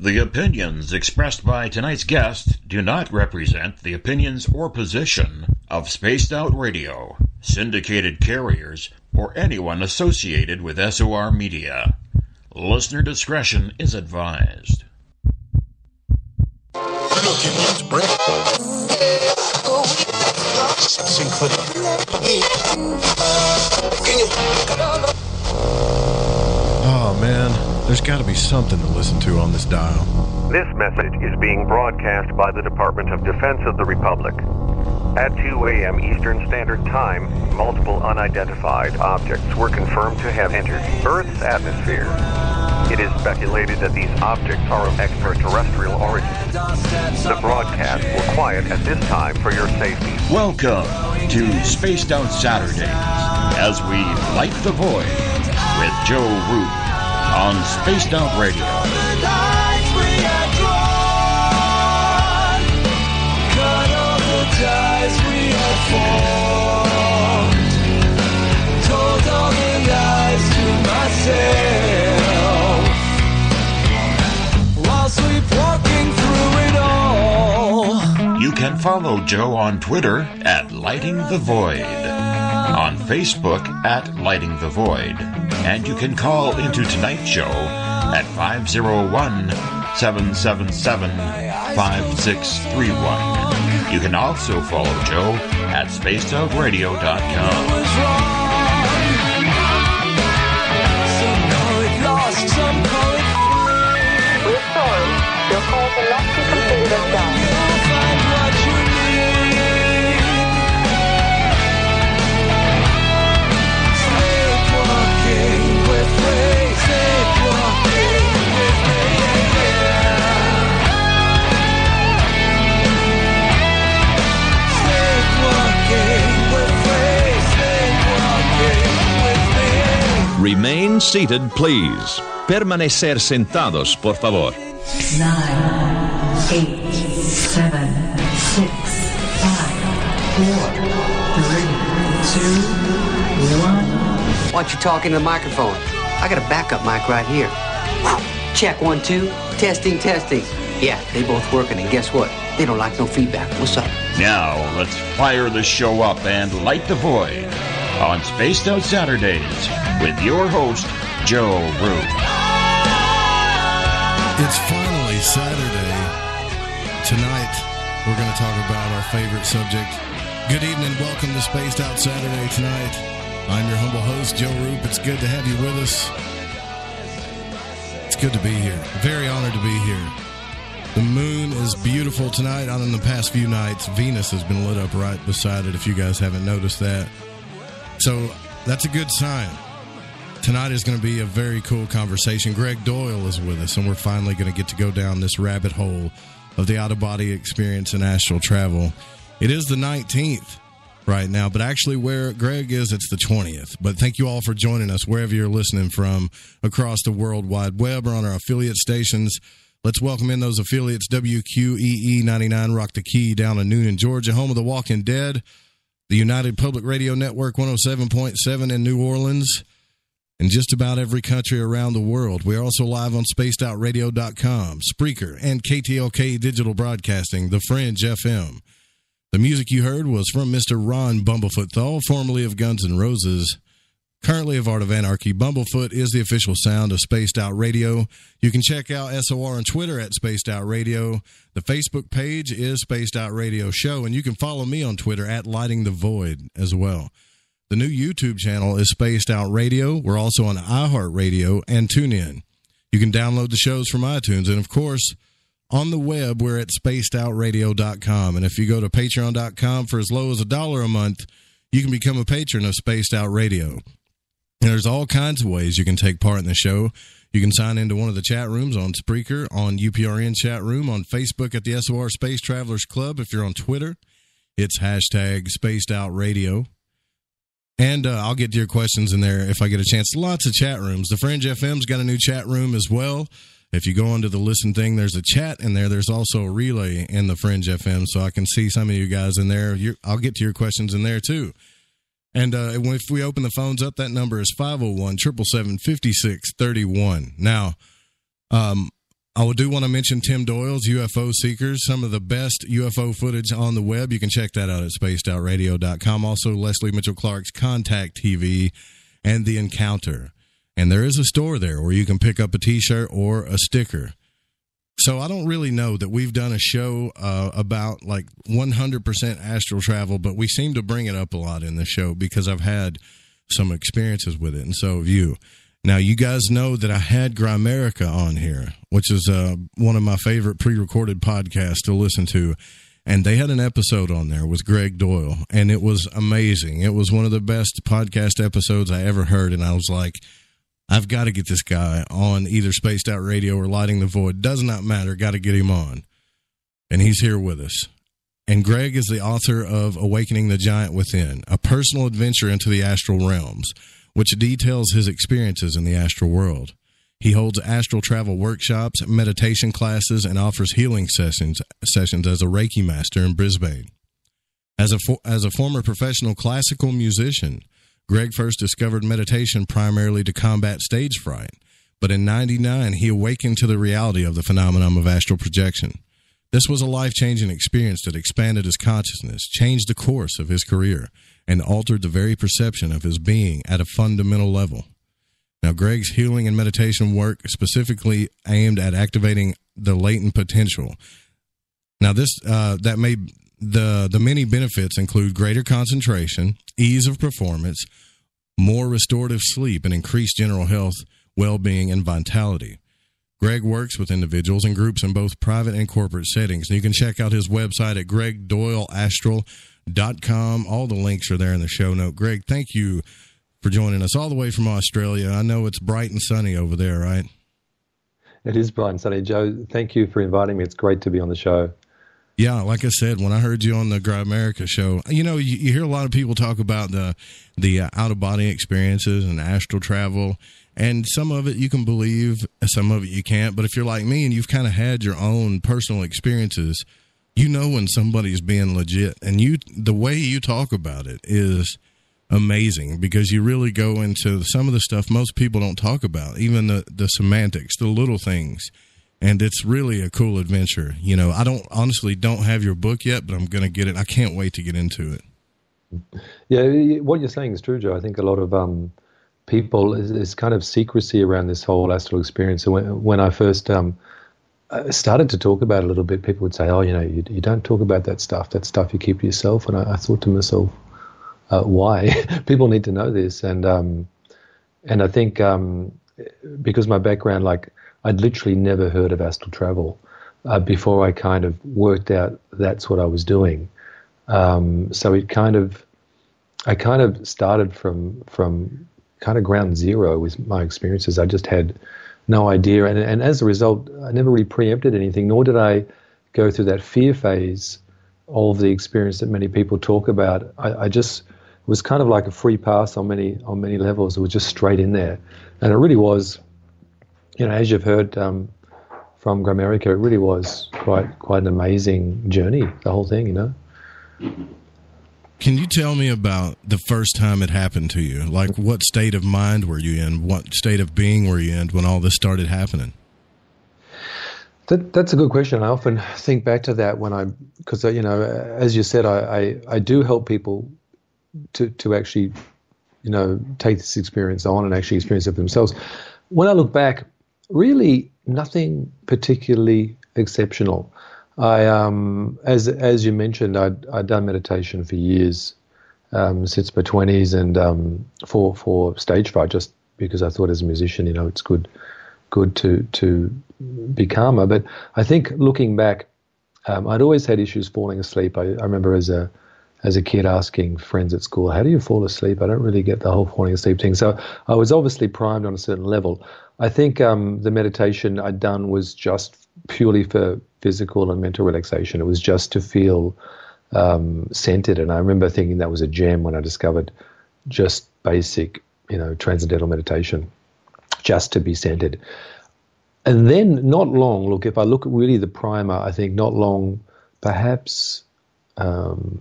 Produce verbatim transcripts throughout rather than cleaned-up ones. The opinions expressed by tonight's guest do not represent the opinions or position of Spaced Out Radio, syndicated carriers, or anyone associated with S O R Media. Listener discretion is advised. Oh, man. There's got to be something to listen to on this dial. This message is being broadcast by the Department of Defense of the Republic. At two a.m. Eastern Standard Time, multiple unidentified objects were confirmed to have entered Earth's atmosphere. It is speculated that these objects are of extraterrestrial origin. The broadcast will quiet at this time for your safety. Welcome to Spaced Out Saturdays, as we light the void with Joe Root. On Spaced Out Radio. You can follow Joe on Twitter at Lighting the Void. On Facebook at Lighting the Void, and you can call into tonight's show at five oh one, seven seven seven, five six three one. You can also follow Joe at spaced out radio dot com. We're sorry, your call will not be completed now. Remain seated, please. Permanecer sentados, por favor. Nine, eight, seven, six, five, four, three, two, one. Why don't you talk into the microphone? I got a backup mic right here. Check one, two. Testing, testing. Yeah, they both working, and guess what? They don't like no feedback. What's up? Now, let's fire the show up and light the void. On Spaced Out Saturdays, with your host, Joe Root. It's finally Saturday. Tonight, we're going to talk about our favorite subject. Good evening, welcome to Spaced Out Saturday tonight. I'm your humble host, Joe Root. It's good to have you with us. It's good to be here. Very honored to be here. The moon is beautiful tonight. On in the past few nights, Venus has been lit up right beside it, if you guys haven't noticed that. So that's a good sign. Tonight is going to be a very cool conversation. Greg Doyle is with us, and we're finally going to get to go down this rabbit hole of the out-of-body experience and astral travel. It is the nineteenth right now, but actually where Greg is, it's the twentieth. But thank you all for joining us, wherever you're listening from, across the World Wide Web or on our affiliate stations. Let's welcome in those affiliates. W Q E E ninety-nine, Rock the Key, down in Noonan, Georgia, home of The Walking Dead. The United Public Radio Network one oh seven point seven in New Orleans, and just about every country around the world. We are also live on spaced out radio dot com, Spreaker, and K T L K Digital Broadcasting, The Fringe F M. The music you heard was from Mister Ron Bumblefoot Thal, formerly of Guns N' Roses, currently of Art of Anarchy. Bumblefoot is the official sound of Spaced Out Radio. You can check out S O R on Twitter at Spaced Out Radio. The Facebook page is Spaced Out Radio Show, and you can follow me on Twitter at Lighting the Void as well. The new YouTube channel is Spaced Out Radio. We're also on iHeartRadio and TuneIn. You can download the shows from iTunes, and of course, on the web, we're at spaced out radio dot com. And if you go to patreon dot com for as low as a dollar a month, you can become a patron of Spaced Out Radio. And there's all kinds of ways you can take part in the show. You can sign into one of the chat rooms on Spreaker, on U P R N chat room, on Facebook at the S O R Space Travelers Club. If you're on Twitter, it's hashtag Spaced Out Radio. And uh, I'll get to your questions in there if I get a chance. Lots of chat rooms. The Fringe F M's got a new chat room as well. If you go onto the listen thing, there's a chat in there. There's also a relay in the Fringe F M, so I can see some of you guys in there. You're, I'll get to your questions in there, too. And uh, if we open the phones up, that number is five oh one, seven seven seven, five six three one. Now, um, I do want to mention Tim Doyle's U F O Seekers, some of the best U F O footage on the web. You can check that out at spaced out radio dot com. Also, Leslie Mitchell Clark's Contact T V and The Encounter. And there is a store there where you can pick up a T-shirt or a sticker. So I don't really know that we've done a show uh, about like one hundred percent astral travel, but we seem to bring it up a lot in the show because I've had some experiences with it, and so have you. Now, you guys know that I had Grimerica on here, which is uh, one of my favorite pre-recorded podcasts to listen to, and they had an episode on there with Greg Doyle, and it was amazing. It was one of the best podcast episodes I ever heard, and I was like, I've got to get this guy on either Spaced Out Radio or Lighting the Void. Does not matter. Got to get him on. And he's here with us. And Greg is the author of Awakening the Giant Within, a personal adventure into the astral realms, which details his experiences in the astral world. He holds astral travel workshops, meditation classes, and offers healing sessions, sessions as a Reiki master in Brisbane. As a, fo- as a former professional classical musician, Greg first discovered meditation primarily to combat stage fright, but in ninety-nine, he awakened to the reality of the phenomenon of astral projection. This was a life-changing experience that expanded his consciousness, changed the course of his career, and altered the very perception of his being at a fundamental level. Now, Greg's healing and meditation work specifically aimed at activating the latent potential. Now, this uh, that may... The the many benefits include greater concentration, ease of performance, more restorative sleep, and increased general health, well-being, and vitality. Greg works with individuals and groups in both private and corporate settings. And you can check out his website at greg doyle astral dot com. All the links are there in the show note. Greg, thank you for joining us all the way from Australia. I know it's bright and sunny over there, right? It is bright and sunny. Joe, thank you for inviting me. It's great to be on the show. Yeah, like I said, when I heard you on the Grimerica show, you know, you, you hear a lot of people talk about the the uh, out-of-body experiences and astral travel, and some of it you can believe, some of it you can't. But if you're like me and you've kind of had your own personal experiences, you know when somebody's being legit. And you, the way you talk about it is amazing because you really go into some of the stuff most people don't talk about, even the, the semantics, the little things. And it's really a cool adventure. You know, I don't honestly don't have your book yet, but I'm going to get it. I can't wait to get into it. Yeah, what you're saying is true, Joe. I think a lot of um, people, there's kind of secrecy around this whole astral experience. So when, when I first um, started to talk about it a little bit, people would say, oh, you know, you, you don't talk about that stuff. That stuff you keep to yourself. And I, I thought to myself, uh, why? People need to know this. And, um, and I think um, because my background, like, I'd literally never heard of astral travel uh, before I kind of worked out that's what I was doing. Um, so it kind of, I kind of started from from kind of ground zero with my experiences. I just had no idea, and and as a result, I never really preempted anything, nor did I go through that fear phase of the experience that many people talk about. I, I just it was kind of like a free pass on many on many levels. It was just straight in there, and it really was. You know, as you've heard um, from Grimerica, it really was quite quite an amazing journey, the whole thing, you know. Can you tell me about the first time it happened to you? Like, what state of mind were you in? What state of being were you in when all this started happening? That, that's a good question. I often think back to that when I, because, you know, as you said, I, I, I do help people to, to actually, you know, take this experience on and actually experience it for themselves. When I look back, really nothing particularly exceptional. I, um, as as you mentioned, I'd, I'd done meditation for years, um, since my twenties, and um, for for stage fright, just because I thought as a musician, you know, it's good, good to to be calmer. But I think looking back, um, I'd always had issues falling asleep. I, I remember as a as a kid asking friends at school, how do you fall asleep? I don't really get the whole falling asleep thing. So I was obviously primed on a certain level. I think um, the meditation I'd done was just purely for physical and mental relaxation. It was just to feel um, centered. And I remember thinking that was a gem when I discovered just basic, you know, transcendental meditation, just to be centered. And then not long, look, if I look at really the primer, I think not long, perhaps... Um,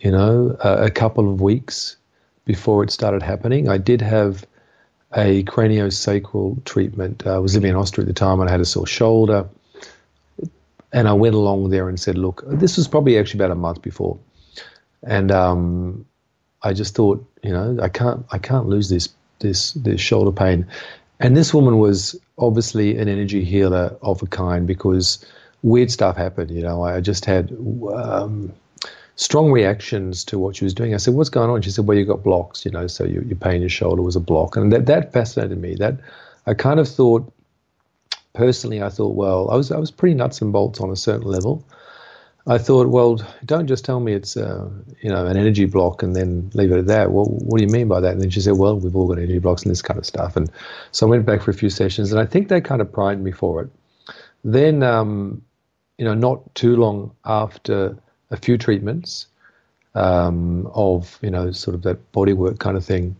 You know, uh, a couple of weeks before it started happening, I did have a craniosacral treatment. I was living in Austria at the time, and I had a sore shoulder. And I went along there and said, look, this was probably actually about a month before. And um, I just thought, you know, I can't I can't lose this, this, this shoulder pain. And this woman was obviously an energy healer of a kind, because weird stuff happened. You know, I just had um, strong reactions to what she was doing. I said, what's going on? She said, well, you got blocks, you know, so your, your pain in your shoulder was a block. And that, that fascinated me. That I kind of thought, personally, I thought, well, I was I was pretty nuts and bolts on a certain level. I thought, well, don't just tell me it's uh, you know an energy block and then leave it at that. Well, what do you mean by that? And then she said, well, we've all got energy blocks and this kind of stuff. And so I went back for a few sessions, and I think they kind of primed me for it. Then, um, you know, not too long after a few treatments um, of you know sort of that body work kind of thing,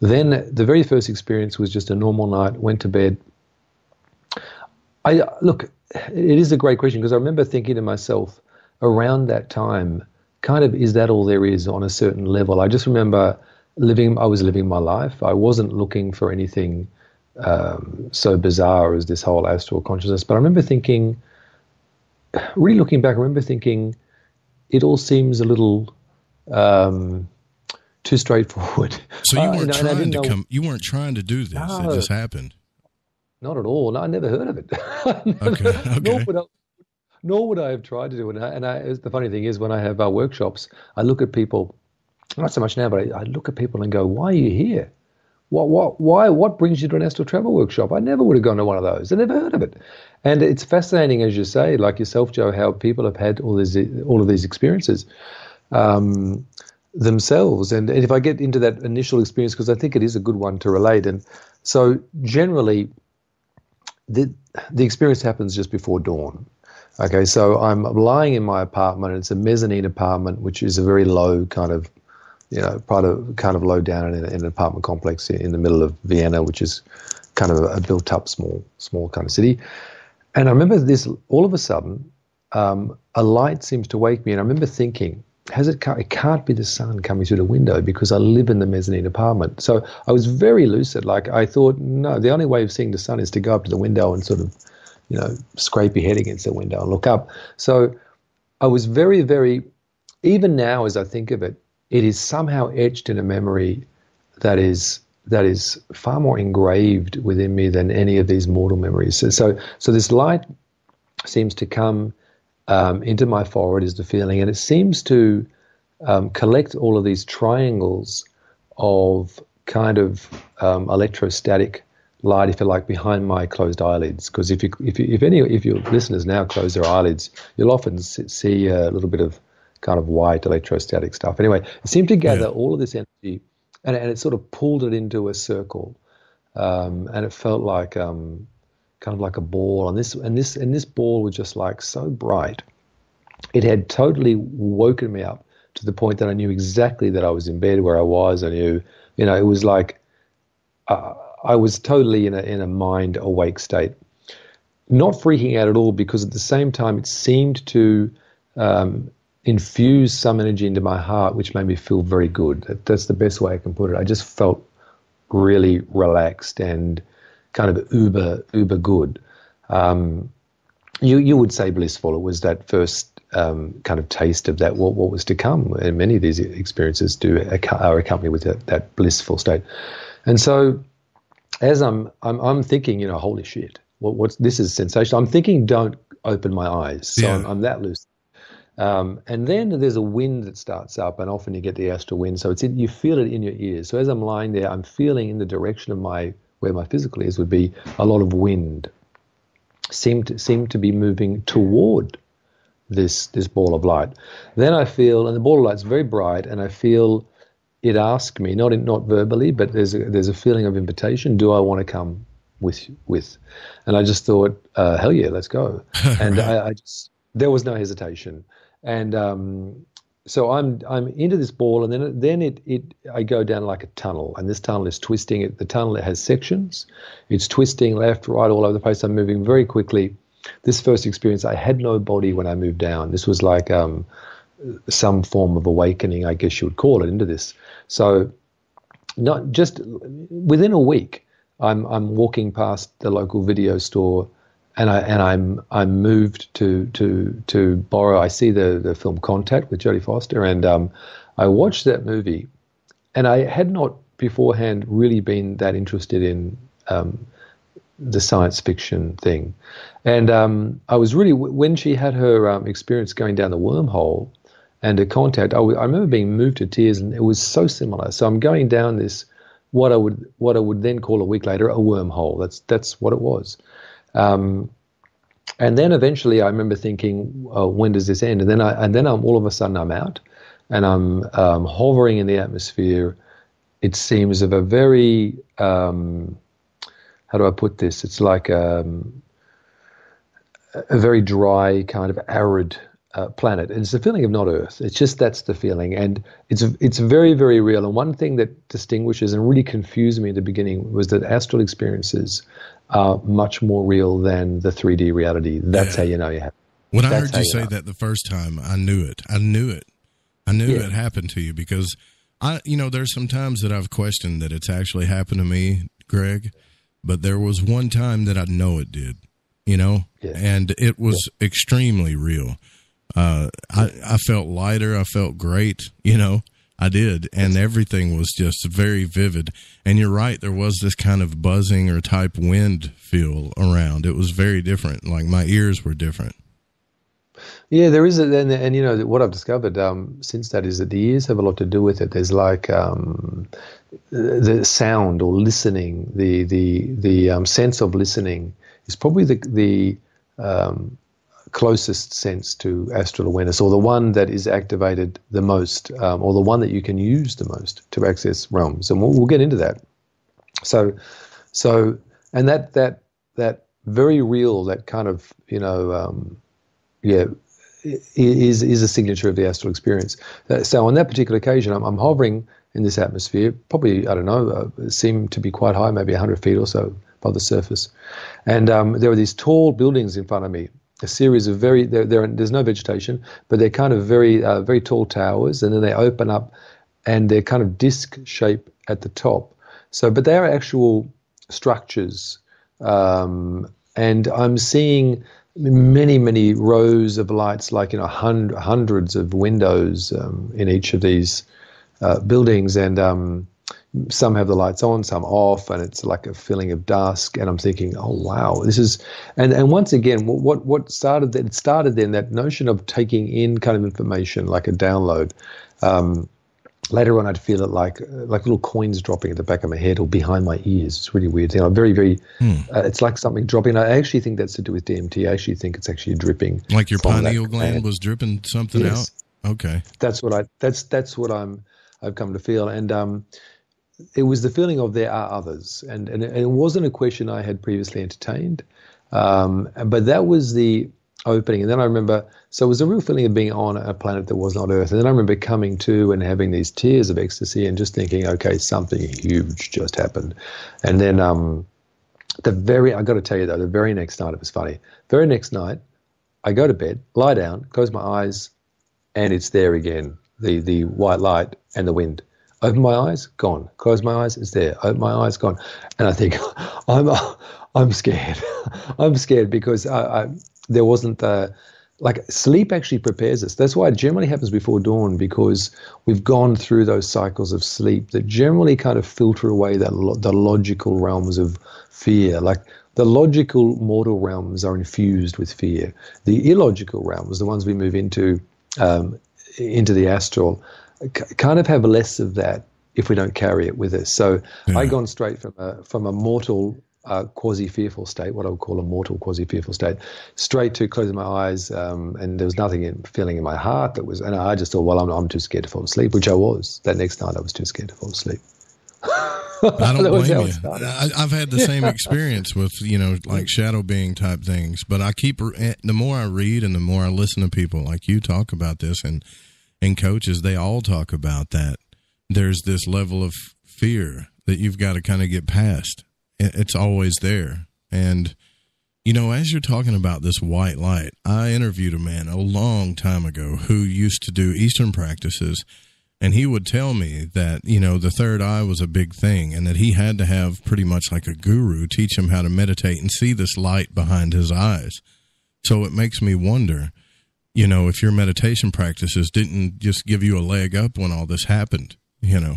then the very first experience was just a normal night. Went to bed. I, look, it is a great question, because I remember thinking to myself around that time, kind of, is that all there is on a certain level? I just remember living, I was living my life. I wasn't looking for anything um, so bizarre as this whole astral consciousness. But I remember thinking, really looking back, I remember thinking it all seems a little um, too straightforward. So you weren't uh, trying and, and to come, you weren't trying to do this. No. It just happened. Not at all. No, I never heard of it. never, okay, okay. Nor would I, nor would I have tried to do it. And, I, and I, the funny thing is, when I have our workshops, I look at people, not so much now, but I, I look at people and go, why are you here? What, what, why, what brings you to an astral travel workshop? I never would have gone to one of those. I never heard of it. And it's fascinating, as you say, like yourself, Joe, how people have had all, these, all of these experiences um, themselves. And, and if I get into that initial experience, because I think it is a good one to relate. And so generally, The the experience happens just before dawn. Okay, so I'm lying in my apartment. It's a mezzanine apartment, which is a very low kind of, you know, part of kind of low down in, in an apartment complex in the middle of Vienna, which is kind of a built up small small kind of city. And I remember this. All of a sudden, um, a light seems to wake me, and I remember thinking, "Has it? It can't be the sun coming through the window, because I live in the mezzanine apartment." So I was very lucid. Like I thought, no, the only way of seeing the sun is to go up to the window and sort of, you know, scrape your head against the window and look up. So I was very, very. Even now, as I think of it, it is somehow etched in a memory that is that is far more engraved within me than any of these mortal memories. So, so, so this light seems to come. Um, into my forehead is the feeling, and it seems to um, collect all of these triangles of kind of um, electrostatic light, if you like, behind my closed eyelids. Because if you, if you, if any if your listeners now close their eyelids, you'll often see a little bit of kind of white electrostatic stuff. Anyway, it seemed to gather yeah. all of this energy, and, and it sort of pulled it into a circle, um, and it felt like. Um, kind of like a ball, and this and this and this ball was just like so bright. It had totally woken me up to the point that I knew exactly that I was in bed, where I was. I knew, you know, it was like uh, I was totally in a in a mind awake state, not freaking out at all, because at the same time it seemed to um, infuse some energy into my heart, which made me feel very good. That, that's the best way I can put it. I just felt really relaxed and kind of uber, uber good. Um, you you would say blissful. It was that first um, kind of taste of that, what, what was to come. And many of these experiences do are accompanied with that, that blissful state. And so as I'm, I'm I'm thinking, you know, holy shit, what what's this is sensational. I'm thinking, don't open my eyes. So yeah. I'm, I'm that loose. Um, and then there's a wind that starts up, and often you get the astral wind. So it's in, you feel it in your ears. So as I'm lying there, I'm feeling in the direction of my where my physical is would be a lot of wind seemed to, seemed to be moving toward this this ball of light. Then I feel, and the ball of light's very bright, and I feel it ask me, not in, not verbally, but there's a, there's a feeling of invitation. Do I want to come with with? And I just thought, uh, hell yeah, let's go. And I, I just there was no hesitation. And um, so I'm I'm into this ball, and then then it it I go down like a tunnel, and this tunnel is twisting. It the tunnel it has sections, it's twisting left, right, all over the place. I'm moving very quickly. This first experience, I had no body when I moved down. This was like um, some form of awakening, I guess you would call it, into this. So not just within a week, I'm I'm walking past the local video store, and I and I'm I'm moved to to to borrow. I see the the film Contact with Jodie Foster, and um, I watched that movie, and I had not beforehand really been that interested in um, the science fiction thing, and um, I was really when she had her um, experience going down the wormhole and her Contact. I, w- I remember being moved to tears, and it was so similar. So I'm going down this. What I would what I would then call a week later a wormhole. That's that's what it was, um, and then eventually I remember thinking, oh, when does this end? And then I and then I'm all of a sudden I'm out, and I'm um, hovering in the atmosphere. It seems of a very um, how do I put this? It's like a, a very dry kind of arid Uh, planet, and it's the feeling of not Earth. It's just that's the feeling, and it's it's very very real. And one thing that distinguishes and really confused me at the beginning was that astral experiences are much more real than the three D reality. That's yeah. how you know you have. When that's I heard you, you say know. that the first time, I knew it. I knew it. I knew yeah. it happened to you because I, you know, there's some times that I've questioned that it's actually happened to me, Greg, but there was one time that I know it did. You know, yeah. and it was yeah. extremely real. Uh, I, I felt lighter. I felt great. You know, I did. And everything was just very vivid. And you're right. There was this kind of buzzing or type wind feel around. It was very different. Like my ears were different. Yeah, there is. A, and, and, you know, what I've discovered um, since that is that the ears have a lot to do with it. There's like um, the sound or listening, the, the, the um, sense of listening is probably the, the, um, closest sense to astral awareness, or the one that is activated the most, um, or the one that you can use the most to access realms, and we'll, we'll get into that. So, so, and that that that very real, that kind of you know, um, yeah, is is a signature of the astral experience. So, on that particular occasion, I'm, I'm hovering in this atmosphere, probably I don't know, uh, seemed to be quite high, maybe one hundred feet or so above the surface, and um, there were these tall buildings in front of me. A series of very there there's no vegetation, but they're kind of very uh, very tall towers, and then they open up, and they're kind of disc shape at the top. So, but they are actual structures, um, and I'm seeing many many rows of lights, like you know hundred, hundreds of windows um, in each of these uh, buildings, and um, some have the lights on, some off, and it's like a feeling of dusk. And I'm thinking, oh wow, this is. And, and once again, what what started that? It started then that notion of taking in kind of information, like a download. Um, later on, I'd feel it like like little coins dropping at the back of my head or behind my ears. It's really weird. You know, very very. Hmm. Uh, it's like something dropping. I actually think that's to do with D M T. I actually think it's actually dripping. Like your pineal gland was dripping something yes. out. Okay, that's what I. That's that's what I'm. I've come to feel, and um. It was the feeling of there are others, and, and it wasn't a question I had previously entertained, um, but that was the opening. And then I remember, so it was a real feeling of being on a planet that was not Earth. And then I remember coming to and having these tears of ecstasy and just thinking, okay, something huge just happened. And then um, the very, I got to tell you though, the very next night, it was funny. Very next night, I go to bed, lie down, close my eyes, and it's there again, the the white light and the wind. Open my eyes, gone. Close my eyes, it's there. Open my eyes, gone. And I think, I'm, I'm scared. I'm scared because I, I, there wasn't the, like sleep actually prepares us. That's why it generally happens before dawn, because we've gone through those cycles of sleep that generally kind of filter away that lo- the logical realms of fear. Like the logical mortal realms are infused with fear. The illogical realms, the ones we move into, um, into the astral, kind of have less of that if we don't carry it with us. So yeah. I gone straight from a from a mortal uh, quasi-fearful state, what I would call a mortal quasi-fearful state, straight to closing my eyes, um, and there was nothing in, feeling in my heart that was. And I just thought, well, I'm I'm too scared to fall asleep, which I was. That next night, I was too scared to fall asleep. I don't blame you. I, I've had the yeah. same experience with you know like shadow being type things, but I keep the more I read and the more I listen to people like you talk about this and. And coaches, they all talk about that. There's this level of fear that you've got to kind of get past. It's always there. And, you know, as you're talking about this white light, I interviewed a man a long time ago who used to do Eastern practices. And he would tell me that, you know, the third eye was a big thing and that he had to have pretty much like a guru teach him how to meditate and see this light behind his eyes. So it makes me wonder, you know, if your meditation practices didn't just give you a leg up when all this happened, you know.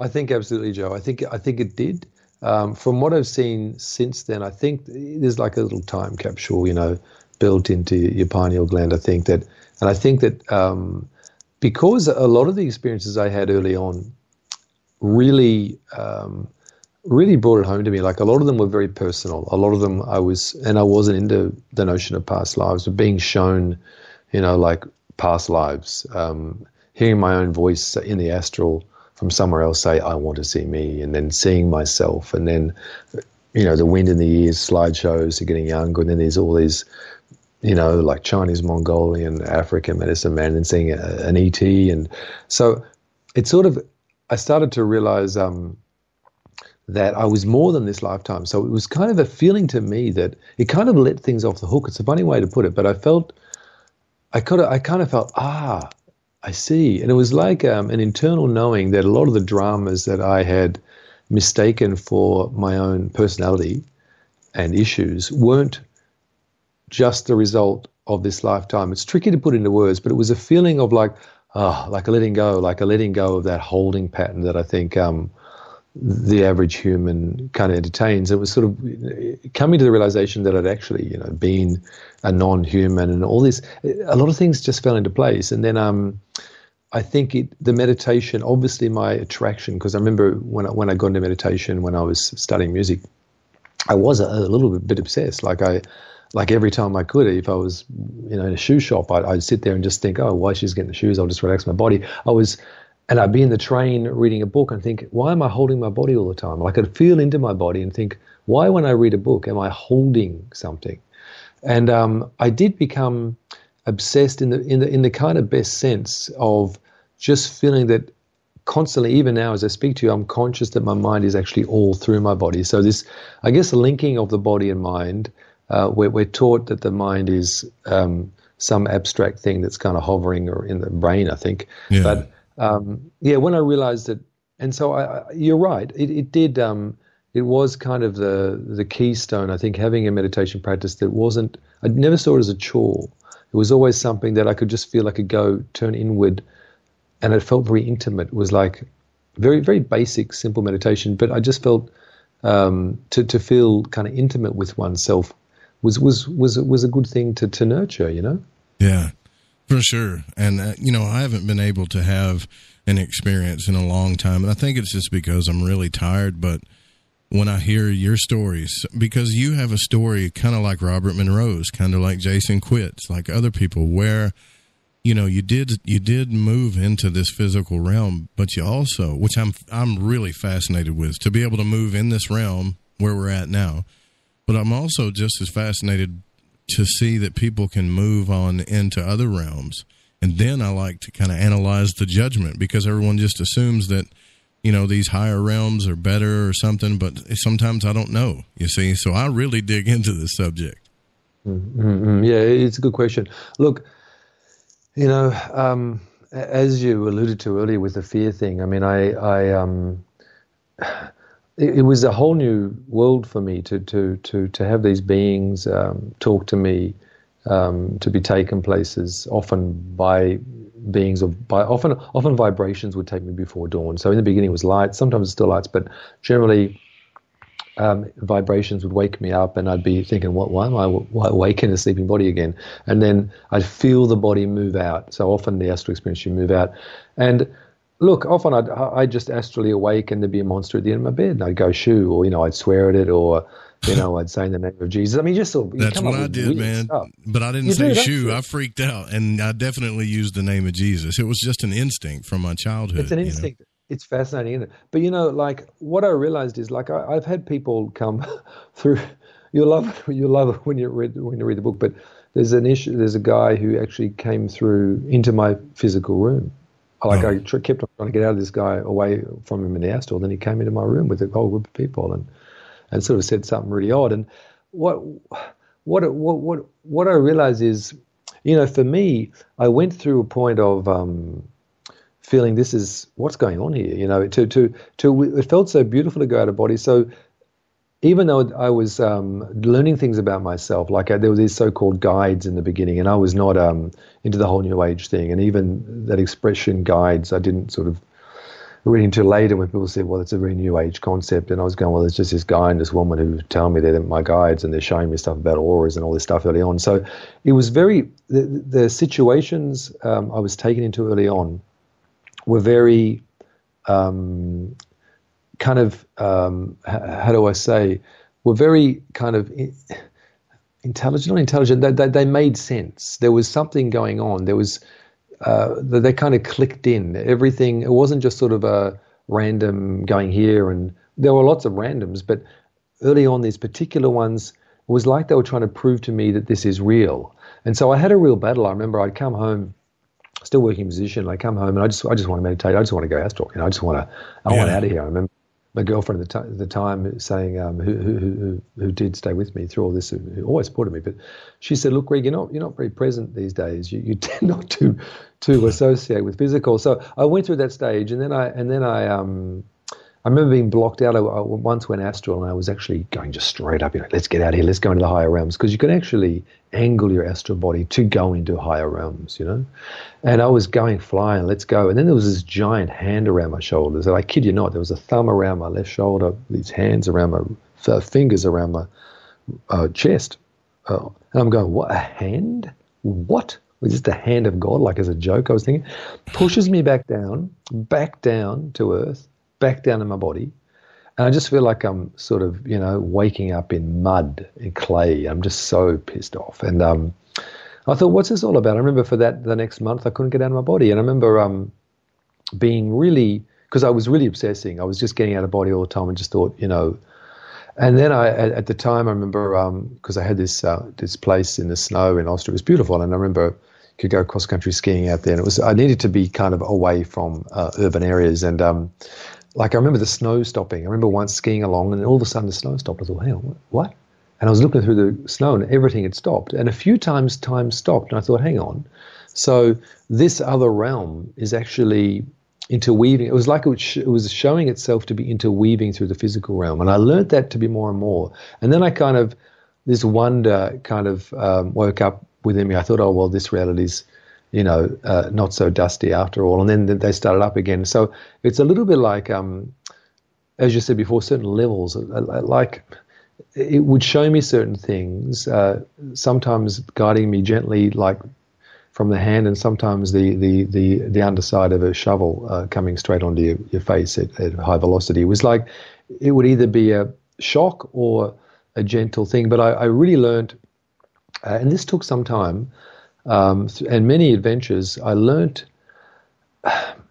I think absolutely, Joe. I think I think it did. Um, from what I've seen since then, I think there's like a little time capsule, you know, built into your pineal gland. I think that, and I think that... Um, Because a lot of the experiences I had early on really, um, really brought it home to me. Like a lot of them were very personal. A lot of them I was, and I wasn't into the notion of past lives, but being shown, you know, like past lives, um, hearing my own voice in the astral from somewhere else say, I want to see me, and then seeing myself, and then, you know, the wind in the ears, slideshows, getting younger, and then there's all these, you know, like Chinese, Mongolian, African medicine man, and seeing an E T. And so it sort of, I started to realize um, that I was more than this lifetime. So it was kind of a feeling to me that it kind of let things off the hook. It's a funny way to put it, but I felt, I could, I kind of felt, ah, I see. And it was like um, an internal knowing that a lot of the dramas that I had mistaken for my own personality and issues weren't just the result of this lifetime. It's tricky to put into words, but it was a feeling of like, ah, oh, like a letting go, like a letting go of that holding pattern that I think um, the average human kind of entertains. It was sort of coming to the realization that I'd actually, you know, been a non-human and all this. A lot of things just fell into place. And then um, I think it, the meditation, obviously my attraction, because I remember when I, when I got into meditation, when I was studying music, I was a, a little bit obsessed. Like I, Like every time I could, if I was, you know, in a shoe shop, I'd, I'd sit there and just think, oh, why she's getting the shoes? I'll just relax my body. I was, and I'd be in the train reading a book and think, why am I holding my body all the time? Like I could feel into my body and think, why when I read a book am I holding something? And um, I did become obsessed in the in the in the kind of best sense of just feeling that constantly, even now as I speak to you, I'm conscious that my mind is actually all through my body. So this, I guess, linking of the body and mind. Uh, we're, we're taught that the mind is um, some abstract thing that's kind of hovering or in the brain, I think. Yeah. But um, yeah, when I realized that, and so I, I, you're right, it, it did. Um, it was kind of the the keystone, I think, having a meditation practice that wasn't. I never saw it as a chore. It was always something that I could just feel I could go turn inward, and it felt very intimate. It was like very very basic, simple meditation, but I just felt um, to to feel kind of intimate with oneself. Was was was was a good thing to, to nurture, you know? Yeah, for sure. And uh, you know, I haven't been able to have an experience in a long time, and I think it's just because I'm really tired. But when I hear your stories, because you have a story kind of like Robert Monroe's, kind of like Jason Quitt's, like other people, where you know you did you did move into this physical realm, but you also, which I'm I'm really fascinated with, to be able to move in this realm where we're at now. But I'm also just as fascinated to see that people can move on into other realms. And then I like to kind of analyze the judgment, because everyone just assumes that, you know, these higher realms are better or something. But sometimes I don't know, you see. So I really dig into this subject. Mm-hmm. Yeah, it's a good question. Look, you know, um, as you alluded to earlier with the fear thing, I mean, I... I um, it was a whole new world for me to to to to have these beings um, talk to me, um, to be taken places often by beings or by often often vibrations would take me before dawn. So in the beginning it was lights, sometimes it's still lights, but generally um, vibrations would wake me up, and I'd be thinking, what? Why am I why awake in a sleeping body again? And then I'd feel the body move out. So often the astral experience you move out, and look, often I'd, I'd just astrally awake and there'd be a monster at the end of my bed, and I'd go shoo, or, you know, I'd swear at it, or, you know, I'd say in the name of Jesus. I mean, just sort of, that's what I did, man. Stuff. But I didn't you say shoo. I freaked out, and I definitely used the name of Jesus. It was just an instinct from my childhood. It's an instinct. You know? It's fascinating, isn't it? But, you know, like what I realized is, like, I, I've had people come through. You love it. You love it when you read when you read the book. But there's an issue. There's a guy who actually came through into my physical room. Like I kept on trying to get out of this guy, away from him in the astral. Then he came into my room with a whole group of people, and, and sort of said something really odd. And what what what what what I realize is, you know, for me, I went through a point of um, feeling this is what's going on here. You know, to to to it felt so beautiful to go out of body. So even though I was um, learning things about myself, like I, there were these so-called guides in the beginning, and I was not um, into the whole New Age thing. And even that expression guides, I didn't sort of read until later when people said, well, it's a very New Age concept. And I was going, well, there's just this guy and this woman who tell me they're my guides and they're showing me stuff about auras and all this stuff early on. So it was very, the, the situations um, I was taken into early on were very... Um, kind of, um, how do I say, were very kind of intelligent, not intelligent, they, they, they made sense. There was something going on. There was, uh, they, they kind of clicked in. Everything, it wasn't just sort of a random going here, and there were lots of randoms, but early on these particular ones, it was like they were trying to prove to me that this is real. And so I had a real battle. I remember I'd come home, still working musician, and I come home and I just, I just want to meditate. I just want to go astral. You know, I just want to, I yeah. want out of here. I remember my girlfriend at the, t- the time saying, um, who, who who who did stay with me through all this, who always supported me, but she said, "Look, Greg, you're not you're not very present these days. You you tend not to to associate with physical." So I went through that stage, and then I and then I um I remember being blocked out. I, I once went astral, and I was actually going just straight up. You know, let's get out of here. Let's go into the higher realms, because you can actually angle your astral body to go into higher realms. You know, and I was going flying. Let's go. And then there was this giant hand around my shoulders. And I kid you not, there was a thumb around my left shoulder, these hands around my fingers around my uh, chest. Uh, and I'm going, what, a hand? What? Was this the hand of God? Like as a joke, I was thinking. Pushes me back down, back down to earth. Back down in my body, and I just feel like I'm sort of, you know, waking up in mud and clay. I'm just so pissed off, and um, I thought, what's this all about? I remember for that the next month I couldn't get out of my body, and I remember um, being really, because I was really obsessing. I was just getting out of body all the time, and just thought, you know. And then I at, at the time I remember because um, I had this uh, this place in the snow in Austria. It was beautiful, and I remember I could go cross country skiing out there, and it was I needed to be kind of away from uh, urban areas, and um, like I remember the snow stopping. I remember once skiing along and all of a sudden the snow stopped. I thought, hang on, what? And I was looking through the snow and everything had stopped. And a few times time stopped and I thought, hang on. So this other realm is actually interweaving. It was like it was, sh- it was showing itself to be interweaving through the physical realm. And I learned that to be more and more. And then I kind of, this wonder kind of um, woke up within me. I thought, oh, well, this reality's, you know, uh, not so dusty after all. And then they started up again. So it's a little bit like, um, as you said before, certain levels, like it would show me certain things, uh, sometimes guiding me gently, like from the hand, and sometimes the the, the, the underside of a shovel uh, coming straight onto your, your face at, at high velocity. It was like, it would either be a shock or a gentle thing. But I, I really learned, uh, and this took some time, Um, and many adventures, I learnt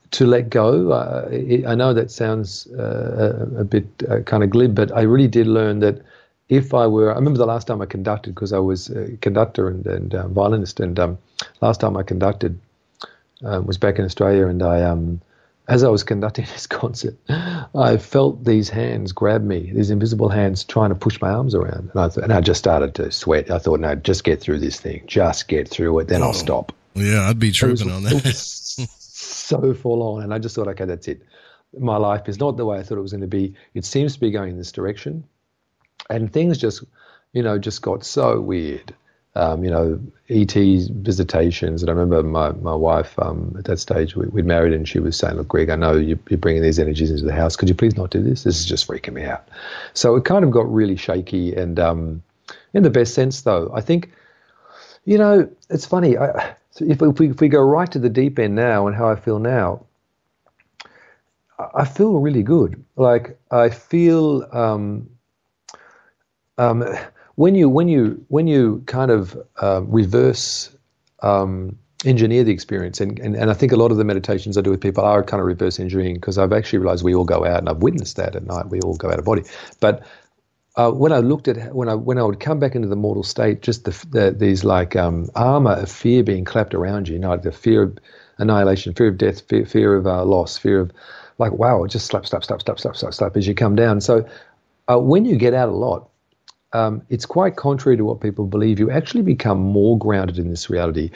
to let go. Uh, it, I know that sounds uh, a, a bit uh, kind of glib, but I really did learn that if I were, I remember the last time I conducted, because I was a conductor and, and um, violinist, and um, last time I conducted uh, was back in Australia, and I, um, as I was conducting this concert, I felt these hands grab me, these invisible hands trying to push my arms around. And I, th- and I just started to sweat. I thought, no, just get through this thing. Just get through it, then oh, I'll stop. Yeah, I'd be tripping on that. So full on. And I just thought, okay, that's it. My life is not the way I thought it was going to be. It seems to be going in this direction. And things just, you know, just got so weird. Um, you know, E T visitations. And I remember my, my wife um, at that stage, we, we'd married, and she was saying, look, Greg, I know you, you're bringing these energies into the house. Could you please not do this? This is just freaking me out. So it kind of got really shaky, and um, in the best sense, though. I think, you know, it's funny. I, if, if, we, if we go right to the deep end now and how I feel now, I feel really good. Like I feel... Um, um, When you when you when you kind of uh, reverse um, engineer the experience, and, and and I think a lot of the meditations I do with people are kind of reverse engineering, because I've actually realized we all go out, and I've witnessed that at night. We all go out of body. But uh, when I looked at when I when I would come back into the mortal state, just the, the these like um, armor of fear being clapped around you, you know, the fear of annihilation, fear of death, fear, fear of uh, loss, fear of like wow, just slap slap slap slap slap slap slap as you come down. So uh, when you get out a lot. Um, it's quite contrary to what people believe. You actually become more grounded in this reality.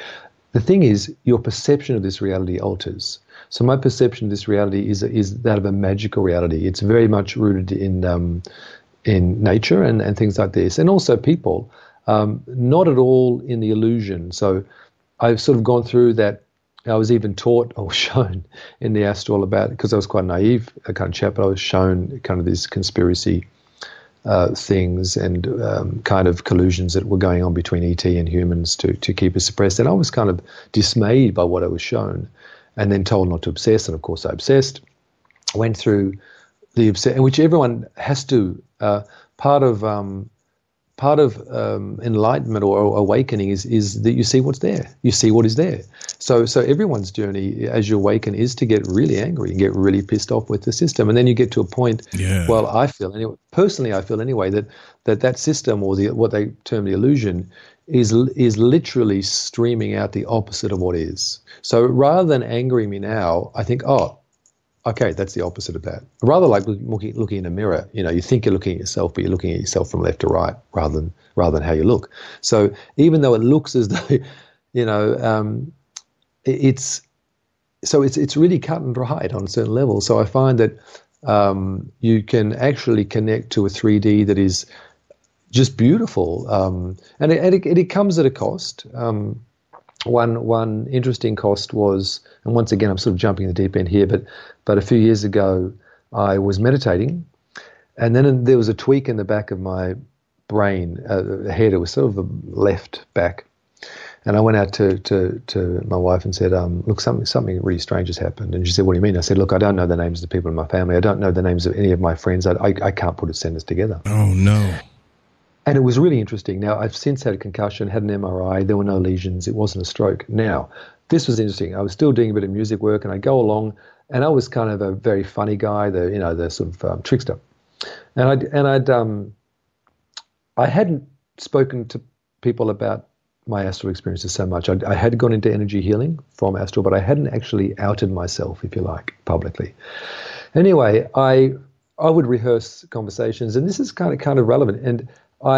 The thing is, your perception of this reality alters. So my perception of this reality is is that of a magical reality. It's very much rooted in um, in nature and, and things like this, and also people, um, not at all in the illusion. So I've sort of gone through that. I was even taught or shown in the astral about, because I was quite naive kind of chap, but I was shown kind of these conspiracy Uh, things and um, kind of collusions that were going on between E T and humans to, to keep us suppressed. And I was kind of dismayed by what I was shown and then told not to obsess. And, of course, I obsessed, went through the obsession, which everyone has to. Uh, part of um, part of um, enlightenment or, or awakening is is that you see what's there. You see what is there. So, so everyone's journey as you awaken is to get really angry and get really pissed off with the system. And then you get to a point, yeah. well, I feel, anyway, personally, I feel anyway, that that, that system or the, what they term the illusion is is literally streaming out the opposite of what is. So rather than angering me now, I think, oh, okay, that's the opposite of that. Rather like looking, looking in a mirror, you know, you think you're looking at yourself, but you're looking at yourself from left to right rather than, rather than how you look. So even though it looks as though, you know, um, It's so it's it's really cut and dried on a certain level. So I find that um, you can actually connect to a three D that is just beautiful, um, and it, and it, it comes at a cost. Um, one one interesting cost was, and once again I'm sort of jumping in the deep end here, but but a few years ago I was meditating, and then there was a tweak in the back of my brain, uh, head. It was sort of the left back. And I went out to, to, to my wife and said, um, look, something something really strange has happened. And she said, what do you mean? I said, look, I don't know the names of the people in my family. I don't know the names of any of my friends. I, I, I can't put a sentence together. Oh, no. And it was really interesting. Now, I've since had a concussion, had an M R I. There were no lesions. It wasn't a stroke. Now, this was interesting. I was still doing a bit of music work, and I go along, and I was kind of a very funny guy, the you know, the sort of um, trickster. And I'd, and I'd um, I hadn't spoken to people about my astral experiences so much. I, I had gone into energy healing from astral, but I hadn't actually outed myself, if you like, publicly. Anyway, I I would rehearse conversations, and this is kind of kind of relevant. And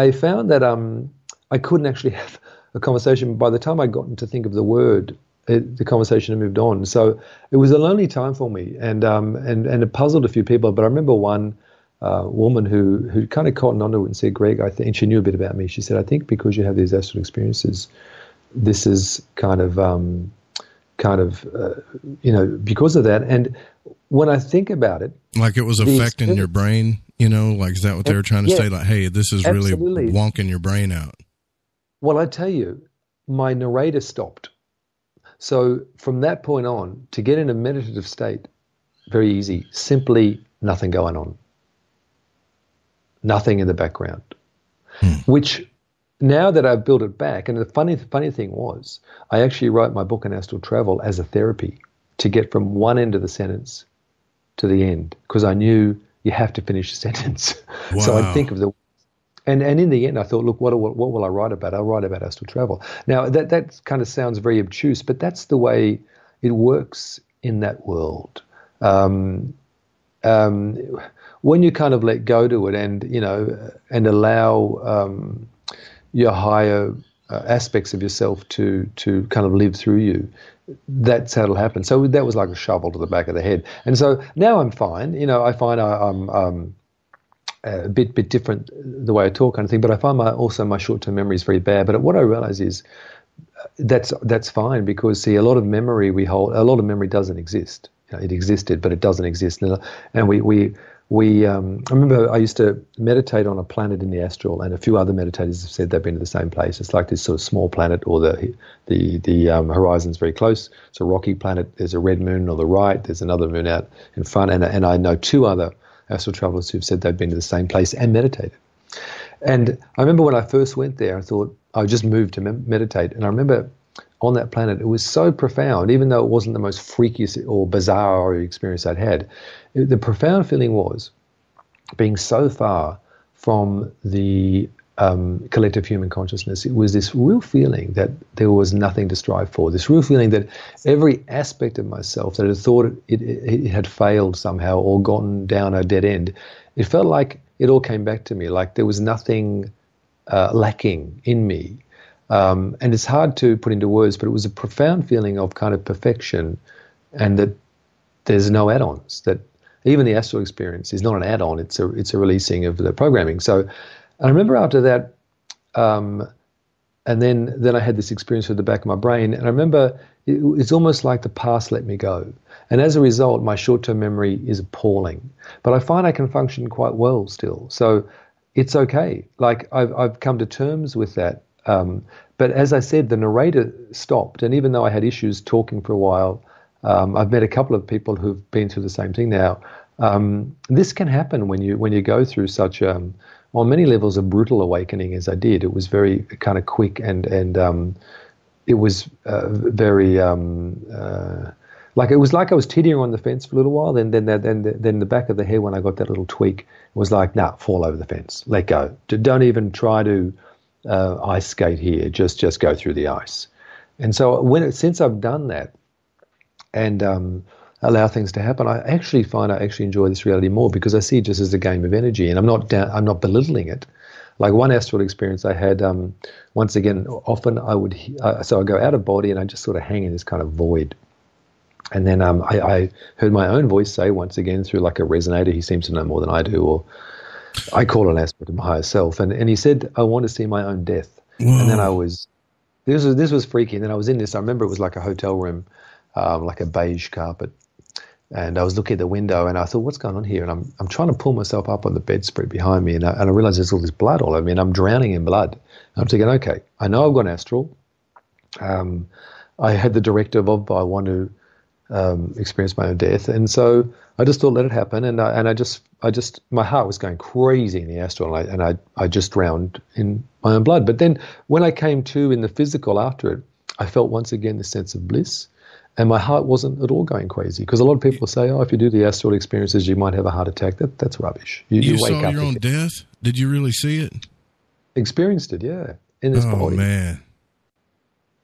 I found that um I couldn't actually have a conversation. By the time I gotten to think of the word, it, the conversation had moved on. So it was a lonely time for me, and um and and it puzzled a few people. But I remember one Uh, woman who who kind of cottoned onto it and said, Greg, I think, and she knew a bit about me. She said, I think because you have these astral experiences, this is kind of, um, kind of, uh, you know, because of that. And when I think about it, like it was affecting your brain, you know, like is that what they were trying to yeah, say? Like, hey, this is absolutely. really wonking your brain out. Well, I tell you, my narrator stopped. So from that point on, to get in a meditative state, very easy, simply nothing going on. Nothing in the background, hmm. which now that I've built it back, and the funny funny thing was I actually wrote my book on astral travel as a therapy to get from one end of the sentence to the end, because I knew you have to finish the sentence. Wow. So I'd think of the and and in the end I thought, look, what what, what will I write about? I'll write about astral travel. Now that, that kind of sounds very obtuse, but that's the way it works in that world. Um, um, When you kind of let go to it, and you know, and allow um, your higher uh, aspects of yourself to to kind of live through you, that's how it'll happen. So that was like a shovel to the back of the head. And so now I'm fine. You know, I find I, I'm um, a bit bit different the way I talk, kind of thing. But I find my also my short term memory is very bad. But what I realize is that's that's fine, because see, a lot of memory we hold, a lot of memory doesn't exist. You know, it existed, but it doesn't exist, and we we. We, um, I remember I used to meditate on a planet in the astral, and a few other meditators have said they've been to the same place. It's like this sort of small planet, or the the the um, horizon's very close. It's a rocky planet. There's a red moon on the right. There's another moon out in front, and and I know two other astral travelers who've said they've been to the same place and meditated. And I remember when I first went there, I thought I just moved to me- meditate, and I remember on that planet, it was so profound, even though it wasn't the most freaky or bizarre experience I'd had. The profound feeling was being so far from the um, collective human consciousness. It was this real feeling that there was nothing to strive for, this real feeling that every aspect of myself that had thought it, it, it had failed somehow or gotten down a dead end, it felt like it all came back to me, like there was nothing uh, lacking in me. Um, and it's hard to put into words, but it was a profound feeling of kind of perfection, and that there's no add-ons. That even the Astral experience is not an add-on; it's a it's a releasing of the programming. So, and I remember after that, um, and then then I had this experience with the back of my brain, and I remember it, it's almost like the past let me go, and as a result, my short-term memory is appalling. But I find I can function quite well still. So. It's okay. Like I've I've come to terms with that. Um, but as I said, the narrator stopped, and even though I had issues talking for a while, um, I've met a couple of people who've been through the same thing now. Um, this can happen when you when you go through such um, on many levels a brutal awakening as I did. It was very kind of quick, and and um, it was uh, very um, uh, like it was like I was teetering on the fence for a little while. Then then then then the back of the head when I got that little tweak. Was like, nah, fall over the fence, let go. Don't even try to uh, ice skate here. Just, just go through the ice. And so, when it, since I've done that, and um, allow things to happen, I actually find I actually enjoy this reality more because I see it just as a game of energy, and I'm not down, I'm not belittling it. Like one astral experience I had, um, once again, often I would uh, so I go out of body and I just sort of hang in this kind of void. And then um, I, I heard my own voice say once again through like a resonator, he seems to know more than I do, or I call an aspect of my higher self. And, and he said, I want to see my own death. Mm. And then I was, this was this was freaky. And then I was in this, I remember it was like a hotel room, um, like a beige carpet. And I was looking at the window and I thought, what's going on here? And I'm I'm trying to pull myself up on the bedspread behind me. And I, and I realized there's all this blood all over me and I'm drowning in blood. And I'm thinking, okay, I know I've gone astral. Um, I had the directive of, I want to, Um, experienced my own death, and so I just thought, let it happen, and I, and I just, I just, my heart was going crazy in the astral, and I, and I, I just drowned in my own blood. But then, when I came to in the physical after it, I felt once again the sense of bliss, and my heart wasn't at all going crazy because a lot of people say, oh, if you do the astral experiences, you might have a heart attack. That that's rubbish. You, you, you wake saw up your own death. Did you really see it? Experienced it, yeah, in this body. Oh man.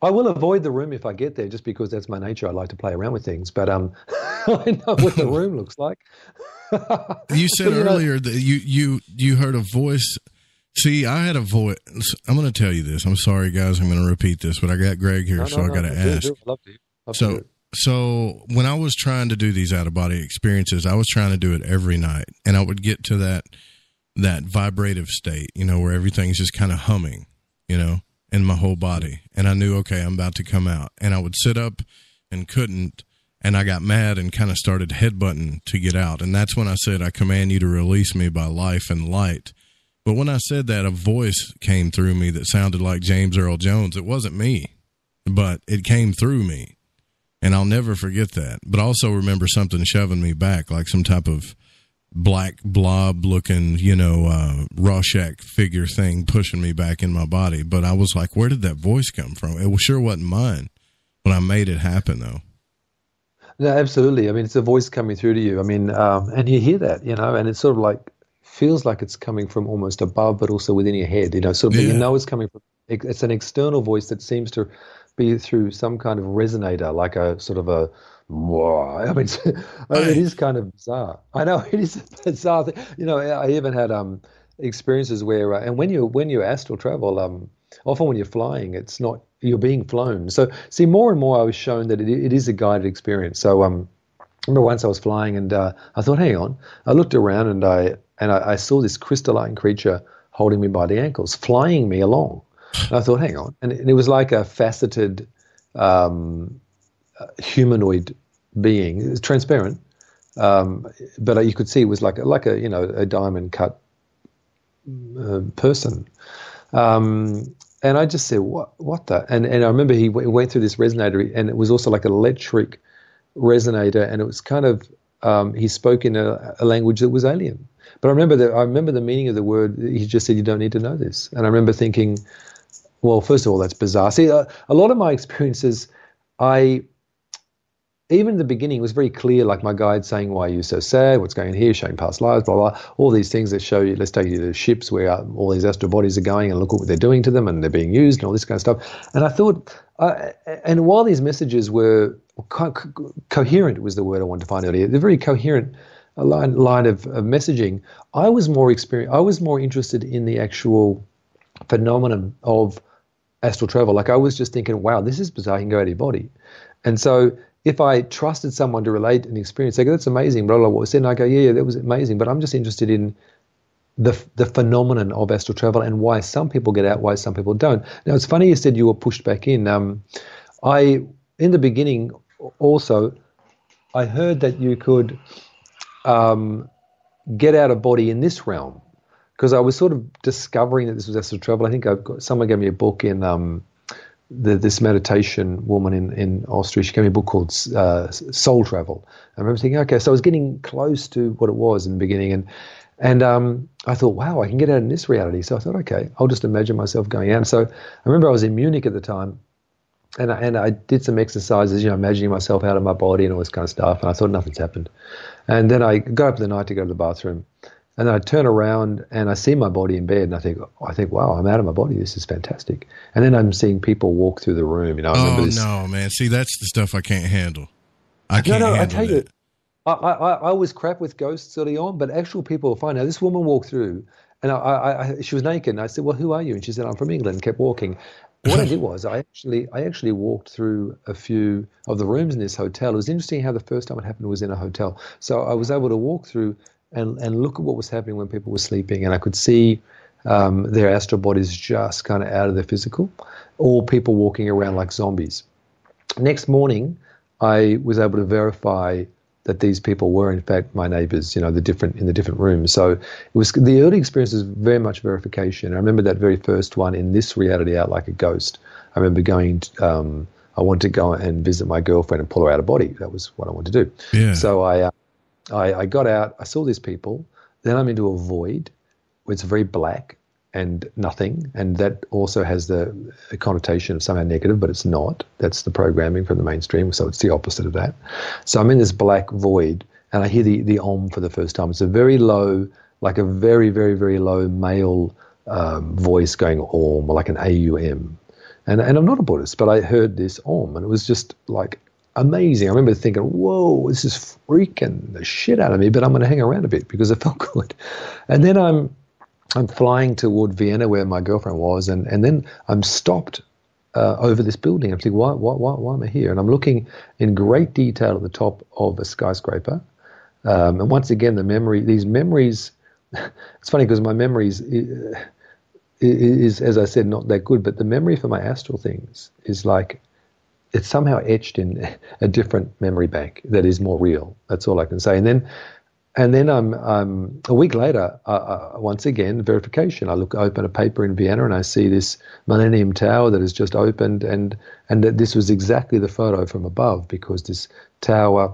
I will avoid the room if I get there just because that's my nature. I like to play around with things, but um, I know what the room looks like. You said you earlier know. that you, you, you heard a voice. See, I had a voice. I'm going to tell you this. I'm sorry, guys. I'm going to repeat this, but I got Greg here, no, so no, I got no, to ask. Do, do. Love to. Love so, to so when I was trying to do these out-of-body experiences, I was trying to do it every night, and I would get to that that vibrative state, you know, where everything's just kind of humming, you know. In my whole body. And I knew, okay, I'm about to come out, and I would sit up and couldn't. And I got mad and kind of started headbutting to get out. And that's when I said, I command you to release me by life and light. But when I said that, a voice came through me that sounded like James Earl Jones. It wasn't me, but it came through me, and I'll never forget that. But I also remember something shoving me back, like some type of black blob looking, you know, uh, Rorschach figure thing pushing me back in my body. But I was like, where did that voice come from? It sure wasn't mine. But I made it happen though. No, absolutely. I mean, it's a voice coming through to you. I mean, um, and you hear that, you know, and it's sort of like, feels like it's coming from almost above, but also within your head, you know, sort of, yeah. You know, it's coming from, it's an external voice that seems to be through some kind of resonator, like a sort of a, wow. I mean, I mean, it is kind of bizarre. I know it is a bizarre thing. You know, I even had um, experiences where, uh, and when you when you astral travel, um, often when you're flying, it's not you're being flown. So, see, more and more I was shown that it, it is a guided experience. So, um, I remember once I was flying, and uh, I thought, hang on. I looked around, and I and I, I saw this crystalline creature holding me by the ankles, flying me along. And I thought, hang on, and, and it was like a faceted um, humanoid. Being it was transparent, um, but you could see it was like like a you know a diamond cut uh, person, um, and I just said what what the and and I remember he w- went through this resonator, and it was also like an electric resonator, and it was kind of um, he spoke in a, a language that was alien. But I remember that I remember the meaning of the word. He just said you don't need to know this, and I remember thinking, well, first of all, that's bizarre. See, a, a lot of my experiences, I. Even in the beginning, it was very clear, like my guide saying, why are you so sad? What's going on here? Showing past lives, blah, blah. All these things that show you, let's take you to the ships where all these astral bodies are going and look at what they're doing to them and they're being used and all this kind of stuff. And I thought, uh, and while these messages were co- co- coherent was the word I wanted to find earlier, they're very coherent line, line of, of messaging, I was more experienced, I was more interested in the actual phenomenon of astral travel. Like I was just thinking, wow, this is bizarre. You can go out of your body. And so if I trusted someone to relate an experience, they go, that's amazing, blah, blah, what was said, and I go, yeah, yeah, that was amazing, but I'm just interested in the the phenomenon of astral travel and why some people get out, why some people don't. Now, it's funny you said you were pushed back in. Um, I, in the beginning also, I heard that you could um, get out of body in this realm, because I was sort of discovering that this was astral travel. I think I've got, someone gave me a book in... Um, The, this meditation woman in, in Austria, she gave me a book called uh, Soul Travel. I remember thinking, okay, so I was getting close to what it was in the beginning, and and um, I thought, wow, I can get out in this reality. So I thought, okay, I'll just imagine myself going out. And so I remember I was in Munich at the time, and I, and I did some exercises, you know, imagining myself out of my body and all this kind of stuff, and I thought nothing's happened. And then I got up in the night to go to the bathroom, and then I turn around and I see my body in bed, and I think, I think, wow, I'm out of my body. This is fantastic. And then I'm seeing people walk through the room. You know, I oh remember this. No, man! See, that's the stuff I can't handle. I can't no, no, handle I tell that. You, I, I, I was crap with ghosts early on, but actual people were fine. Now this woman walked through, and I, I, I, she was naked. And I said, "Well, who are you?" And she said, "I'm from England." And kept walking. What I did was I actually I actually walked through a few of the rooms in this hotel. It was interesting how the first time it happened was in a hotel, so I was able to walk through. And, and look at what was happening when people were sleeping. And I could see um, their astral bodies just kind of out of their physical, or people walking around like zombies. Next morning, I was able to verify that these people were, in fact, my neighbors, you know, the different in the different rooms. So it was the early experience was very much verification. I remember that very first one in this reality out like a ghost. I remember going, to, um, I wanted to go and visit my girlfriend and pull her out of body. That was what I wanted to do. Yeah. So I... Uh, I, I got out, I saw these people, then I'm into a void where it's very black and nothing, and that also has the connotation of somehow negative, but it's not. That's the programming from the mainstream, so it's the opposite of that. So I'm in this black void, and I hear the, the Om for the first time. It's a very low, like a very, very, very low male um, voice going Om, or like an A U M. And, and I'm not a Buddhist, but I heard this Om, and it was just like, amazing. I remember thinking, whoa, this is freaking the shit out of me, but I'm going to hang around a bit because it felt good. And then I'm I'm flying toward Vienna where my girlfriend was, and, and then I'm stopped uh, over this building. I'm thinking, why, why, why, why am I here? And I'm looking in great detail at the top of a skyscraper. Um, and once again, the memory, these memories, it's funny because my memories is, is, as I said, not that good, but the memory for my astral things is like, it's somehow etched in a different memory bank that is more real. That's all I can say. And then, and then I'm um, a week later. Uh, uh, once again, verification. I look, I open a paper in Vienna, and I see this Millennium Tower that has just opened, and and that this was exactly the photo from above because this tower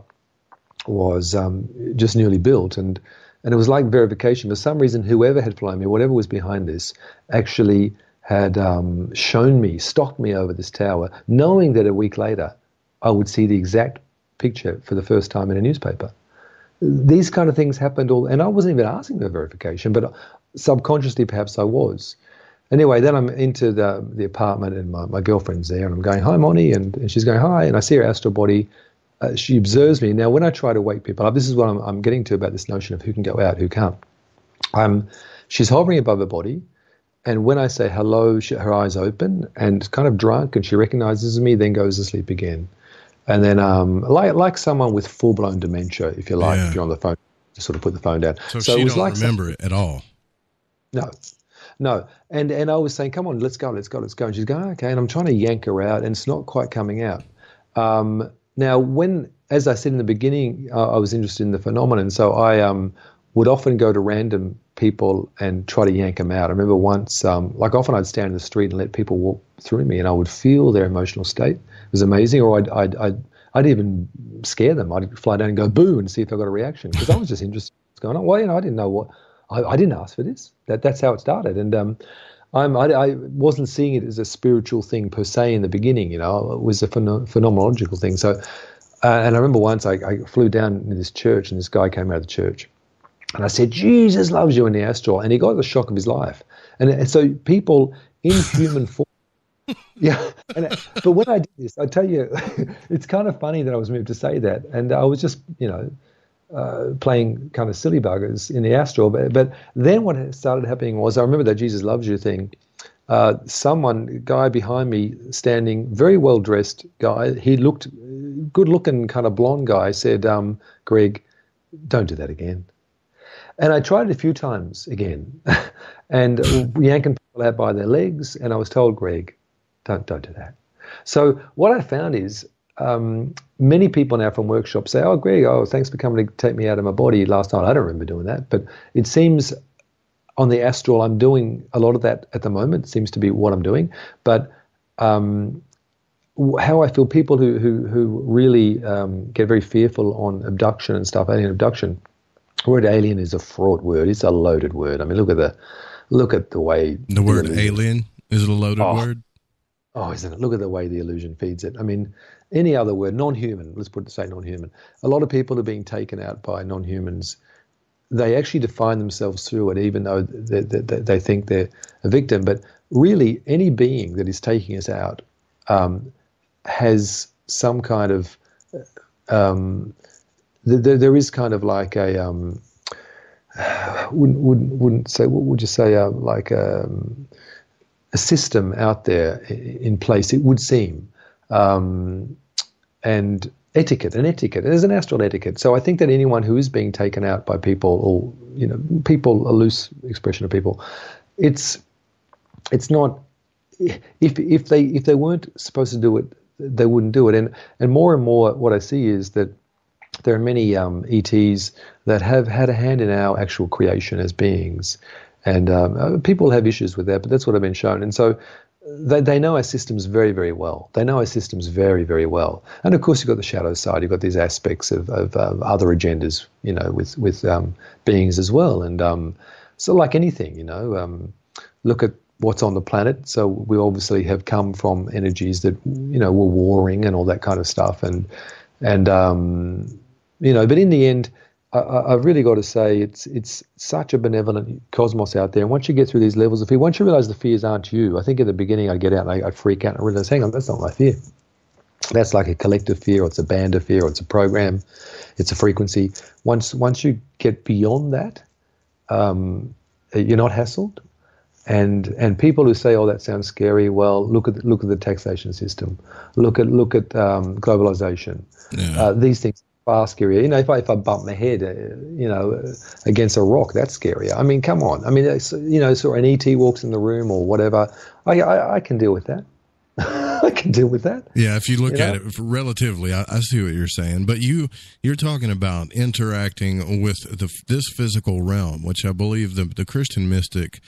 was um, just newly built, and and it was like verification. For some reason, whoever had flown me, whatever was behind this, actually had um, shown me, stalked me over this tower, knowing that a week later I would see the exact picture for the first time in a newspaper. These kind of things happened all, and I wasn't even asking for verification, but subconsciously perhaps I was. Anyway, then I'm into the the apartment, and my, my girlfriend's there, and I'm going, hi, Moni, and, and she's going, hi, and I see her astral body. Uh, she observes me. Now, when I try to wake people up, this is what I'm, I'm getting to about this notion of who can go out, who can't. Um, she's hovering above her body, and when I say hello, she, her eyes open and kind of drunk, and she recognizes me, then goes to sleep again. And then um, like like someone with full-blown dementia, if you like, yeah. If you're on the phone, just sort of put the phone down. So, so she it was don't like remember some, it at all? No, no. And and I was saying, come on, let's go, let's go, let's go. And she's going, okay, and I'm trying to yank her out, and it's not quite coming out. Um, now, when, as I said in the beginning, uh, I was interested in the phenomenon, so I um, would often go to random people and try to yank them out. I remember once, um, like often I'd stand in the street and let people walk through me, and I would feel their emotional state. It was amazing. Or I'd I'd, I'd, I'd even scare them. I'd fly down and go boo and see if I got a reaction, because I was just interested in what's going on. Well, you know, I didn't know what, I, I didn't ask for this. That That's how it started. And um, I'm, I, I wasn't seeing it as a spiritual thing per se in the beginning, you know, it was a phen- phenomenological thing. So, uh, and I remember once I, I flew down to this church, and this guy came out of the church. And I said, Jesus loves you in the astral. And he got the shock of his life. And, and so people in human form. Yeah. And, but when I did this, I tell you, it's kind of funny that I was moved to say that. And I was just, you know, uh, playing kind of silly buggers in the astral. But, but then what started happening was, I remember that Jesus loves you thing. uh, someone, guy behind me standing, very well dressed guy, he looked good looking, kind of blonde guy, said, um, Greg, don't do that again. And I tried it a few times again, and yanking people out by their legs, and I was told, Greg, don't don't do that. So what I found is um, many people now from workshops say, oh, Greg, oh, thanks for coming to take me out of my body last night. I don't remember doing that, but it seems on the astral I'm doing a lot of that at the moment. It seems to be what I'm doing, but um, how I feel people who, who, who really um, get very fearful on abduction and stuff, alien abduction, the word alien is a fraught word. It's a loaded word. I mean, look at the look at the way the word the alien is it a loaded oh, word? Oh, isn't it? Look at the way the illusion feeds it. I mean, any other word, non-human. Let's put it say non-human. A lot of people are being taken out by non-humans. They actually define themselves through it, even though they, they, they think they're a victim. But really, any being that is taking us out um, has some kind of um, There, there is kind of like a um, wouldn't wouldn't wouldn't say what would you say uh, like a, a system out there in place. It would seem um, and etiquette an etiquette. There's an astral etiquette. So I think that anyone who is being taken out by people, or you know, people, a loose expression of people, it's it's not if if they if they weren't supposed to do it, they wouldn't do it. And and more and more, what I see is that there are many um, E Ts that have had a hand in our actual creation as beings, and um, people have issues with that, but that's what I've been shown. And so they, they know our systems very, very well. They know our systems very, very well. And of course, you've got the shadow side. You've got these aspects of, of, of other agendas, you know, with with um, beings as well. And um, so, like anything, you know, um, look at what's on the planet. So we obviously have come from energies that, you know, were warring and all that kind of stuff, and and um, you know, but in the end, I, I've really got to say it's it's such a benevolent cosmos out there. And once you get through these levels of fear, once you realize the fears aren't you, I think at the beginning I'd get out and I, I'd freak out and realize, hang on, that's not my fear. That's like a collective fear, or it's a band of fear, or it's a program, it's a frequency. Once once you get beyond that, um, you're not hassled. And and people who say, oh, that sounds scary. Well, look at look at the taxation system. Look at look at um, globalization. Yeah. Uh, these things. Far scarier. You know, if I, if I bump my head, uh, you know, against a rock, that's scarier. I mean, come on. I mean, you know, so an E T walks in the room or whatever, I, I, I can deal with that. I can deal with that. Yeah, if you look you at know? it relatively, I, I see what you're saying. But you, you're talking about interacting with the, this physical realm, which I believe the, the Christian mystic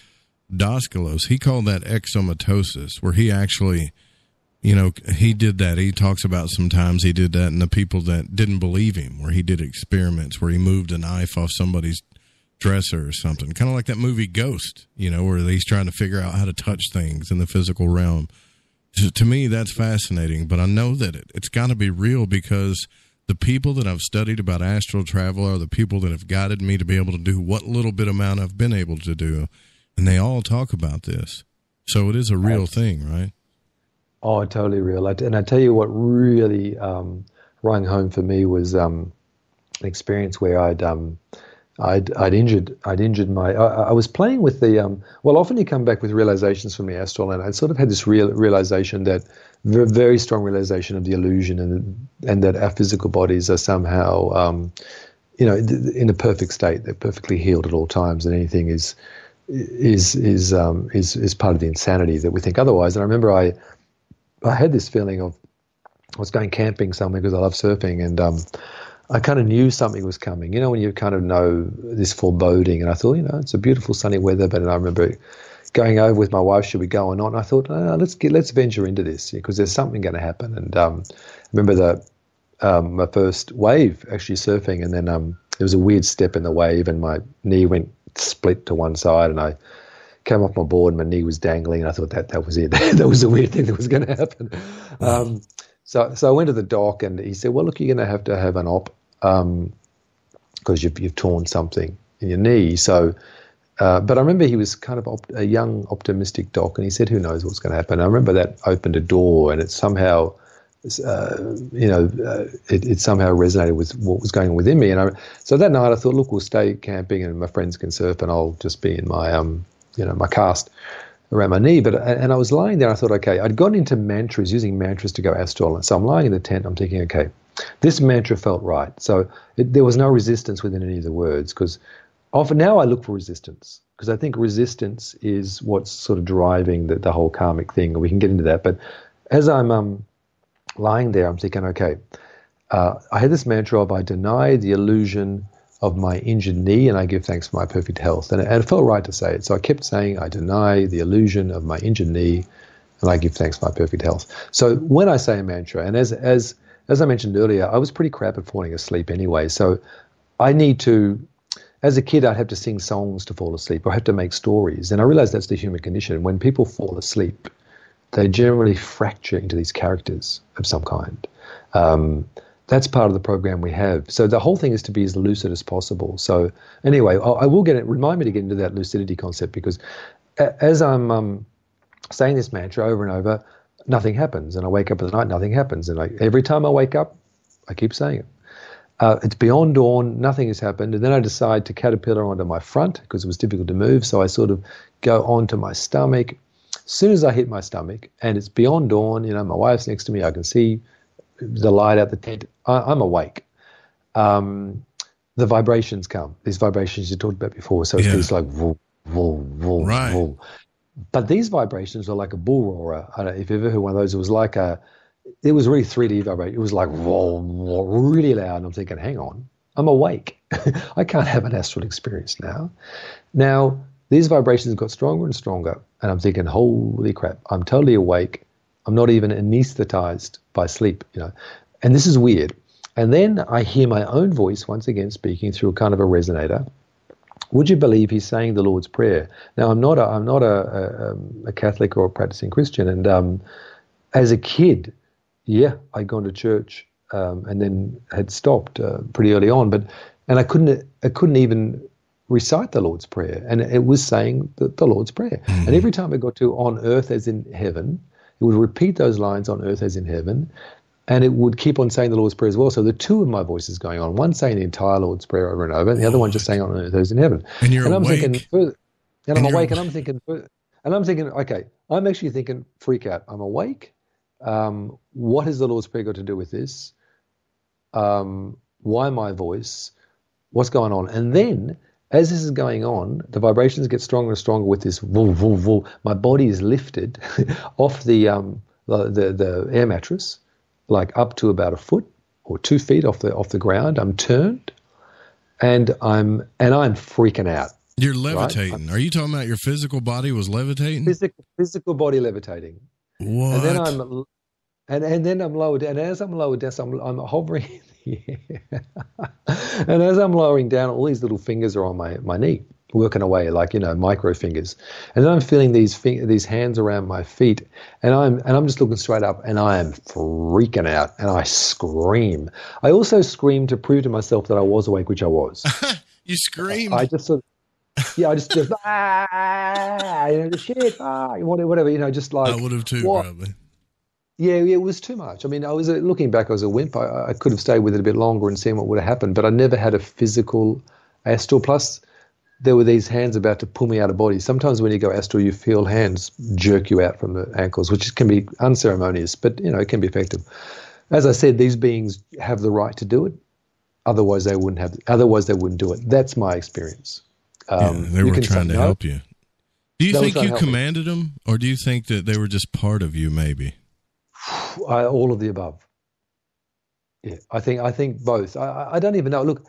Doskalos, he called that exomatosis, where he actually... You know, he did that. He talks about sometimes he did that, and the people that didn't believe him, where he did experiments, where he moved a knife off somebody's dresser or something. Kind of like that movie Ghost, you know, where he's trying to figure out how to touch things in the physical realm. So to me, that's fascinating, but I know that it, it's got to be real, because the people that I've studied about astral travel are the people that have guided me to be able to do what little bit amount I've been able to do, and they all talk about this. So it is a real thing, right? Oh, totally real. And I tell you what really um, rung home for me was um, an experience where I'd um, I'd, I'd injured I'd injured my. I, I was playing with the. Um, well, often you come back with realizations from the astral, and I sort of had this real realization that very, very strong realization of the illusion, and and that our physical bodies are somehow um, you know in a perfect state. They're perfectly healed at all times, and anything is is is um, is is part of the insanity that we think otherwise. And I remember I. I had this feeling of, I was going camping somewhere because I love surfing, and um, I kind of knew something was coming. You know, when you kind of know this foreboding, and I thought, you know, it's a beautiful sunny weather, but and I remember going over with my wife, should we go or not? And I thought, oh, let's get, let's venture into this because there's something going to happen. And um, I remember the um, my first wave actually surfing, and then um, there was a weird step in the wave, and my knee went split to one side, and I came off my board, and my knee was dangling, and I thought that that was it. That was a weird thing that was going to happen. Um, so, so I went to the doc, and he said, "Well, look, you're going to have to have an op because um, you've you've torn something in your knee." So, uh, but I remember he was kind of op a young, optimistic doc, and he said, "Who knows what's going to happen?" And I remember that opened a door, and it somehow, uh, you know, uh, it, it somehow resonated with what was going on within me. And I, so that night, I thought, "Look, we'll stay camping, and my friends can surf, and I'll just be in my um." you know, my cast. around my knee, but and I was lying there. I thought, okay, I'd gotten into mantras, using mantras to go astral. So I'm lying in the tent. I'm thinking, okay, this mantra felt right. So it, there was no resistance within any of the words, because often now I look for resistance, because I think resistance is what's sort of driving the, the whole karmic thing. We can get into that. But as I'm um, lying there, I'm thinking, okay, uh, I had this mantra of, I deny the illusion of my injured knee, and I give thanks for my perfect health. And it, and it felt right to say it. So I kept saying, I deny the illusion of my injured knee, and I give thanks for my perfect health. So when I say a mantra, and as as as I mentioned earlier, I was pretty crap at falling asleep anyway. So I need to, as a kid, I'd have to sing songs to fall asleep, or I have to make stories. And I realized that's the human condition. When people fall asleep, they generally fracture into these characters of some kind. Um, That's part of the program we have. So the whole thing is to be as lucid as possible. So anyway, I will get it. Remind me to get into that lucidity concept, because as I'm um, saying this mantra over and over, nothing happens. And I wake up in the night, nothing happens. And I, every time I wake up, I keep saying it. Uh, it's beyond dawn, nothing has happened. And then I decide to caterpillar onto my front, because it was difficult to move. So I sort of go onto my stomach. As soon as I hit my stomach and it's beyond dawn, you know, my wife's next to me, I can see the light out the tent, I, I'm awake. Um, the vibrations come. These vibrations you talked about before. So it's yeah. these like, vroom, vroom, vroom, right. vroom. But these vibrations are like a bull roarer. I don't know if you've ever heard one of those. It was like a, it was really three D vibration. It was like, vroom, vroom, really loud. And I'm thinking, hang on, I'm awake. I can't have an astral experience now. Now, these vibrations got stronger and stronger. And I'm thinking, holy crap, I'm totally awake. I'm not even anesthetized by sleep, you know, and this is weird. And then I hear my own voice once again speaking through a kind of a resonator. Would you believe he's saying the Lord's Prayer? Now, I'm not a, I'm not a, a, a Catholic or a practicing Christian, and um, as a kid, yeah, I'd gone to church um, and then had stopped uh, pretty early on, but and I couldn't I couldn't even recite the Lord's Prayer, and it was saying the, the Lord's Prayer, mm-hmm. and every time I got to on earth as in heaven. It would repeat those lines on earth as in heaven, and it would keep on saying the Lord's Prayer as well. So the two of my voices going on, one saying the entire Lord's Prayer over and over, and the other one just saying on earth as in heaven. And you're and I'm awake. Thinking, and, and I'm awake, and I'm thinking, and I'm thinking, okay, I'm actually thinking, freak out. I'm awake. Um, what has the Lord's Prayer got to do with this? Um, why my voice? What's going on? And then, as this is going on, the vibrations get stronger and stronger with this vroom, vroom, vroom. My body is lifted off the, um, the, the the air mattress, like up to about a foot or two feet off the off the ground. I'm turned, and I'm and I'm freaking out. You're levitating. Right? Are you talking about your physical body was levitating? Physical physical body levitating. What? And then I'm and and then I'm lowered. And as I'm lowered down, I'm I'm hovering. Yeah. And as I'm lowering down, all these little fingers are on my, my knee, working away like, you know, micro fingers. And then I'm feeling these fing- these hands around my feet, and I'm and I'm just looking straight up, and I am freaking out, and I scream. I also scream to prove to myself that I was awake, which I was. You scream. I, I just sort of, yeah, I just just ah, you know, shit, ah, whatever, you know, just like I would have too, what? Probably. Yeah, it was too much. I mean, I was looking back, I was a wimp. I, I could have stayed with it a bit longer and seen what would have happened, but I never had a physical astral. Plus, there were these hands about to pull me out of body. Sometimes when you go astral, you feel hands jerk you out from the ankles, which can be unceremonious, but, you know, it can be effective. As I said, these beings have the right to do it. Otherwise, they wouldn't have. Otherwise, they wouldn't do it. That's my experience. Um, yeah, they were trying to help you. Do you think you commanded them, or do you think that they were just part of you maybe? I, all of the above. Yeah, I think I think both. I, I don't even know. Look,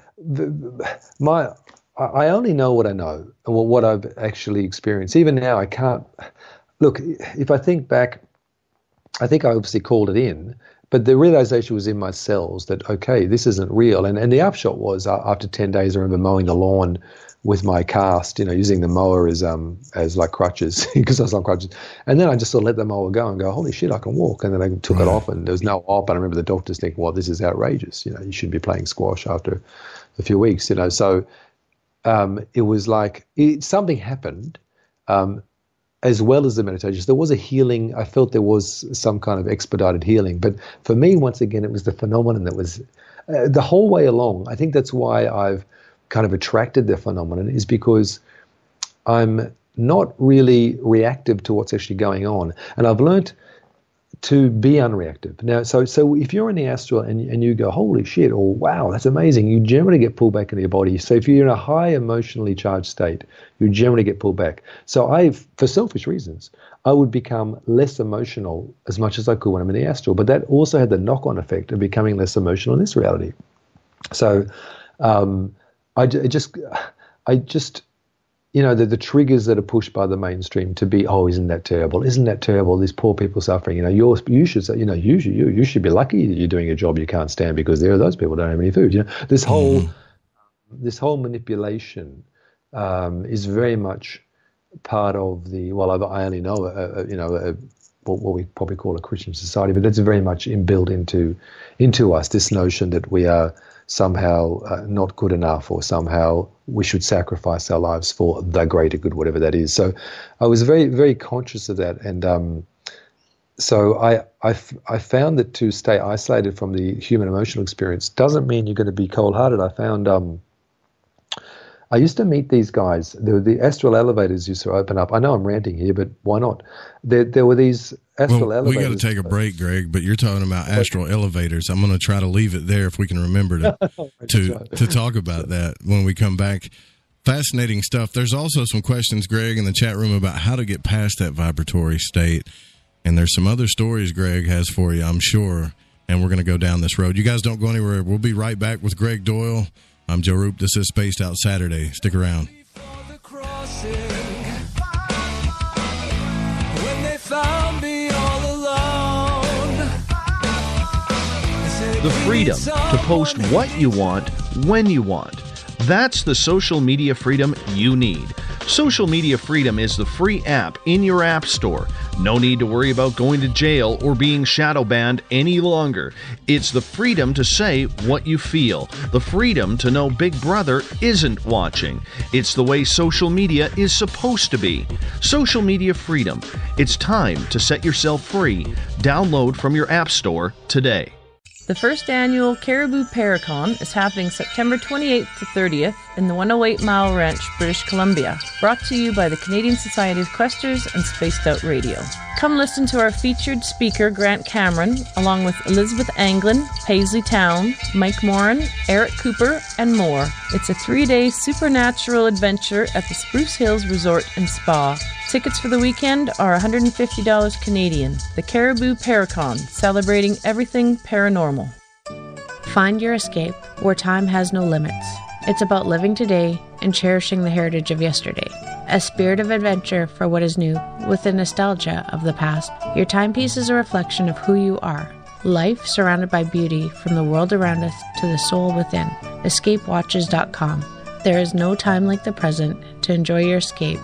my I only know what I know and what I've actually experienced. Even now, I can't look. If I think back, I think I obviously called it in, but the realization was in my cells that okay, this isn't real. And and the upshot was uh, after ten days, I remember mowing the lawn with my cast, you know, using the mower as um as like crutches because I was on crutches, and then I just sort of let the mower go and go, holy shit, I can walk, and then I took right. it off, and there was no op, and I remember the doctors thinking, well, this is outrageous, you know, you should be playing squash after a few weeks, you know, so um it was like it, something happened, um as well as the meditations. There was a healing. I felt there was some kind of expedited healing, but for me, once again, it was the phenomenon that was uh, the whole way along. I think that's why I've kind of attracted the phenomenon, is because I'm not really reactive to what's actually going on. And I've learned to be unreactive. Now, so so if you're in the astral and, and you go, holy shit, or wow, that's amazing, you generally get pulled back into your body. So if you're in a high emotionally charged state, you generally get pulled back. So I've, for selfish reasons, I would become less emotional as much as I could when I'm in the astral. But that also had the knock-on effect of becoming less emotional in this reality. So um, I, I just, I just... you know, the, the triggers that are pushed by the mainstream to be, oh, isn't that terrible? Isn't that terrible? These poor people suffering. You know, you're, you should say, you know, you should, you, you should be lucky that you're doing a job you can't stand because there are those people who don't have any food. You know, this whole, mm. this whole manipulation um, is very much part of the, well, I only know, a, a, you know, a, what we probably call a Christian society, but that's very much inbuilt into, into us, this notion that we are somehow uh, not good enough, or somehow we should sacrifice our lives for the greater good, whatever that is. So I was very, very conscious of that. And um, so I, I, I found that to stay isolated from the human emotional experience doesn't mean you're going to be cold-hearted. I found um, I used to meet these guys. The, the astral elevators used to open up. I know I'm ranting here, but why not? There, there were these astral well, elevators. We got to take a break, Greg, but you're talking about astral elevators. I'm going to try to leave it there if we can remember to, to, to talk about that when we come back. Fascinating stuff. There's also some questions, Greg, in the chat room about how to get past that vibratory state. And there's some other stories Greg has for you, I'm sure. And we're going to go down this road. You guys don't go anywhere. We'll be right back with Greg Doyle. I'm Joe Roop. This is Spaced Out Saturday. Stick around. The freedom to post what you want, when you want. That's the social media freedom you need. Social Media Freedom is the free app in your app store. No need to worry about going to jail or being shadow banned any longer. It's the freedom to say what you feel. The freedom to know Big Brother isn't watching. It's the way social media is supposed to be. Social Media Freedom. It's time to set yourself free. Download from your app store today. The first annual Caribou Paracon is happening September twenty-eighth to thirtieth in the one oh eight Mile Ranch, British Columbia, brought to you by the Canadian Society of Questers and Spaced Out Radio. Come listen to our featured speaker, Grant Cameron, along with Elizabeth Anglin, Paisley Town, Mike Moran, Eric Cooper, and more. It's a three-day supernatural adventure at the Spruce Hills Resort and Spa. Tickets for the weekend are one hundred fifty dollars Canadian. The Caribou Paracon, celebrating everything paranormal. Find your escape where time has no limits. It's about living today and cherishing the heritage of yesterday. A spirit of adventure for what is new, with the nostalgia of the past. Your timepiece is a reflection of who you are. Life surrounded by beauty, from the world around us to the soul within. escape watches dot com. There is no time like the present to enjoy your escape.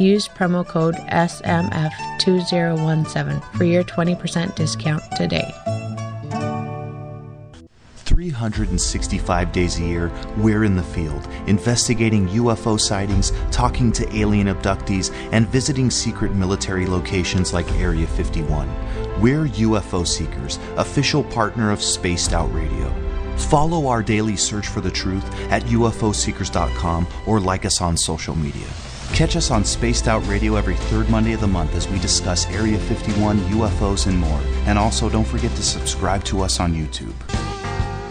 Use promo code S M F two zero one seven for your twenty percent discount today. three hundred sixty-five days a year, we're in the field, investigating U F O sightings, talking to alien abductees, and visiting secret military locations like Area fifty-one. We're U F O Seekers, official partner of Spaced Out Radio. Follow our daily search for the truth at U F O seekers dot com or like us on social media. Catch us on Spaced Out Radio every third Monday of the month as we discuss Area fifty-one, U F Os, and more. And also, don't forget to subscribe to us on YouTube.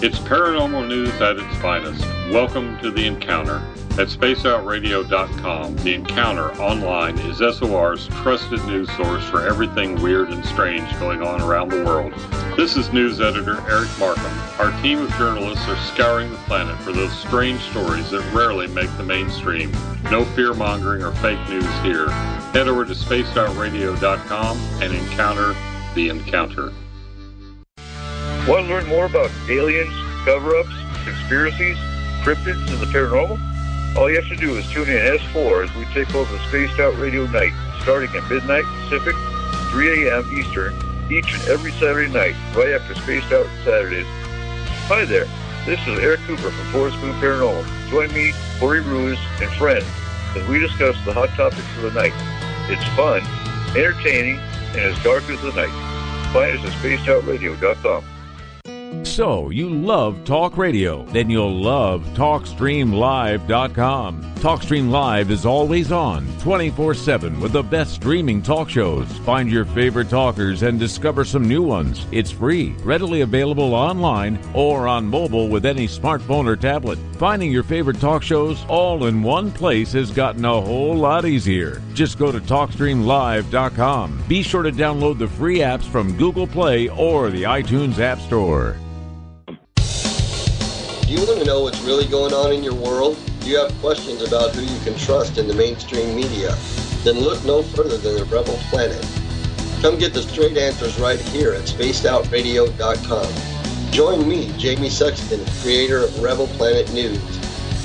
It's paranormal news at its finest. Welcome to The Encounter. At space out radio dot com, The Encounter Online is S O R's trusted news source for everything weird and strange going on around the world. This is news editor Eric Markham. Our team of journalists are scouring the planet for those strange stories that rarely make the mainstream. No fear-mongering or fake news here. Head over to space out radio dot com and encounter The Encounter. Want to learn more about aliens, cover-ups, conspiracies, cryptids, and the paranormal? All you have to do is tune in S four as we take over Spaced Out Radio Night, starting at midnight Pacific, three a.m. Eastern, each and every Saturday night, right after Spaced Out Saturdays. Hi there, this is Eric Cooper from Forest Blue Paranormal. Join me, Corey Ruiz, and friends as we discuss the hot topics of the night. It's fun, entertaining, and as dark as the night. Find us at spaced out radio dot com. So, you love talk radio? Then you'll love talk stream live dot com. TalkStream Live is always on, twenty-four seven, with the best streaming talk shows. Find your favorite talkers and discover some new ones. It's free, readily available online or on mobile with any smartphone or tablet. Finding your favorite talk shows all in one place has gotten a whole lot easier. Just go to talk stream live dot com. Be sure to download the free apps from Google Play or the iTunes App Store. Do you want to know what's really going on in your world? Do you have questions about who you can trust in the mainstream media? Then look no further than the Rebel Planet. Come get the straight answers right here at spaced out radio dot com. Join me, Jamie Sexton, creator of Rebel Planet News,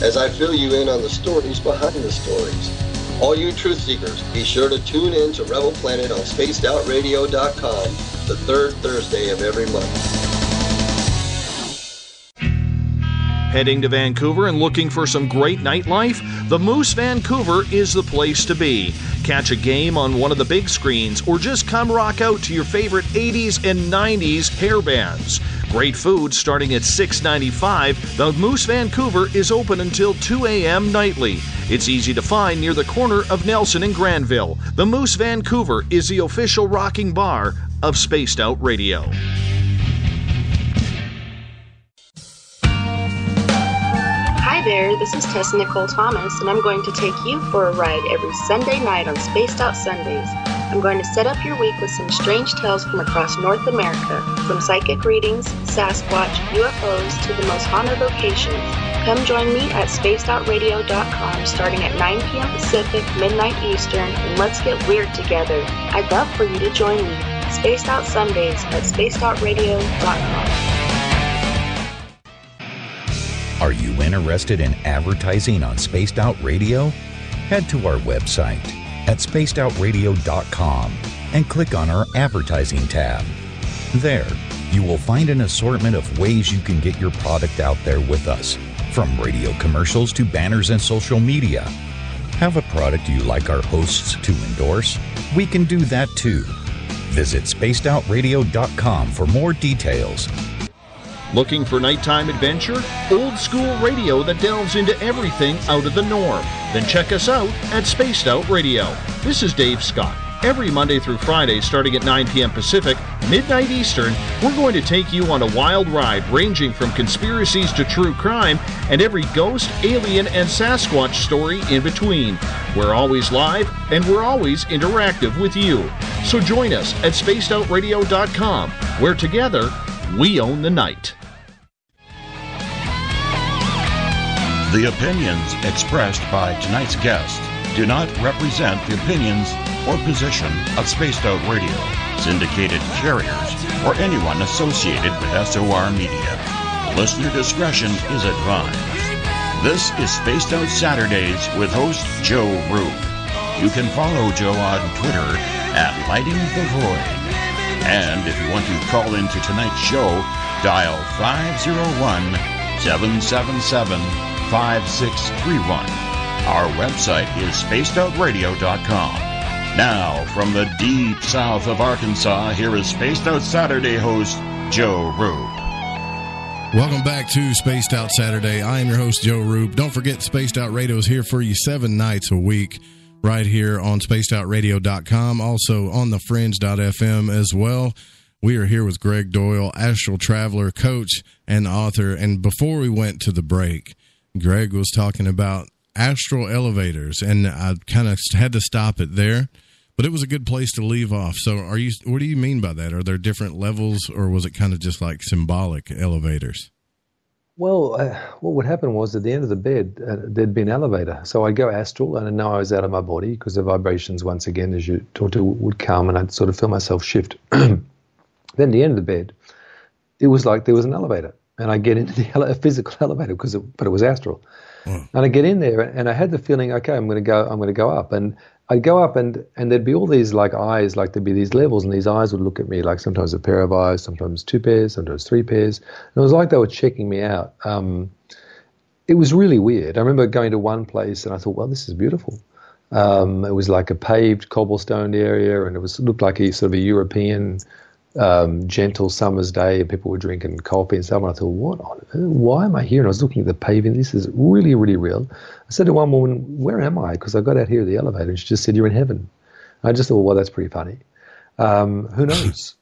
as I fill you in on the stories behind the stories. All you truth seekers, be sure to tune in to Rebel Planet on spaced out radio dot com the third Thursday of every month. Heading to Vancouver and looking for some great nightlife? The Moose Vancouver is the place to be. Catch a game on one of the big screens or just come rock out to your favorite eighties and nineties hair bands. Great food starting at six ninety-five. The Moose Vancouver is open until two a.m. nightly. It's easy to find near the corner of Nelson and Granville. The Moose Vancouver is the official rocking bar of Spaced Out Radio. There, this is Tess Nicole Thomas, and I'm going to take you for a ride every Sunday night on Spaced Out Sundays. I'm going to set up your week with some strange tales from across North America, from psychic readings, Sasquatch, U F Os, to the most haunted locations. Come join me at spaced out radio dot com starting at nine p.m. Pacific, midnight Eastern, and let's get weird together. I'd love for you to join me. Spaced Out Sundays at spaced out radio dot com. Are you interested in advertising on Spaced Out Radio? Head to our website at spaced out radio dot com and click on our advertising tab. There, you will find an assortment of ways you can get your product out there with us, from radio commercials to banners and social media. Have a product you'd like our hosts to endorse? We can do that too. Visit spaced out radio dot com for more details. Looking for nighttime adventure? Old school radio that delves into everything out of the norm. Then check us out at Spaced Out Radio. This is Dave Scott. Every Monday through Friday, starting at nine p.m. Pacific, midnight Eastern, we're going to take you on a wild ride ranging from conspiracies to true crime and every ghost, alien, and Sasquatch story in between. We're always live and we're always interactive with you. So join us at spaced out radio dot com, where together, we own the night. The opinions expressed by tonight's guest do not represent the opinions or position of Spaced Out Radio, syndicated carriers, or anyone associated with S O R Media. Listener discretion is advised. This is Spaced Out Saturdays with host Joe Roop. You can follow Joe on Twitter at Lighting the Void. And if you want to call into tonight's show, dial five oh one, seven seven seven, five six three one. Our website is spaced out radio dot com. Now, from the deep south of Arkansas, here is Spaced Out Saturday host, Joe Roop. Welcome back to Spaced Out Saturday. I am your host, Joe Roop. Don't forget, Spaced Out Radio is here for you seven nights a week, right here on spaced out radio dot com, also on the fringe dot f m as well. We are here with Greg Doyle, astral traveler, coach, and author. And before we went to the break, Greg was talking about astral elevators, and I kind of had to stop it there, but it was a good place to leave off. So are you, what do you mean by that? Are there different levels, or was it kind of just like symbolic elevators? Well, uh, what would happen was at the end of the bed, uh, there'd be an elevator. So I'd go astral and I'd know I was out of my body because the vibrations, once again, as you talked to, would come, and I'd sort of feel myself shift. Then at the end of the bed, it was like there was an elevator. And I get into the ele- physical elevator, because it, but it was astral. Mm. And I get in there and I had the feeling, okay, I'm going to go, I'm going to go up. And I'd go up and, and there'd be all these like eyes, like there'd be these levels, and these eyes would look at me, like sometimes a pair of eyes, sometimes two pairs, sometimes three pairs. And it was like they were checking me out. Um, it was really weird. I remember going to one place and I thought, well, this is beautiful. Um, it was like a paved cobblestone area, and it was looked like a sort of a European um, gentle summer's day, and people were drinking coffee and so on. I thought, what on earth? Why am I here? And I was looking at the pavement. This is really, really real. I said to one woman, where am I? Because I got out here at the elevator, and she just said, you're in heaven. I just thought, well, that's pretty funny. Um, who knows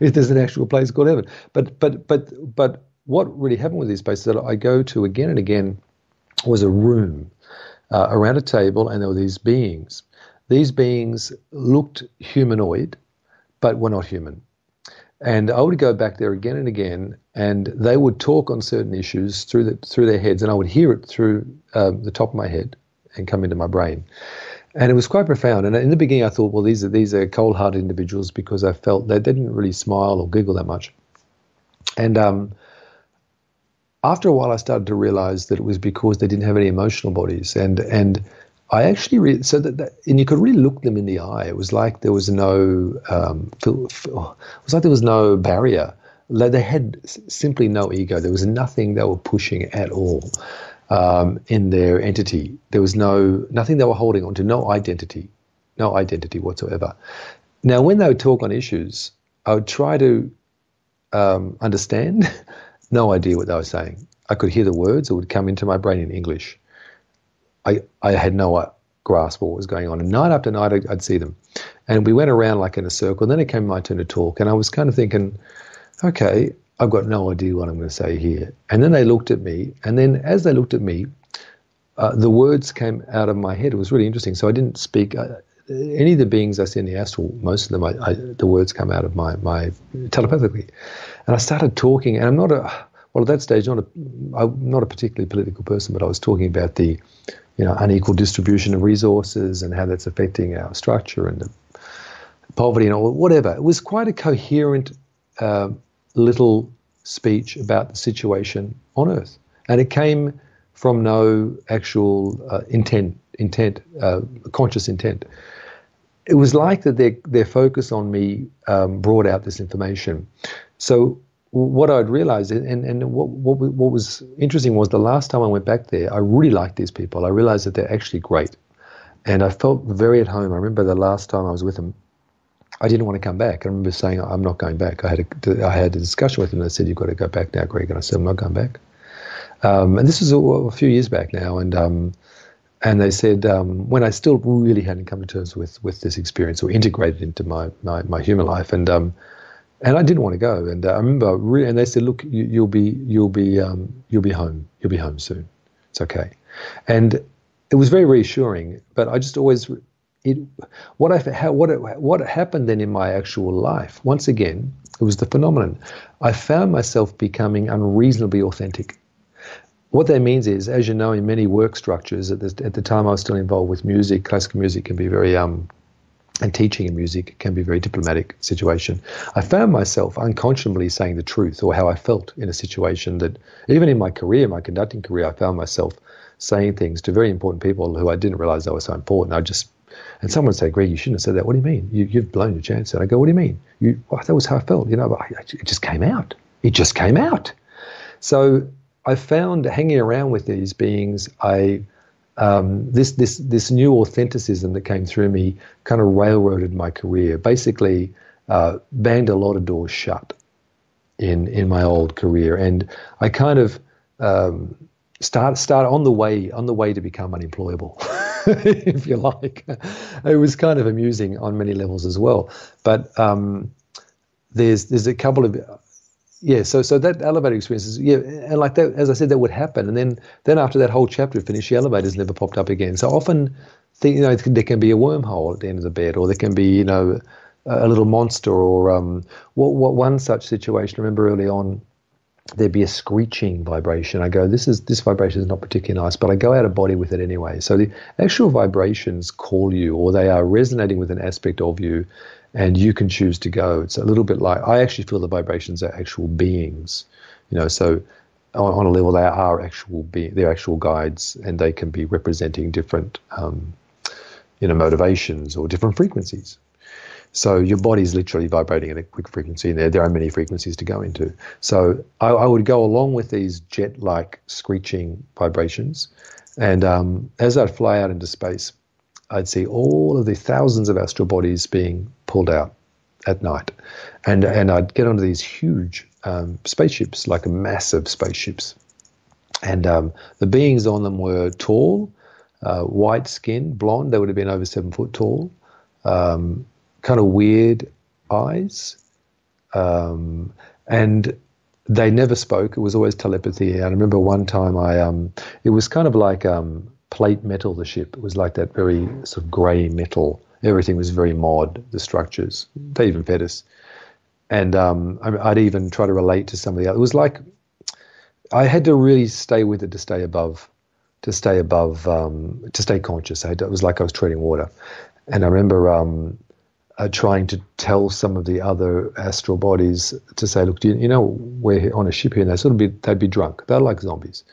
if there's an actual place called heaven? But but but but what really happened with these places that I go to again and again was a room uh, around a table, and there were these beings. These beings looked humanoid, but were not human. And I would go back there again and again, and they would talk on certain issues through the, through their heads, and I would hear it through uh, the top of my head and come into my brain. And it was quite profound. And in the beginning, I thought, well, these are these are cold-hearted individuals, because I felt that they didn't really smile or giggle that much. And um, after a while, I started to realize that it was because they didn't have any emotional bodies. And and I actually re- so that, that and you could really look them in the eye. It was like there was no um, it was like there was no barrier. Like they had simply no ego. There was nothing they were pushing at all. Um, in their entity, there was no nothing they were holding on to, no identity, no identity whatsoever. Now, when they would talk on issues, I would try to um, understand. No idea what they were saying. I could hear the words; it would come into my brain in English. I I had no grasp of what was going on. And night after night, I'd, I'd see them, and we went around like in a circle. And then it came my turn to talk, and I was kind of thinking, okay, I've got no idea what I'm going to say here. And then they looked at me, and then as they looked at me, uh, the words came out of my head. It was really interesting. So I didn't speak. Uh, any of the beings I see in the astral, most of them, I, I, the words come out of my, my telepathically. And I started talking, and I'm not a, well, at that stage, not a, I'm not a particularly political person, but I was talking about the, you know, unequal distribution of resources and how that's affecting our structure and the poverty and all, whatever. It was quite a coherent uh, little speech about the situation on Earth, and it came from no actual uh, intent, intent, uh, conscious intent. It was like that their their focus on me um, brought out this information. So what I'd realized, and and what what what was interesting was the last time I went back there, I really liked these people. I realized that they're actually great, and I felt very at home. I remember the last time I was with them, I didn't want to come back. I remember saying, I'm not going back. I had a, I had a discussion with him, and I said, you've got to go back now, Greg. And I said, I'm not going back. Um, and this was a, a few years back now. And um, and they said, um, when I still really hadn't come to terms with, with this experience or integrated into my, my, my human life. And um, and I didn't want to go. And uh, I remember, really, and they said, look, you, you'll be you'll be um, you'll be home. You'll be home soon. It's okay. And it was very reassuring. But I just always. It, what I what it, what happened then in my actual life? Once again, it was the phenomenon. I found myself becoming unreasonably authentic. What that means is, as you know, in many work structures, at, this, at the time I was still involved with music. Classical music can be very um, and teaching in music can be a very diplomatic situation. I found myself unconscionably saying the truth or how I felt in a situation that, even in my career, my conducting career, I found myself saying things to very important people who I didn't realize they were so important. I just And someone would say, Greg, you shouldn't have said that. What do you mean? You, you've blown your chance. And I go, what do you mean? You, well, that was how I felt. You know, but I, it just came out. It just came out. So I found hanging around with these beings, I um, this this this new authenticism that came through me kind of railroaded my career. Basically, uh, banged a lot of doors shut in in my old career, and I kind of. Um, Start start on the way on the way to become unemployable, if you like. It was kind of amusing on many levels as well. But um, there's there's a couple of yeah. So so that elevator experience is yeah, and like that, as I said, that would happen. And then then after that whole chapter finished, the elevators never popped up again. So often, you know, there can be a wormhole at the end of the bed, or there can be you know a little monster, or um, what what one such situation. I remember early on. There'd be a screeching vibration. I go, this is this vibration is not particularly nice, but I go out of body with it anyway. So the actual vibrations call you, or they are resonating with an aspect of you, and you can choose to go. It's a little bit like, I actually feel the vibrations are actual beings, you know, so on, on a level they are actual beings, they're actual guides, and they can be representing different, um, you know, motivations or different frequencies. So your body's literally vibrating at a quick frequency, and there, there are many frequencies to go into. So I, I would go along with these jet-like screeching vibrations, and um, as I'd fly out into space, I'd see all of the thousands of astral bodies being pulled out at night. And, and I'd get onto these huge um, spaceships, like massive spaceships. And um, the beings on them were tall, uh, white skin, blonde. They would have been over seven foot tall. Um, kind of weird eyes. Um, and they never spoke. It was always telepathy. And I remember one time I, um, it was kind of like um, plate metal, the ship. It was like that very sort of grey metal. Everything was very mod, the structures. They even fed us. And um, I'd even try to relate to some of the other. It was like I had to really stay with it to stay above, to stay above, um, to stay conscious. I had to, it was like I was treading water. And I remember um, uh, trying to tell some of the other astral bodies to say, look, do you, you know, we're on a ship here, and they sort of be, they'd be drunk. They're like zombies.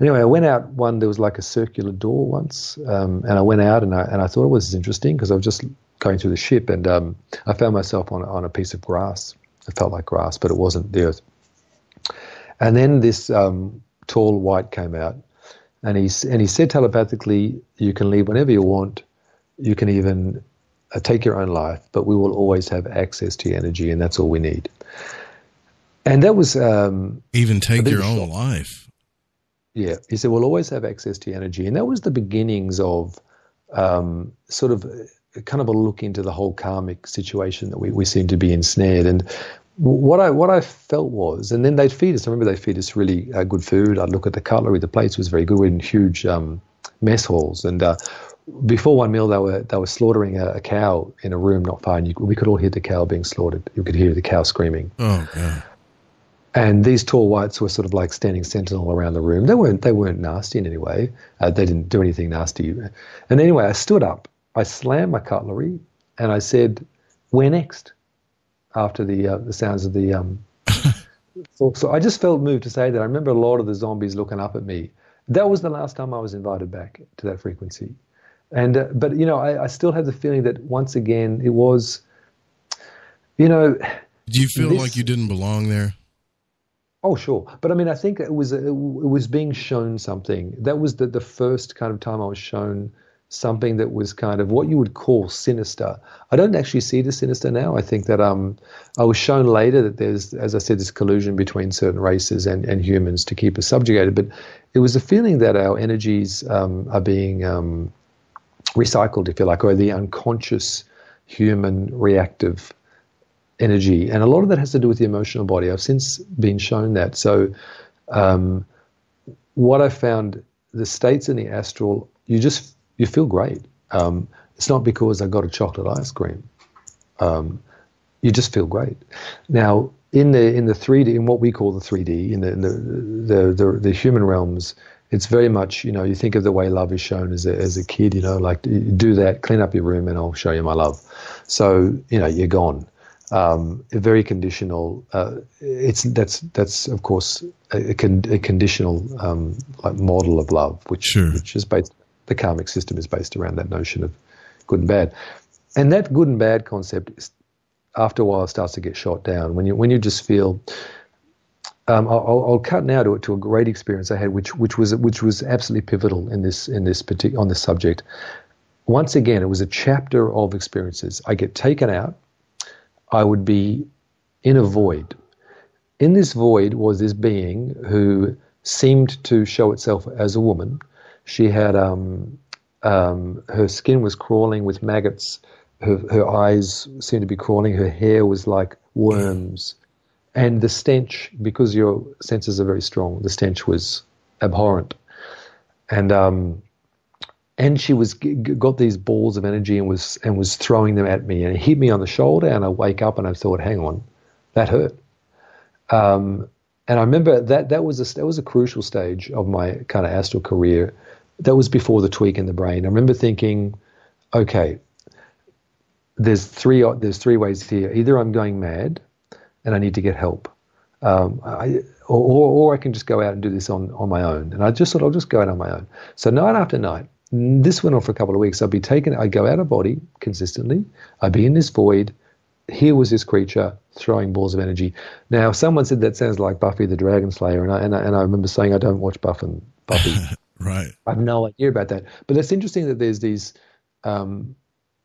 Anyway, I went out one, there was like a circular door once, um, and I went out and I, and I thought it was interesting because I was just going through the ship, and um, I found myself on, on a piece of grass. It felt like grass, but it wasn't the earth. And then this um, tall white came out, and he, and he said telepathically, you can leave whenever you want. You can even uh, take your own life, but we will always have access to your energy, and that's all we need. And that was... Um, even take your own life. Yeah. He said, we'll always have access to your energy. And that was the beginnings of um, sort of kind of a look into the whole karmic situation that we, we seem to be ensnared. And what I what I felt was, and then they'd feed us. I remember they feed us really uh, good food. I'd look at the cutlery. The plates was very good. We're in huge um, mess halls. And uh, before one meal, they were they were slaughtering a, a cow in a room not far, and you, we could all hear the cow being slaughtered. You could hear the cow screaming. Oh, God. And these tall whites were sort of like standing sentinel around the room. They weren't they weren't nasty in any way. Uh, they didn't do anything nasty. And anyway, I stood up. I slammed my cutlery, and I said, "Where next?" After the uh, the sounds of the um, so, so I just felt moved to say that I remember a lot of the zombies looking up at me. That was the last time I was invited back to that frequency, and uh, but you know I, I still have the feeling that once again it was, you know. Do you feel this, like you didn't belong there? Oh sure, but I mean I think it was it was being shown something. That was the the first kind of time I was shown something that was kind of what you would call sinister. I don't actually see it as sinister now. I think that um, I was shown later that there's, as I said, this collusion between certain races and, and humans to keep us subjugated. But it was a feeling that our energies um, are being um, recycled, if you like, or the unconscious human reactive energy. And a lot of that has to do with the emotional body. I've since been shown that. So um, what I found, the states in the astral, you just You feel great. Um, it's not because I got a chocolate ice cream. Um, you just feel great. Now, in the in the three D, in what we call the three D, in the in the, the the the human realms, it's very much, you know, you think of the way love is shown as a, as a kid. You know, like do that, clean up your room, and I'll show you my love. So you know, you're gone. Um, very conditional. Uh, it's that's that's of course a, a, con, a conditional um, like model of love, which sure. which is based. The karmic system is based around that notion of good and bad, and that good and bad concept, is, after a while, starts to get shot down. When you when you just feel, um, I'll, I'll cut now to to a great experience I had, which which was which was absolutely pivotal in this in this particular on this subject. Once again, it was a chapter of experiences. I get taken out. I would be in a void. In this void was this being who seemed to show itself as a woman. She had um, um, her skin was crawling with maggots. Her, her eyes seemed to be crawling. Her hair was like worms, and the stench, because your senses are very strong, the stench was abhorrent. And um, and she was got these balls of energy and was and was throwing them at me, and it hit me on the shoulder. And I wake up and I thought, hang on, that hurt. Um, and I remember that that was a that was a crucial stage of my kind of astral career. That was before the tweak in the brain. I remember thinking, okay, there's three there's three ways here. Either I'm going mad, and I need to get help, um, I, or, or I can just go out and do this on, on my own. And I just thought I'll just go out on my own. So night after night, this went on for a couple of weeks. I'd be taken. I'd go out of body consistently. I'd be in this void. Here was this creature throwing balls of energy. Now, someone said that sounds like Buffy the Dragon Slayer, and I and I, and I remember saying I don't watch Buff and Buffy. Right. I have no idea about that. But it's interesting that there's these um,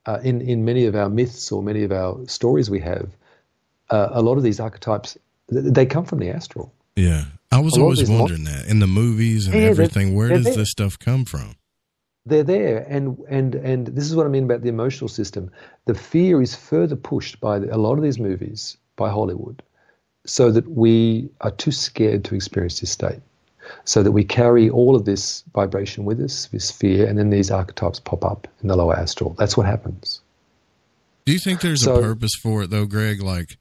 uh, in, in many of our myths or many of our stories we have, uh, a lot of these archetypes, they come from the astral. Yeah. I was always wondering mon- that in the movies and yeah, everything, where does there. this stuff come from? They're there. And, and, and this is what I mean about the emotional system. The fear is further pushed by the, a lot of these movies, by Hollywood, so that we are too scared to experience this state, so that we carry all of this vibration with us, this fear, and then these archetypes pop up in the lower astral. That's what happens. Do you think there's so, a purpose for it, though, Greg? Like,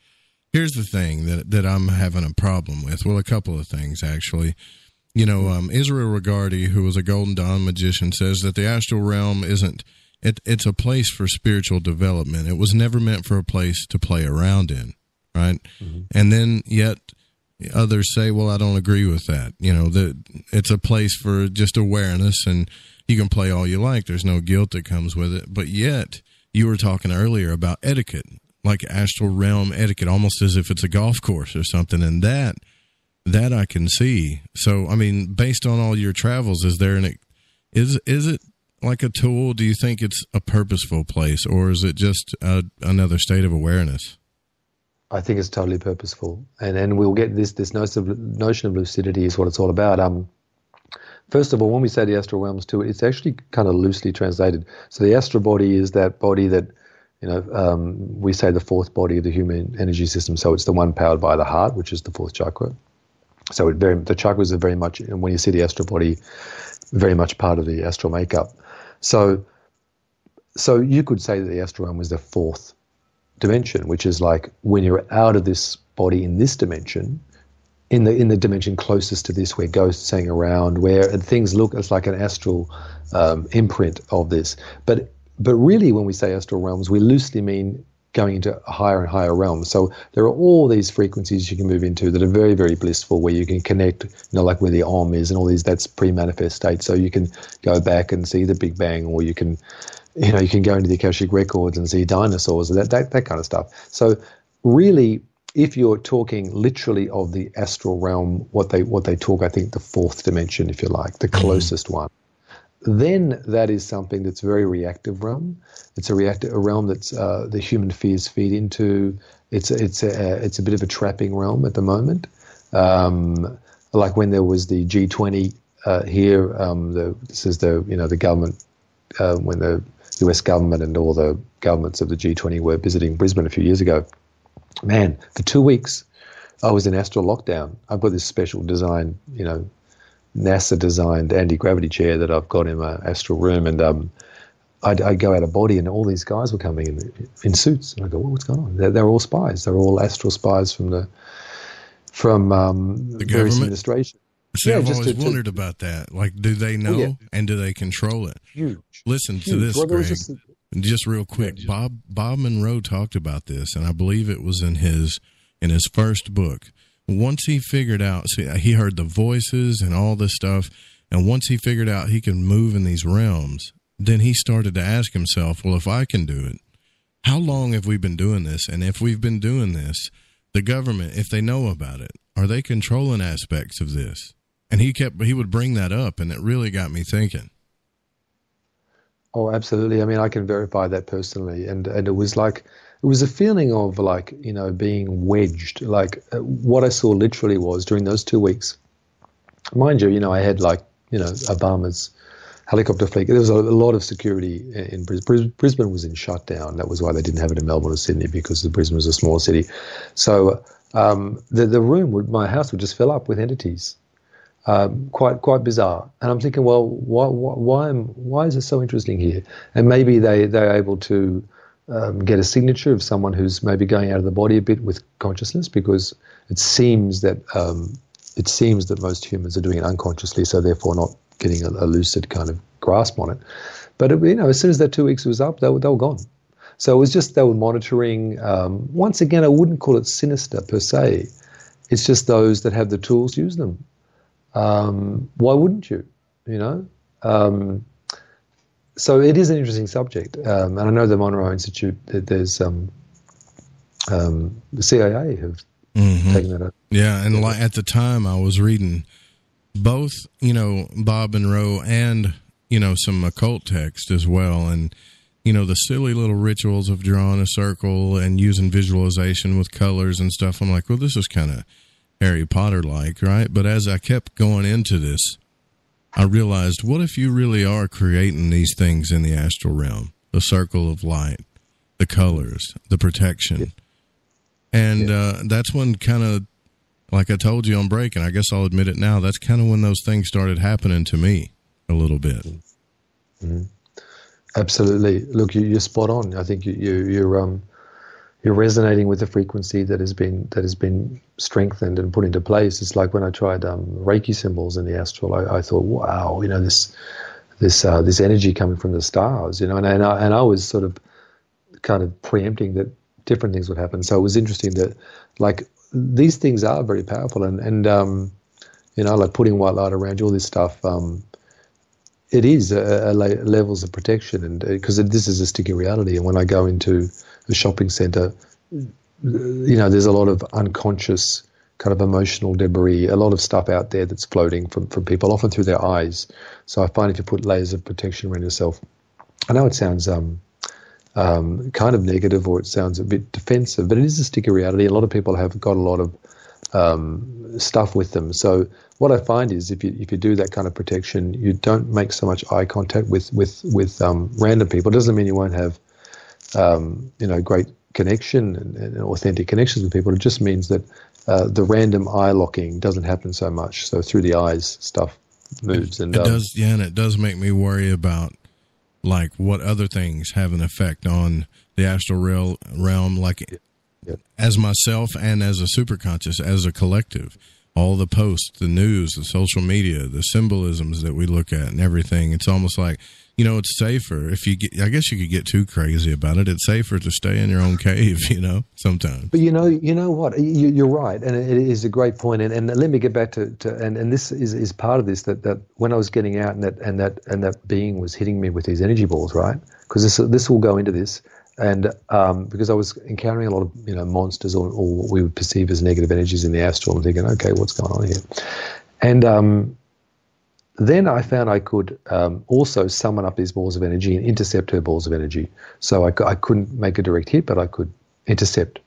here's the thing that, that I'm having a problem with. Well, a couple of things, actually. You know, um, Israel Rigardi, who was a Golden Dawn magician, says that the astral realm isn't, it, it's a place for spiritual development. It was never meant for a place to play around in, right? Mm-hmm. And then yet others say, well, I don't agree with that. You know, that it's a place for just awareness, and you can play all you like. There's no guilt that comes with it. But yet you were talking earlier about etiquette, like astral realm etiquette, almost as if it's a golf course or something. And that, that I can see. So, I mean, based on all your travels, is there an, is, is it like a tool? Do you think it's a purposeful place, or is it just a, another state of awareness? I think it's totally purposeful, and and we'll get this this notion of, notion of lucidity is what it's all about. Um, first of all, when we say the astral realms too, it's actually kind of loosely translated. So the astral body is that body that, you know, um, we say the fourth body of the human energy system. So it's the one powered by the heart, which is the fourth chakra. So it very, the chakras are very much, and when you see the astral body, very much part of the astral makeup. So, so you could say that the astral realm is the fourth dimension, which is like when you're out of this body in this dimension, in the in the dimension closest to this, where ghosts hang around, where things look as like an astral um, imprint of this. But but really, when we say astral realms, we loosely mean going into higher and higher realms. So there are all these frequencies you can move into that are very, very blissful, where you can connect, you know, like where the Om is and all these, that's pre-manifest state. So you can go back and see the Big Bang, or you can, you know, you can go into the Akashic records and see dinosaurs, that, that that kind of stuff. So really, if you're talking literally of the astral realm, what they what they talk, I think the fourth dimension, if you like, the closest mm. one, then that is something that's very reactive realm. It's a reactive a realm that's uh, the human fears feed into. It's it's a, it's a bit of a trapping realm at the moment. Um, like when there was the G twenty uh, here, um, the, this is the you know the government uh, when the U S government and all the governments of the G twenty were visiting Brisbane a few years ago. Man, for two weeks, I was in astral lockdown. I've got this special design, you know, NASA-designed anti-gravity chair that I've got in my astral room, and um, I'd, I'd go out of body, and all these guys were coming in in suits, and I go, well, "What's going on?" They're, they're all spies. They're all astral spies from the from um, the various administration. See, yeah, I've always to, wondered to, about that. Like, do they know oh, yeah. and do they control it? Huge. Listen Huge. to this, well, Greg. Just, a, just real quick, yeah, just, Bob Bob Monroe talked about this, and I believe it was in his in his first book. Once he figured out, see, he heard the voices and all this stuff, and once he figured out he could move in these realms, then he started to ask himself, well, if I can do it, how long have we been doing this? And if we've been doing this, the government, if they know about it, are they controlling aspects of this? And he kept, he would bring that up, and it really got me thinking. Oh, absolutely. I mean, I can verify that personally. And, and it was like, it was a feeling of like, you know, being wedged. Like uh, what I saw literally was during those two weeks, mind you, you know, I had like, you know, Obama's helicopter fleet. There was a, a lot of security in, in Brisbane. Brisbane was in shutdown. That was why they didn't have it in Melbourne or Sydney, because Brisbane was a small city. So um, the, the room, would, my house would just fill up with entities. Um, quite quite bizarre, and I'm thinking, well, why why why is it so interesting here? And maybe they they're able to um, get a signature of someone who's maybe going out of the body a bit with consciousness, because it seems that um, it seems that most humans are doing it unconsciously, so therefore not getting a, a lucid kind of grasp on it. But it, you know, as soon as that two weeks was up, they were, they were gone. So it was just they were monitoring. Um, once again, I wouldn't call it sinister per se. It's just those that have the tools use them. Um, why wouldn't you, you know? Um, so it is an interesting subject. Um, and I know the Monroe Institute, there's um, um, the C I A have mm-hmm. taken that up. Yeah, and like at the time I was reading both, you know, Bob Monroe and, you know, some occult text as well. And, you know, the silly little rituals of drawing a circle and using visualization with colors and stuff, I'm like, well, this is kind of Harry Potter-like, right? But as I kept going into this, I realized, what if you really are creating these things in the astral realm? The circle of light, the colors, the protection. Yeah. And yeah. Uh, that's when kind of, like I told you on break, and I guess I'll admit it now, that's kind of when those things started happening to me a little bit. Mm-hmm. Absolutely. Look, you, you're spot on. I think you, you, you're um, you're resonating with the frequency that has been that has been strengthened and put into place. It's like when I tried um, Reiki symbols in the astral. I, I thought, wow, you know, this this uh, this energy coming from the stars, you know, and and I, and I was sort of kind of preempting that different things would happen. So it was interesting that, like, these things are very powerful, and and um, you know, like putting white light around you, all this stuff. Um, It is a, a levels of protection, and because uh, this is a sticky reality. And when I go into a shopping center, you know, there's a lot of unconscious kind of emotional debris, a lot of stuff out there that's floating from, from people, often through their eyes. So I find if you put layers of protection around yourself, I know it sounds um, um, kind of negative, or it sounds a bit defensive, but it is a sticky reality. A lot of people have got a lot of um, stuff with them. So what I find is if you if you do that kind of protection, you don't make so much eye contact with with with um, random people. It doesn't mean you won't have um, you know, great connection and, and authentic connections with people. It just means that uh, the random eye locking doesn't happen so much. So through the eyes, stuff moves. It, and it um, does, yeah, and it does make me worry about, like, what other things have an effect on the astral real, realm, like yeah, yeah. as myself and as a superconscious, as a collective. All the posts, the news, the social media, the symbolisms that we look at and everything. It's almost like, you know, it's safer if you get, I guess you could get too crazy about it. It's safer to stay in your own cave, you know, sometimes. But you know, you know what, you, you're right. And it is a great point. And, and let me get back to, to and, and this is, is part of this, that, that when I was getting out and that, and that, and that being was hitting me with these energy balls, right? Cause this, this will go into this. And um, because I was encountering a lot of, you know, monsters or, or what we would perceive as negative energies in the astral, and thinking, okay, what's going on here? And um, then I found I could um, also summon up these balls of energy and intercept her balls of energy. So I, I couldn't make a direct hit, but I could intercept.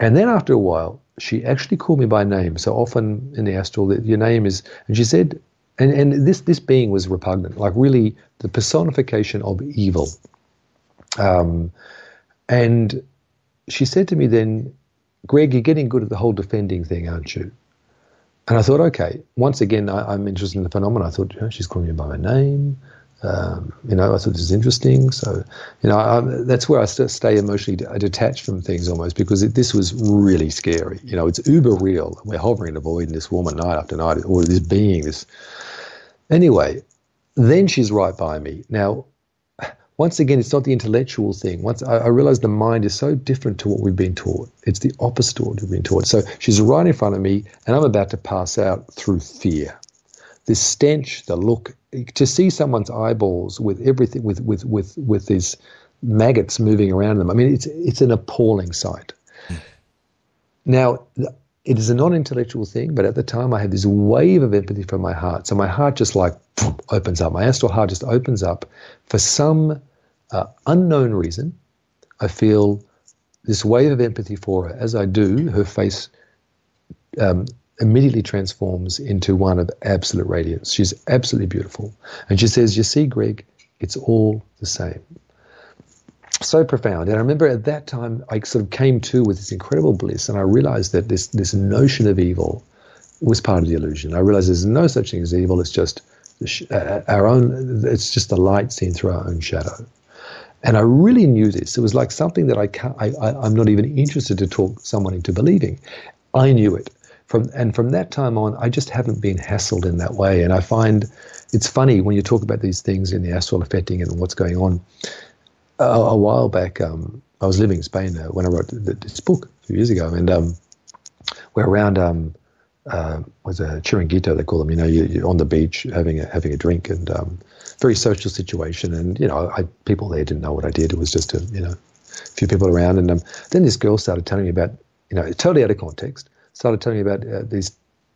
And then after a while, she actually called me by name. So often in the astral, your name is, and she said, and, and this, this being was repugnant, like really the personification of evil. Um, and she said to me then, Greg, you're getting good at the whole defending thing, aren't you? And I thought, okay, once again, I, I'm interested in the phenomenon. I thought, you know, she's calling me by my name. Um, you know, I thought this is interesting. So, you know, I, that's where I st- stay emotionally d- detached from things almost, because it, this was really scary. You know, it's uber real. We're hovering, avoiding this woman night after night, or this being, this. Anyway, then she's right by me. Now, once again, it's not the intellectual thing. Once I, I realized the mind is so different to what we've been taught. It's the opposite to what we've been taught. So she's right in front of me, and I'm about to pass out through fear. This stench, the look, to see someone's eyeballs with everything, with with with with these maggots moving around them. I mean, it's it's an appalling sight. Mm. Now, it is a non-intellectual thing, but at the time I had this wave of empathy from my heart. So my heart just like poof, opens up. My astral heart just opens up. For some uh, unknown reason, I feel this wave of empathy for her. As I do, her face um, immediately transforms into one of absolute radiance. She's absolutely beautiful. And she says, you see, Greg, it's all the same. So profound. And I remember at that time, I sort of came to with this incredible bliss, and I realized that this this notion of evil was part of the illusion. I realized there's no such thing as evil. It's just our own, it's just the light seen through our own shadow. And I really knew this. It was like something that I can't, I, I, I'm not even interested to talk someone into believing. I knew it. From, and from that time on, I just haven't been hassled in that way. And I find it's funny when you talk about these things in the astral affecting and what's going on. Uh, a while back, um, I was living in Spain uh, when I wrote this book a few years ago, and um, we're around um, uh, was a chiringuito, they call them. You know, you, you're on the beach having a, having a drink, and um, very social situation. And you know, I, people there didn't know what I did. It was just a you know, a few people around, and um, then this girl started telling me about you know, totally out of context, started telling me about uh, these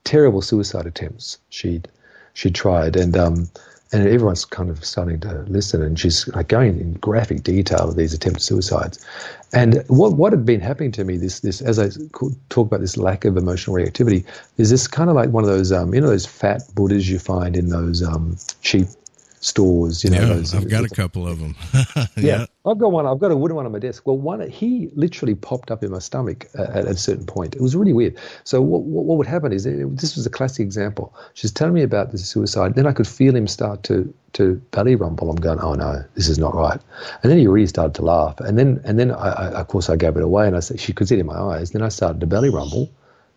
terrible suicide attempts she'd she tried, and um, And everyone's kind of starting to listen, and she's like going in graphic detail of these attempted suicides. And what what had been happening to me, this this as I talk about this lack of emotional reactivity, is this kind of like one of those um you know those fat Buddhas you find in those um cheap stores, you know. Yeah, those, I've got a couple of them. yeah. yeah, I've got one. I've got a wooden one on my desk. Well, one he literally popped up in my stomach at, at a certain point. It was really weird. So what what would happen is, this was a classic example. She's telling me about the suicide. Then I could feel him start to to belly rumble. I'm going, oh no, this is not right. And then he really started to laugh. And then and then I, I, of course I gave it away, and I said, she could see it in my eyes. Then I started to belly rumble.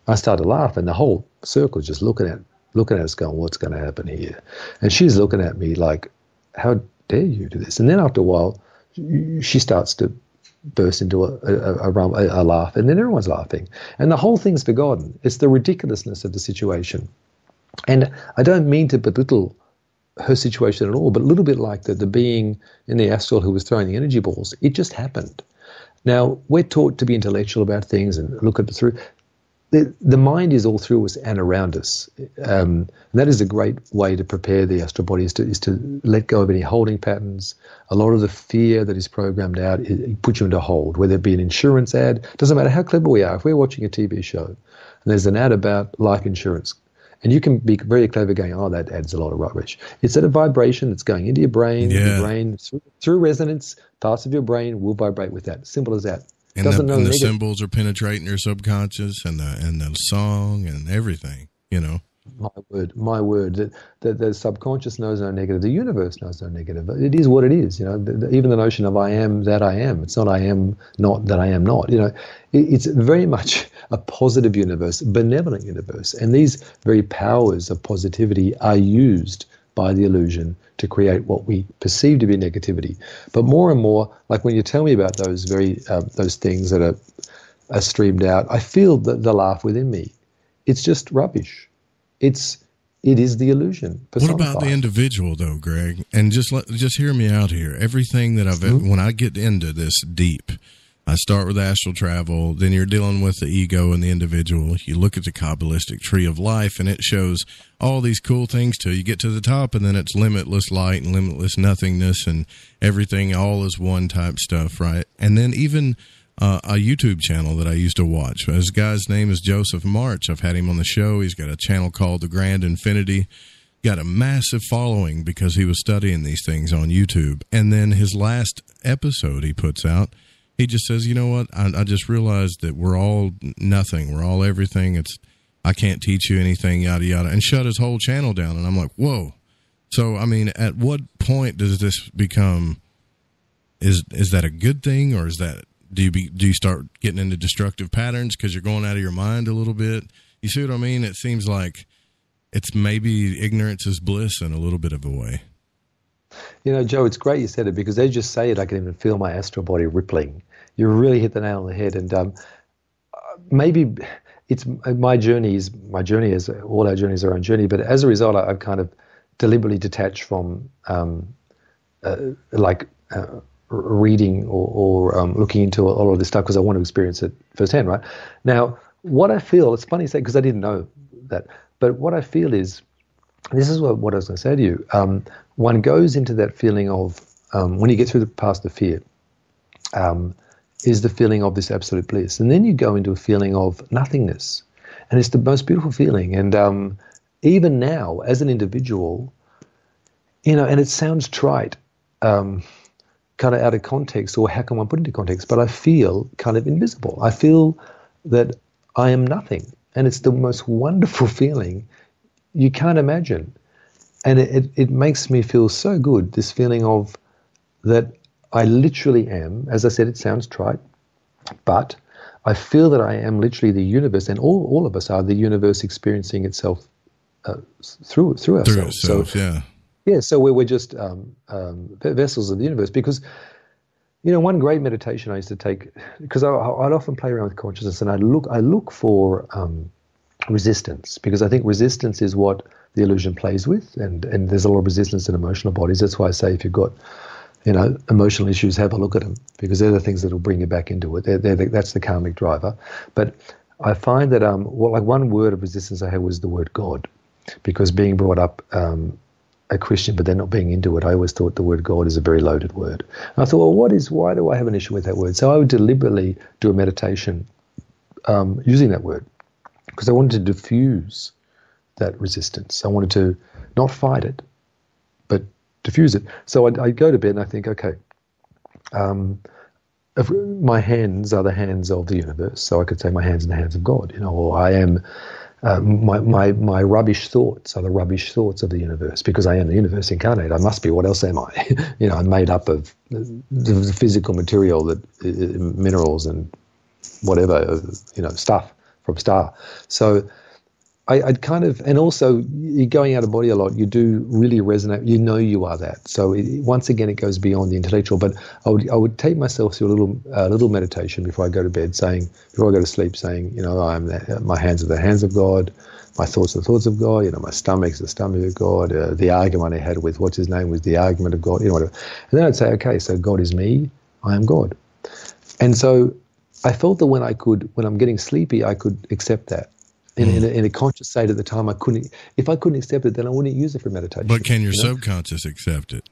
I started to laugh, and the whole circle just looking at. looking at us going, what's going to happen here? And she's looking at me like, how dare you do this? And then after a while, she starts to burst into a, a, a, a laugh, and then everyone's laughing. And the whole thing's forgotten. It's the ridiculousness of the situation. And I don't mean to belittle her situation at all, but a little bit like the, the being in the astral who was throwing the energy balls, it just happened. Now, we're taught to be intellectual about things and look at it through. The, the mind is all through us and around us. Um, and that is a great way to prepare the astral body, is to, is to let go of any holding patterns. A lot of the fear that is programmed out, it, it puts you into hold, whether it be an insurance ad. Doesn't matter how clever we are. If we're watching a T V show and there's an ad about life insurance, and you can be very clever going, oh, that ad's a lot of rubbish. It's at a vibration that's going into your brain. Yeah. Your brain through, through resonance, parts of your brain will vibrate with that. Simple as that. And the, and the symbols are penetrating your subconscious, and the and the song and everything, you know. My word, my word. The, the, the subconscious knows no negative. The universe knows no negative. It is what it is, you know. The, the, even the notion of I am that I am. It's not I am not that I am not. You know, it, it's very much a positive universe, benevolent universe, and these very powers of positivity are used by the illusion to create what we perceive to be negativity. But more and more, like when you tell me about those very uh, those things that are, are streamed out, I feel the, the laugh within me. It's just rubbish. It's it is the illusion. What about the individual, though, Greg? And just let, just hear me out here. Everything that I've mm-hmm. when I get into this deep, I start with astral travel. Then you're dealing with the ego and the individual. You look at the Kabbalistic tree of life, and it shows all these cool things till you get to the top, and then it's limitless light and limitless nothingness and everything all is one type stuff, right? And then even uh, a YouTube channel that I used to watch. This guy's name is Joseph March. I've had him on the show. He's got a channel called The Grand Infinity. Got a massive following because he was studying these things on YouTube. And then his last episode he puts out, he just says, you know what, I, I just realized that we're all nothing. We're all everything. It's, I can't teach you anything, yada, yada, and shut his whole channel down. And I'm like, whoa. So, I mean, at what point does this become, is is that a good thing, or is that, do you, be, do you start getting into destructive patterns because you're going out of your mind a little bit? You see what I mean? It seems like it's maybe ignorance is bliss in a little bit of a way. You know, Joe, it's great you said it, because as you say it, I can even feel my astral body rippling. You really hit the nail on the head. And um, maybe it's my journey is my journey is all our journeys are our own journey. But as a result, I've kind of deliberately detached from um, uh, like uh, reading or, or um, looking into all of this stuff, because I want to experience it firsthand. Right now, what I feel, it's funny to say because I didn't know that, but what I feel is, this is what, what I was going to say to you. Um, one goes into that feeling of, um, when you get through the past the fear, um, is the feeling of this absolute bliss. And then you go into a feeling of nothingness. And it's the most beautiful feeling. And um, even now, as an individual, you know, and it sounds trite, um, kind of out of context, or how can one put it into context, but I feel kind of invisible. I feel that I am nothing. And it's the most wonderful feeling you can't imagine. And it, it, it makes me feel so good, this feeling of that I literally am. As I said, it sounds trite, but I feel that I am literally the universe, and all, all of us are the universe experiencing itself uh, through through ourselves. Through itself, so, yeah. Yeah, so we're, we're just um, um, vessels of the universe, because, you know, one great meditation I used to take, because I, I'd often play around with consciousness, and I look, I look for... Um, resistance, because I think resistance is what the illusion plays with, and, and there's a lot of resistance in emotional bodies. That's why I say, if you've got, you know, emotional issues, have a look at them, because they're the things that will bring you back into it. They're, they're the, that's the karmic driver. But I find that um, well, like one word of resistance I had was the word God, because being brought up um, a Christian, but they're not being into it. I always thought the word God is a very loaded word. And I thought, well, what is? Why do I have an issue with that word? So I would deliberately do a meditation um, using that word because I wanted to diffuse that resistance. I wanted to not fight it, but diffuse it. So I go to bed and I think, okay, um, if my hands are the hands of the universe. So I could say my hands are the hands of God, you know, or I am... Uh, my, my my rubbish thoughts are the rubbish thoughts of the universe because I am the universe incarnate. I must be. What else am I? you know, I'm made up of the physical material, that uh, minerals and whatever, you know, stuff from star. So I, I'd kind of, and also you're going out of body a lot. You do really resonate. You know you are that. So it, once again, it goes beyond the intellectual. But I would I would take myself through a little uh, little meditation before I go to bed, saying before I go to sleep, saying you know I'm the, my hands are the hands of God, my thoughts are the thoughts of God. You know my stomach's the stomach of God. Uh, the argument I had with what's his name was the argument of God. You know whatever. And then I'd say, okay, so God is me. I am God. And so I felt that when I could, when I'm getting sleepy, I could accept that. In, in, a, in a conscious state at the time, I couldn't. If I couldn't accept it, then I wouldn't use it for meditation. But can your you know? subconscious accept it?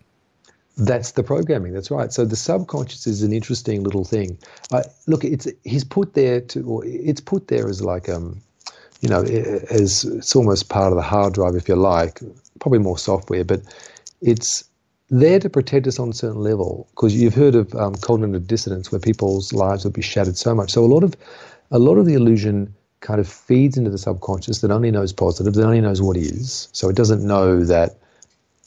That's the programming. That's right. So the subconscious is an interesting little thing. Uh, look, it's he's put there to, or it's put there as like um, you know, as it's almost part of the hard drive, if you like. Probably more software, but it's there to protect us on a certain level because you've heard of um, cognitive dissonance, where people's lives would be shattered so much. So a lot of, a lot of the illusion kind of feeds into the subconscious that only knows positive, that only knows what is. So it doesn't know that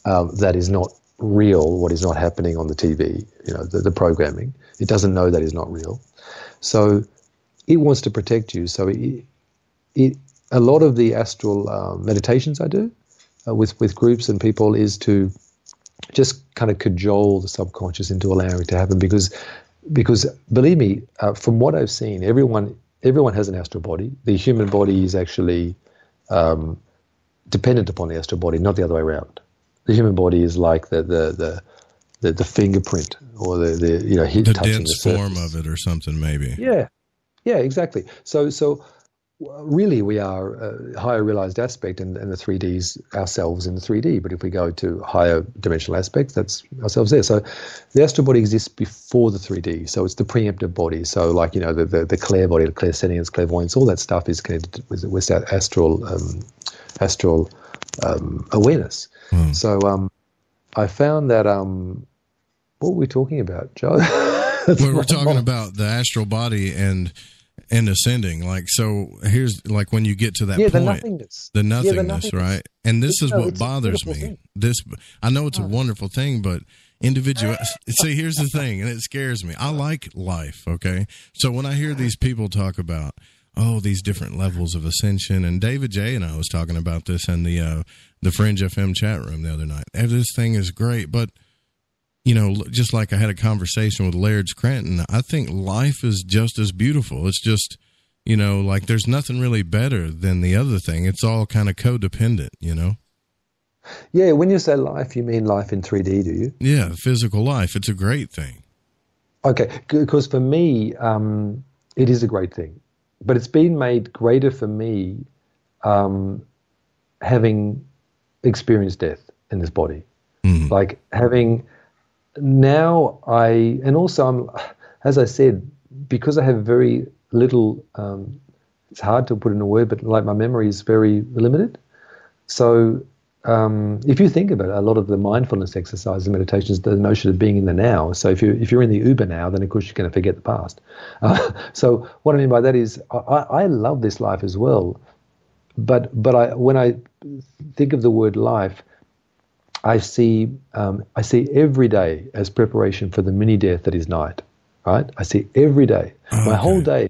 uh, that is not real, what is not happening on the T V, you know, the, the programming. It doesn't know that is not real. So it wants to protect you. So it, it a lot of the astral uh, meditations I do uh, with, with groups and people is to just kind of cajole the subconscious into allowing it to happen because, because believe me, uh, from what I've seen, everyone... Everyone has an astral body. The human body is actually um, dependent upon the astral body, not the other way around. The human body is like the the the, the, the fingerprint or the, the you know the dense form of it or something maybe. Yeah, yeah, exactly. So so really we are a higher realized aspect, and, and the three D's ourselves in the three D. But if we go to higher dimensional aspects, that's ourselves there. So the astral body exists before the three D. So it's the preemptive body. So like, you know, the, the, the clair body, the clairsentience, clairvoyance, all that stuff is connected with, with that astral, um, astral um, awareness. Mm. So um, I found that, um, what were we talking about, Joe? we were talking mom. about the astral body and... And ascending, like, so here's, like, when you get to that yeah, point, the nothingness, the nothingness, yeah, the nothingness. Right? And this is no, what bothers me. Thing. This, I know it's oh. a wonderful thing, but individual, see, here's the thing, and it scares me. I like life, okay? So when I hear these people talk about, oh, these different levels of ascension, and David J. and I was talking about this in the, uh, the Fringe F M chat room the other night. And this thing is great, but, you know, just like I had a conversation with Laird Scranton, I think life is just as beautiful. It's just, you know, like there's nothing really better than the other thing. It's all kind of codependent, you know? Yeah, when you say life, you mean life in three D, do you? Yeah, physical life. It's a great thing. Okay, because for me, um, it is a great thing. But it's been made greater for me um, having experienced death in this body. Mm. Like having... Now I, and also I'm, as I said, because I have very little, um, it's hard to put in a word, but like my memory is very limited. So um, if you think about it, a lot of the mindfulness exercises and meditations, the notion of being in the now. So if, you, if you're in the Uber now, then of course you're going to forget the past. Uh, so what I mean by that is I, I love this life as well. But, but I, when I think of the word life, I see um, I see every day as preparation for the mini death that is night, right? I see every day, okay. my whole day.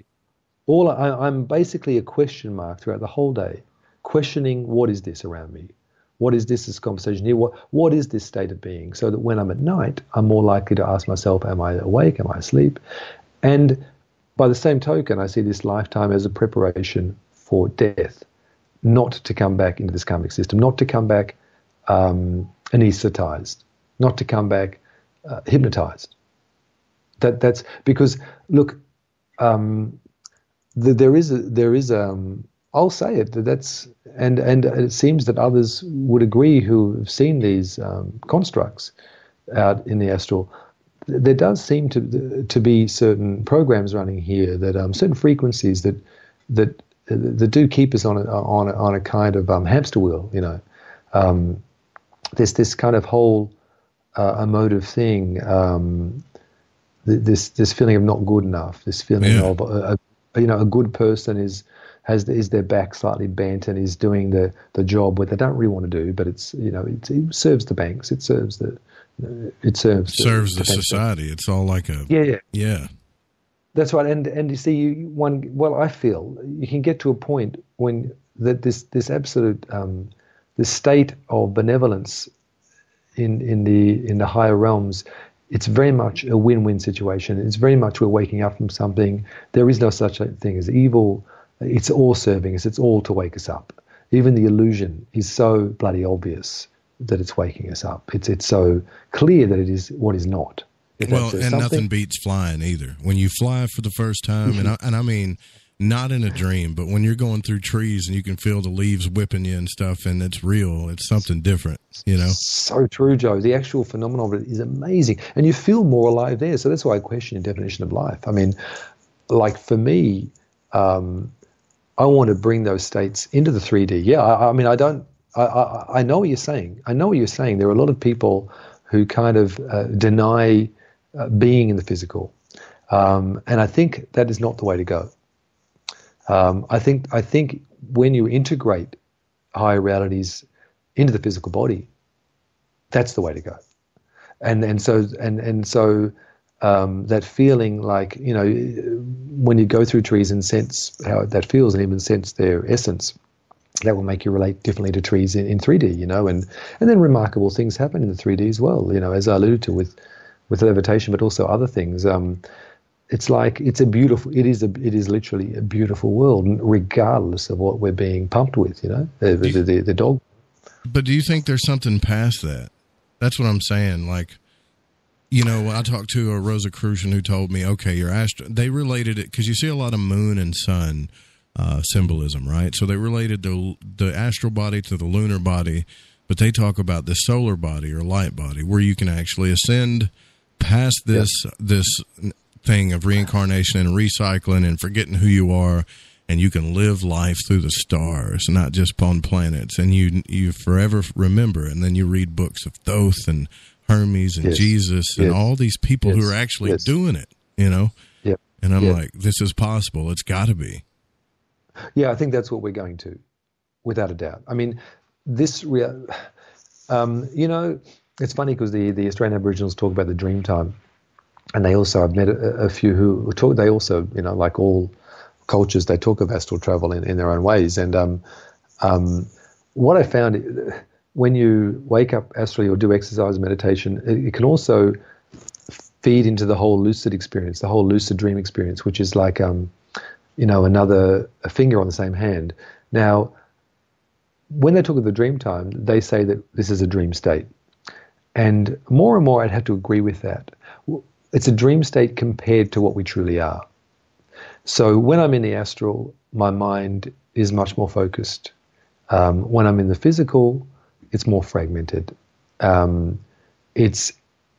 All I, I'm basically a question mark throughout the whole day, questioning what is this around me, what is this this conversation here, what what is this state of being? So that when I'm at night, I'm more likely to ask myself, am I awake? Am I asleep? And by the same token, I see this lifetime as a preparation for death, not to come back into this karmic system, not to come back. Um, anesthetized, not to come back uh, hypnotized. That that's because look, um, the, there is a, there is a, um, I'll say it. That's and and it seems that others would agree who have seen these um, constructs out in the astral. There does seem to to be certain programs running here that um, certain frequencies that that that do keep us on a, on a, on a kind of um, hamster wheel. You know, um, there's this kind of whole uh, emotive thing. Um, this this feeling of not good enough. This feeling yeah. of a, a, you know a good person is. Has is their back slightly bent and is doing the, the job what they don't really want to do, but it's you know it, it serves the banks, it serves the it serves it serves the, the society. It's all like a yeah yeah, yeah. That's right. And and you see, you, one well, I feel you can get to a point when that this this absolute um, this state of benevolence in in the in the higher realms. It's very much a win-win situation. It's very much we're waking up from something. There is no such thing as evil. It's all serving us. It's all to wake us up. Even the illusion is so bloody obvious that it's waking us up. It's it's so clear that it is what is not. If well, and something. Nothing beats flying either. When you fly for the first time, mm-hmm. and I, and I mean, not in a dream, but when you're going through trees and you can feel the leaves whipping you and stuff, and it's real. It's something different, you know. So true, Joe. The actual phenomenon of it is amazing, and you feel more alive there. So that's why I question your definition of life. I mean, like for me. Um, I want to bring those states into the three D. Yeah, I, I mean, I don't. I, I, I know what you're saying. I know what you're saying. There are a lot of people who kind of uh, deny uh, being in the physical, um, and I think that is not the way to go. Um, I think I think when you integrate higher realities into the physical body, that's the way to go. And and so and and so. Um, that feeling like, you know, when you go through trees and sense how that feels and even sense their essence, that will make you relate differently to trees in, in three D, you know, and, and then remarkable things happen in the three D as well, you know, as I alluded to with, with levitation, but also other things. Um, it's like, it's a beautiful, it is a, it is literally a beautiful world, regardless of what we're being pumped with, you know, the, the, the, the dog. But do you think there's something past that? That's what I'm saying, like. You know, I talked to a Rosicrucian who told me, okay, your astro, they related it because you see a lot of moon and sun uh, symbolism, right? So they related the the astral body to the lunar body, but they talk about the solar body or light body where you can actually ascend past this yeah. this thing of reincarnation and recycling and forgetting who you are, and you can live life through the stars, not just on planets, and you you forever remember. And then you read books of Thoth and Hermes and yes. Jesus and yes. all these people yes. who are actually yes. doing it, you know? Yep. And I'm yep. like, this is possible. It's got to be. Yeah, I think that's what we're going to, without a doubt. I mean, this, rea- um, you know, it's funny because the, the Australian Aboriginals talk about the dream time. And they also, I've met a, a few who talk, they also, you know, like all cultures, they talk of astral travel in, in their own ways. And um, um, what I found... When you wake up astrally or do exercise meditation, it, it can also feed into the whole lucid experience, the whole lucid dream experience, which is like, um, you know, another a finger on the same hand. Now, when they talk of the dream time, they say that this is a dream state. And more and more I'd have to agree with that. It's a dream state compared to what we truly are. So when I'm in the astral, my mind is much more focused. Um, when I'm in the physical, it's more fragmented. Um, it's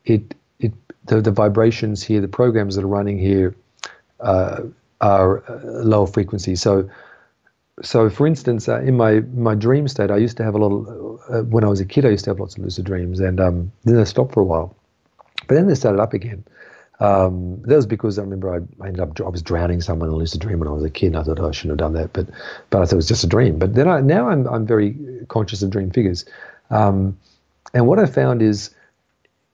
it it the, the vibrations here, the programs that are running here, uh, are lower frequency. So, so for instance, uh, in my my dream state, I used to have a lot of uh, when I was a kid. I used to have lots of lucid dreams, and um, then they stopped for a while, but then they started up again. Um, that was because I remember I, I ended up I was drowning someone in a lucid dream when I was a kid. And I thought oh, I shouldn't have done that, but but I thought it was just a dream. But then I now I'm I'm very conscious of dream figures, um, and what I found is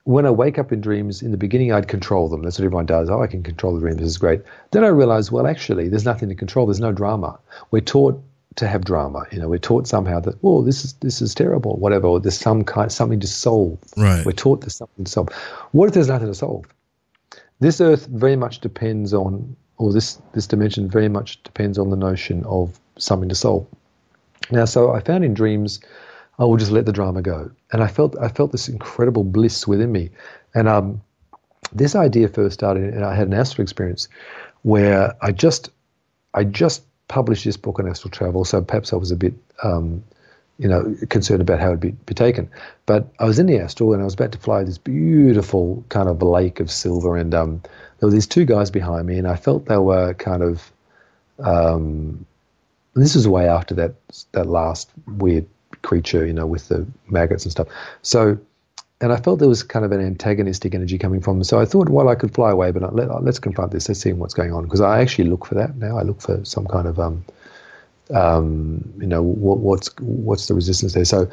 when I wake up in dreams, in the beginning I'd control them. That's what everyone does. Oh, I can control the dreams. This is great. Then I realized, well, actually, there's nothing to control. There's no drama. We're taught to have drama. You know, we're taught somehow that oh, this is this is terrible, whatever. Or there's some kind something to solve. Right. We're taught there's something to solve. What if there's nothing to solve? This earth very much depends on, or this, this dimension very much depends on the notion of something to solve. Now, so I found in dreams, I will just let the drama go. And I felt I felt this incredible bliss within me. And um, this idea first started, and I had an astral experience where I just I just published this book on astral travel, so perhaps I was a bit, um, you know, concerned about how it would be, be taken. But I was in the astral and I was about to fly this beautiful kind of lake of silver, and um, there were these two guys behind me, and I felt they were kind of, um, this was way after that that last weird creature, you know, with the maggots and stuff. So, and I felt there was kind of an antagonistic energy coming from them. So I thought, well, I could fly away, but let, let's confront this. Let's see what's going on. Because I actually look for that now. I look for some kind of, um, um, you know, what, what's what's the resistance there. So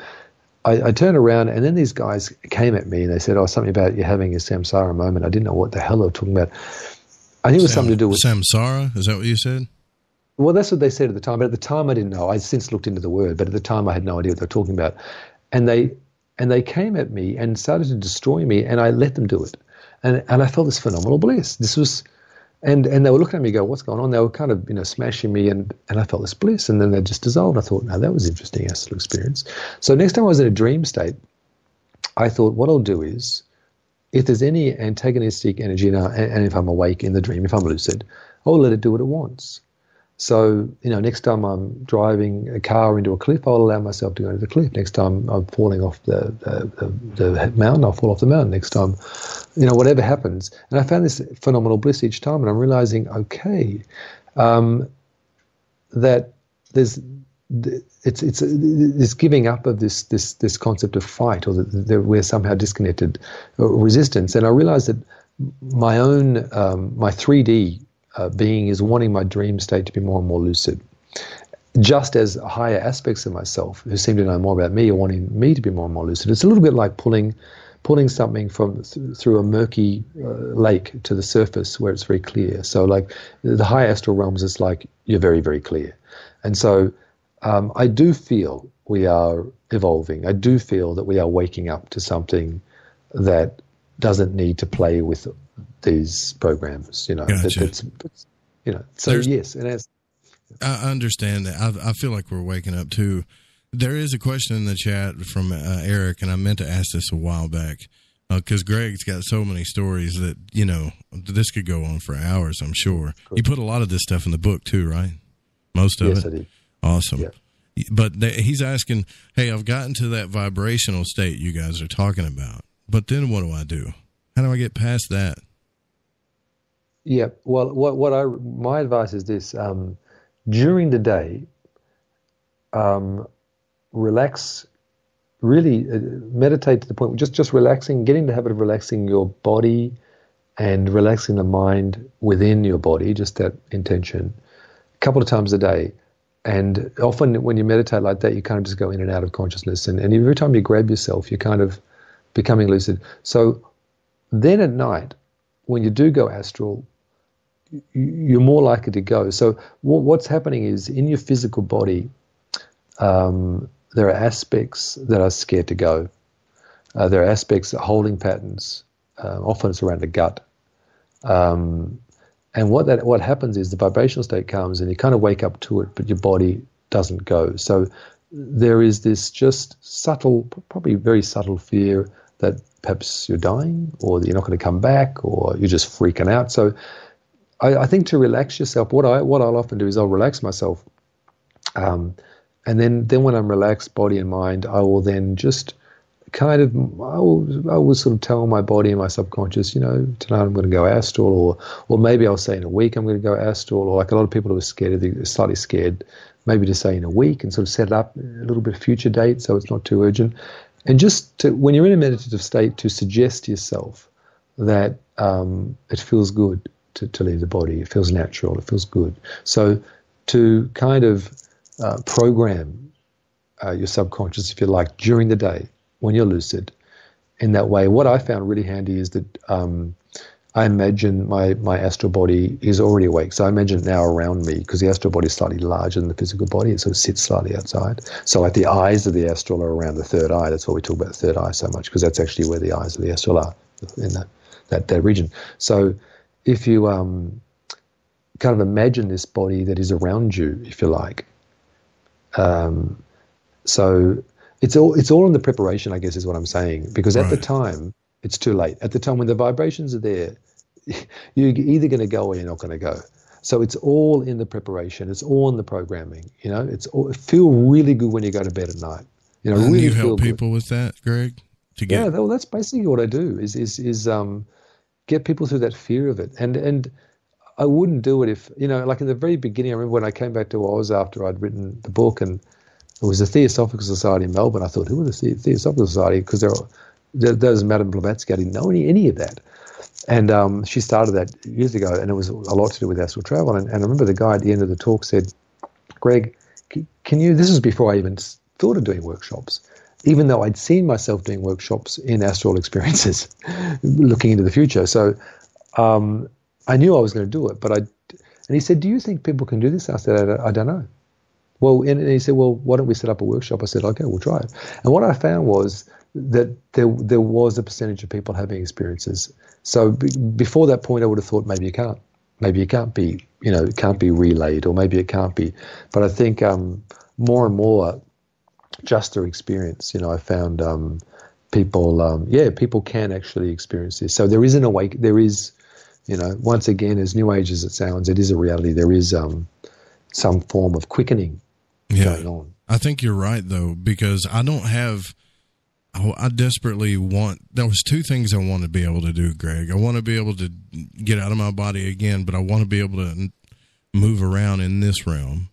I, I turned around, and then these guys came at me, and they said, oh, something about you having a samsara moment. I didn't know what the hell they were talking about. I think it was Sam, something to do with... Samsara? Is that what you said? Well, that's what they said at the time. But at the time, I didn't know. I've since looked into the word. But at the time, I had no idea what they were talking about. And they... And they came at me and started to destroy me, and I let them do it. And and I felt this phenomenal bliss. This was, and and they were looking at me, go, what's going on? They were kind of, you know, smashing me, and and I felt this bliss. And then they just dissolved. I thought, no, that was an interesting astral experience. So next time I was in a dream state, I thought, what I'll do is, if there's any antagonistic energy now, and, and if I'm awake in the dream, if I'm lucid, I'll let it do what it wants. So, you know, next time I'm driving a car into a cliff, I'll allow myself to go to the cliff. Next time I'm falling off the, the, the, the mountain, I'll fall off the mountain. Next time, you know, whatever happens. And I found this phenomenal bliss each time, and I'm realizing, okay, um, that there's it's it's this giving up of this this this concept of fight, or that, that we're somehow disconnected, or resistance. And I realized that my own um, my three D Uh, being is wanting my dream state to be more and more lucid, just as higher aspects of myself who seem to know more about me are wanting me to be more and more lucid. It's a little bit like pulling pulling something from th- through a murky uh, lake to the surface where it's very clear. So like the higher astral realms, it's like you're very, very clear. And so um, I do feel we are evolving. I do feel that we are waking up to something that doesn't need to play with these programs, you know. Gotcha. It's, it's, you know. So There's, yes, and as I understand that, I, I feel like we're waking up too. There is a question in the chat from uh, Eric, and I meant to ask this a while back because uh, Greg's got so many stories that, you know, this could go on for hours. I'm sure you put a lot of this stuff in the book too, right? Most of yes, it. I did. Awesome. Yeah. But th- he's asking, hey, I've gotten to that vibrational state you guys are talking about, but then what do I do? How do I get past that? Yeah, well, what what I my advice is this: um, during the day, um, relax, really uh, meditate to the point just just relaxing, get in the habit of relaxing your body, and relaxing the mind within your body. Just that intention, a couple of times a day, and often when you meditate like that, you kind of just go in and out of consciousness, and, and every time you grab yourself, you're kind of becoming lucid. So then at night, when you do go astral, you're more likely to go. So what's happening is in your physical body, um, there are aspects that are scared to go. Uh, there are aspects, holding patterns. Uh, often it's around the gut. Um, and what that what happens is the vibrational state comes and you kind of wake up to it, but your body doesn't go. So there is this just subtle, probably very subtle fear that perhaps you're dying, or that you're not going to come back, or you're just freaking out. So I, I think to relax yourself, what, I, what I'll often do is I'll relax myself. Um, and then, then when I'm relaxed, body and mind, I will then just kind of, I will, I will sort of tell my body and my subconscious, you know, tonight I'm going to go astral, or or maybe I'll say in a week I'm going to go astral, or like a lot of people who are scared, they're slightly scared, maybe to say in a week and sort of set it up a little bit of future date so it's not too urgent. And just to, when you're in a meditative state, to suggest to yourself that um, it feels good to, to leave the body. It feels natural. It feels good. So to kind of uh, program uh, your subconscious, if you like, during the day when you're lucid in that way. What I found really handy is that um, I imagine my, my astral body is already awake. So I imagine it now around me, because the astral body is slightly larger than the physical body. It sort of sits slightly outside. So like the eyes of the astral are around the third eye. That's why we talk about the third eye so much, because that's actually where the eyes of the astral are, in that, that, that region. So if you um, kind of imagine this body that is around you, if you like. Um, so it's all, it's all in the preparation, I guess, is what I'm saying, because at right. the time, it's too late. At the time when the vibrations are there, you're either going to go or you're not going to go. So it's all in the preparation. It's all in the programming. You know, it's all, feel really good when you go to bed at night. You know, and really you help feel people good. With that, Greg. To get yeah, well, that's basically what I do. Is is is um, get people through that fear of it. And and I wouldn't do it if you know, like in the very beginning. I remember when I came back to Oz after I'd written the book, and it was the Theosophical Society in Melbourne. I thought, who are the the- Theosophical Society? Because there, there, there was Madame Blavatsky. I didn't know any any of that. And um, she started that years ago, and it was a lot to do with astral travel. And, and I remember the guy at the end of the talk said, Greg, can you – this was before I even thought of doing workshops, even though I'd seen myself doing workshops in astral experiences, looking into the future. So um, I knew I was going to do it. But I, and he said, do you think people can do this? I said, I, I don't know. Well, and he said, well, why don't we set up a workshop? I said, okay, we'll try it. And what I found was – that there there was a percentage of people having experiences. So b- before that point, I would have thought maybe you can't, maybe it can't be, you know, it can't be relayed, or maybe it can't be. But I think um, more and more, just through experience, you know, I found um, people, um, yeah, people can actually experience this. So there is an awake, there is, you know, once again, as new age as it sounds, it is a reality. There is um, some form of quickening yeah. going on. I think you're right though, because I don't have. Oh, I desperately want, there was two things I want to be able to do, Greg. I want to be able to get out of my body again, but I want to be able to move around in this realm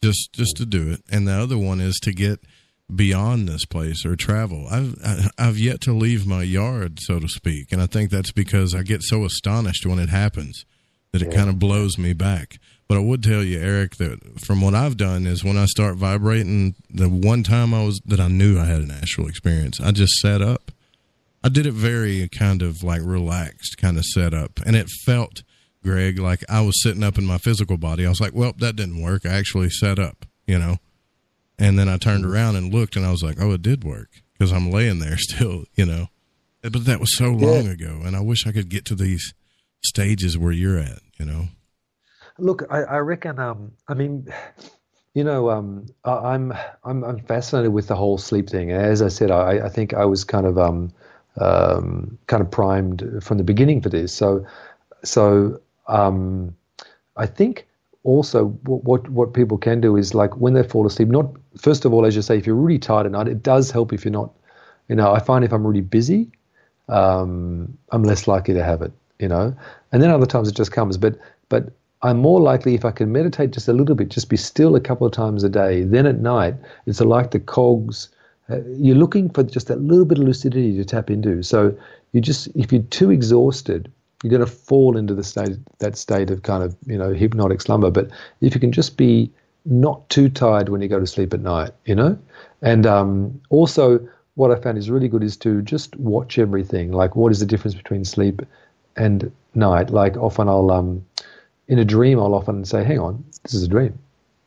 just, just to do it. And the other one is to get beyond this place or travel. I've, I, I've yet to leave my yard, so to speak. And I think that's because I get so astonished when it happens that it kind of blows me back. But I would tell you, Eric, that from what I've done is when I start vibrating, the one time I was that I knew I had an astral experience, I just sat up. I did it very kind of like relaxed kind of set up. And it felt, Greg, like I was sitting up in my physical body. I was like, well, that didn't work. I actually sat up, you know. And then I turned around and looked and I was like, oh, it did work because I'm laying there still, you know. But that was so long yeah. ago. And I wish I could get to these stages where you're at, you know. Look, I, I reckon. Um, I mean, you know, um, I, I'm I'm I'm fascinated with the whole sleep thing. As I said, I, I think I was kind of um, um, kind of primed from the beginning for this. So, so um, I think also what, what what people can do is like when they fall asleep. Not first of all, as you say, if you're really tired at night, it does help if you're not. You know, I find if I'm really busy, um, I'm less likely to have it. You know, and then other times it just comes. But but. I'm more likely if I can meditate just a little bit, just be still a couple of times a day. Then at night, it's like the cogs. Uh, you're looking for just that little bit of lucidity to tap into. So you just, if you're too exhausted, you're going to fall into the state, that state of kind of you know hypnotic slumber. But if you can just be not too tired when you go to sleep at night, you know. And um, also, what I found is really good is to just watch everything. Like, what is the difference between sleep and night? Like, often I'll um. In a dream, I'll often say, hang on, this is a dream.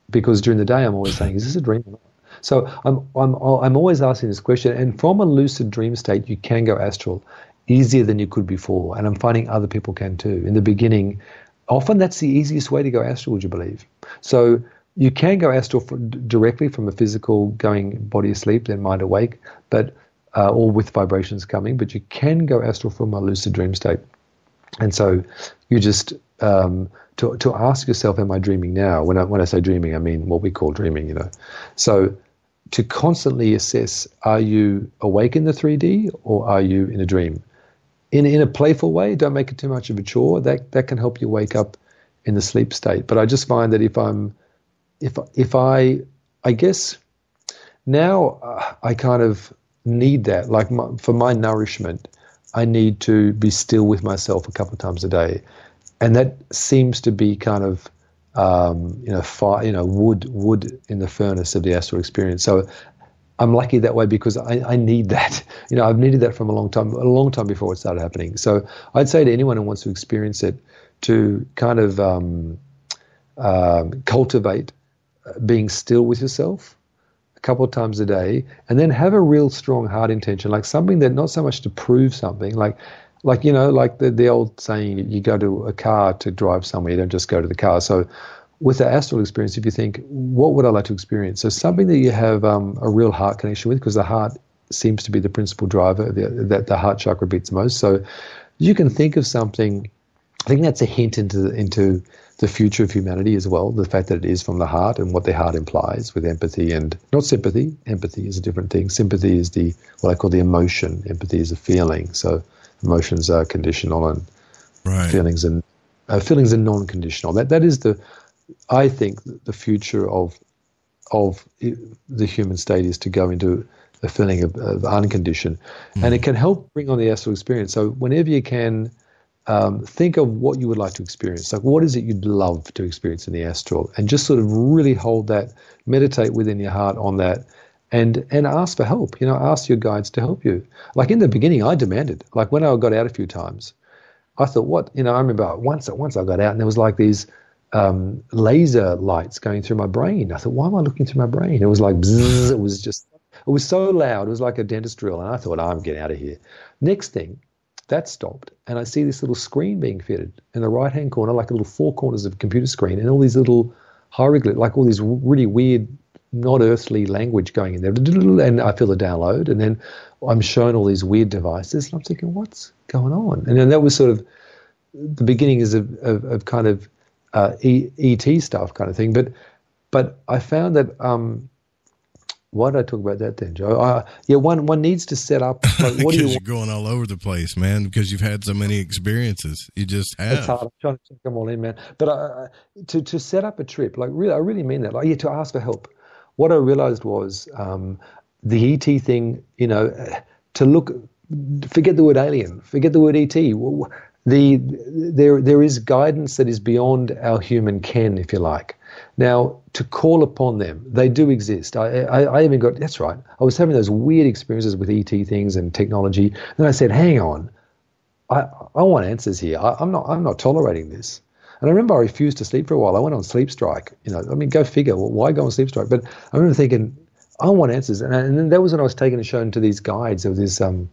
Because during the day, I'm always saying, is this a dream or not? So I'm, I'm, I'm always asking this question. And from a lucid dream state, you can go astral easier than you could before. And I'm finding other people can too. In the beginning, often that's the easiest way to go astral, would you believe? So you can go astral for, directly from a physical going body asleep, then mind awake, but uh, or with vibrations coming. But you can go astral from a lucid dream state. And so you just... Um, To to ask yourself, am I dreaming now? When I when I say dreaming, I mean what we call dreaming, you know. So to constantly assess, are you awake in the three D or are you in a dream? In in a playful way, don't make it too much of a chore. That that can help you wake up in the sleep state. But I just find that if I'm if if I I guess now uh, I kind of need that. Like my, for my nourishment, I need to be still with myself a couple of times a day. And that seems to be kind of, um, you know, fire, you know, wood, wood in the furnace of the astral experience. So I'm lucky that way because I, I need that. You know, I've needed that from a long time, a long time before it started happening. So I'd say to anyone who wants to experience it, to kind of um, uh, cultivate being still with yourself a couple of times a day, and then have a real strong heart intention, like something that not so much to prove something, like. Like, you know, like the, the old saying, you go to a car to drive somewhere, you don't just go to the car. So with the astral experience, if you think, what would I like to experience? So something that you have um, a real heart connection with, because the heart seems to be the principal driver, that the heart chakra beats most. So you can think of something I think that's a hint into into the future of humanity as well, the fact that it is from the heart and what the heart implies with empathy and not sympathy. Empathy is a different thing. Sympathy is the what I call the emotion. Empathy is a feeling. So emotions are conditional and right. feelings and uh, feelings are non-conditional. That that is the I think the future of of the human state is to go into a feeling of, of unconditioned, mm. and it can help bring on the astral experience. So whenever you can. Um, think of what you would like to experience. Like, what is it you'd love to experience in the astral? And just sort of really hold that, meditate within your heart on that, and and ask for help. You know, ask your guides to help you. Like in the beginning, I demanded. Like when I got out a few times, I thought, what? You know, I remember once once I got out, and there was like these um, laser lights going through my brain. I thought, why am I looking through my brain? It was like, bzzz, it was just, it was so loud. It was like a dentist drill, and I thought, oh, I'm getting out of here. Next thing. That stopped, and I see this little screen being fitted in the right-hand corner, like a little four corners of a computer screen, and all these little hieroglyphs, like all these really weird, not earthly language going in there. And I feel the download, and then I'm shown all these weird devices, and I'm thinking, what's going on? And then that was sort of the beginning is of, of, of kind of uh, E T stuff kind of thing. But but I found that. Um, Why did I talk about that then, Joe? Uh, yeah, one one needs to set up. Like, what because do you you're want? Going all over the place, man, because you've had so many experiences. You just have. It's hard. I'm trying to check them all in, man. But uh, to, to set up a trip, like really, I really mean that. Like, yeah, to ask for help. What I realized was um, the E T thing, you know, to look, forget the word alien, forget the word E T. The, there there is guidance that is beyond our human ken, if you like. Now, to call upon them, they do exist. I, I, I even got, that's right, I was having those weird experiences with E T things and technology, and then I said, hang on, I, I want answers here. I, I'm not I'm not tolerating this. And I remember I refused to sleep for a while. I went on sleep strike. You know, I mean, go figure, well, why go on sleep strike? But I remember thinking, I want answers. And, I, and then that was when I was taken and shown to these guides of this um,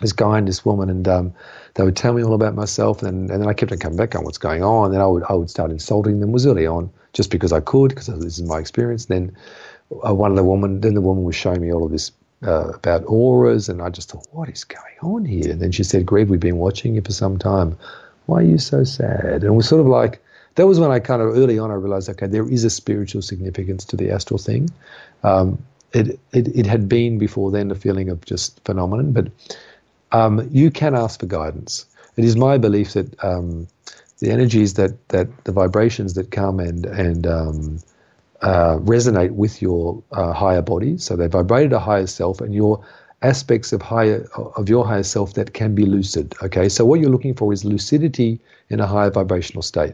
this guy and this woman, and um, they would tell me all about myself, and, and then I kept on coming back on what's going on, and then I would, I would start insulting them. It was early on, just because I could, because this is my experience. Then uh, one of the woman, then the woman was showing me all of this uh, about auras, and I just thought, what is going on here? And then she said, Greg, we've been watching you for some time. Why are you so sad? And it was sort of like, that was when I kind of early on I realized, okay, there is a spiritual significance to the astral thing. Um, it, it it had been before then a feeling of just phenomenon, but um, you can ask for guidance. It is my belief that um, the energies that, that the vibrations that come and and um, uh, resonate with your uh, higher body, so they vibrate at a higher self, and your aspects of higher of your higher self that can be lucid. Okay, so what you're looking for is lucidity in a higher vibrational state,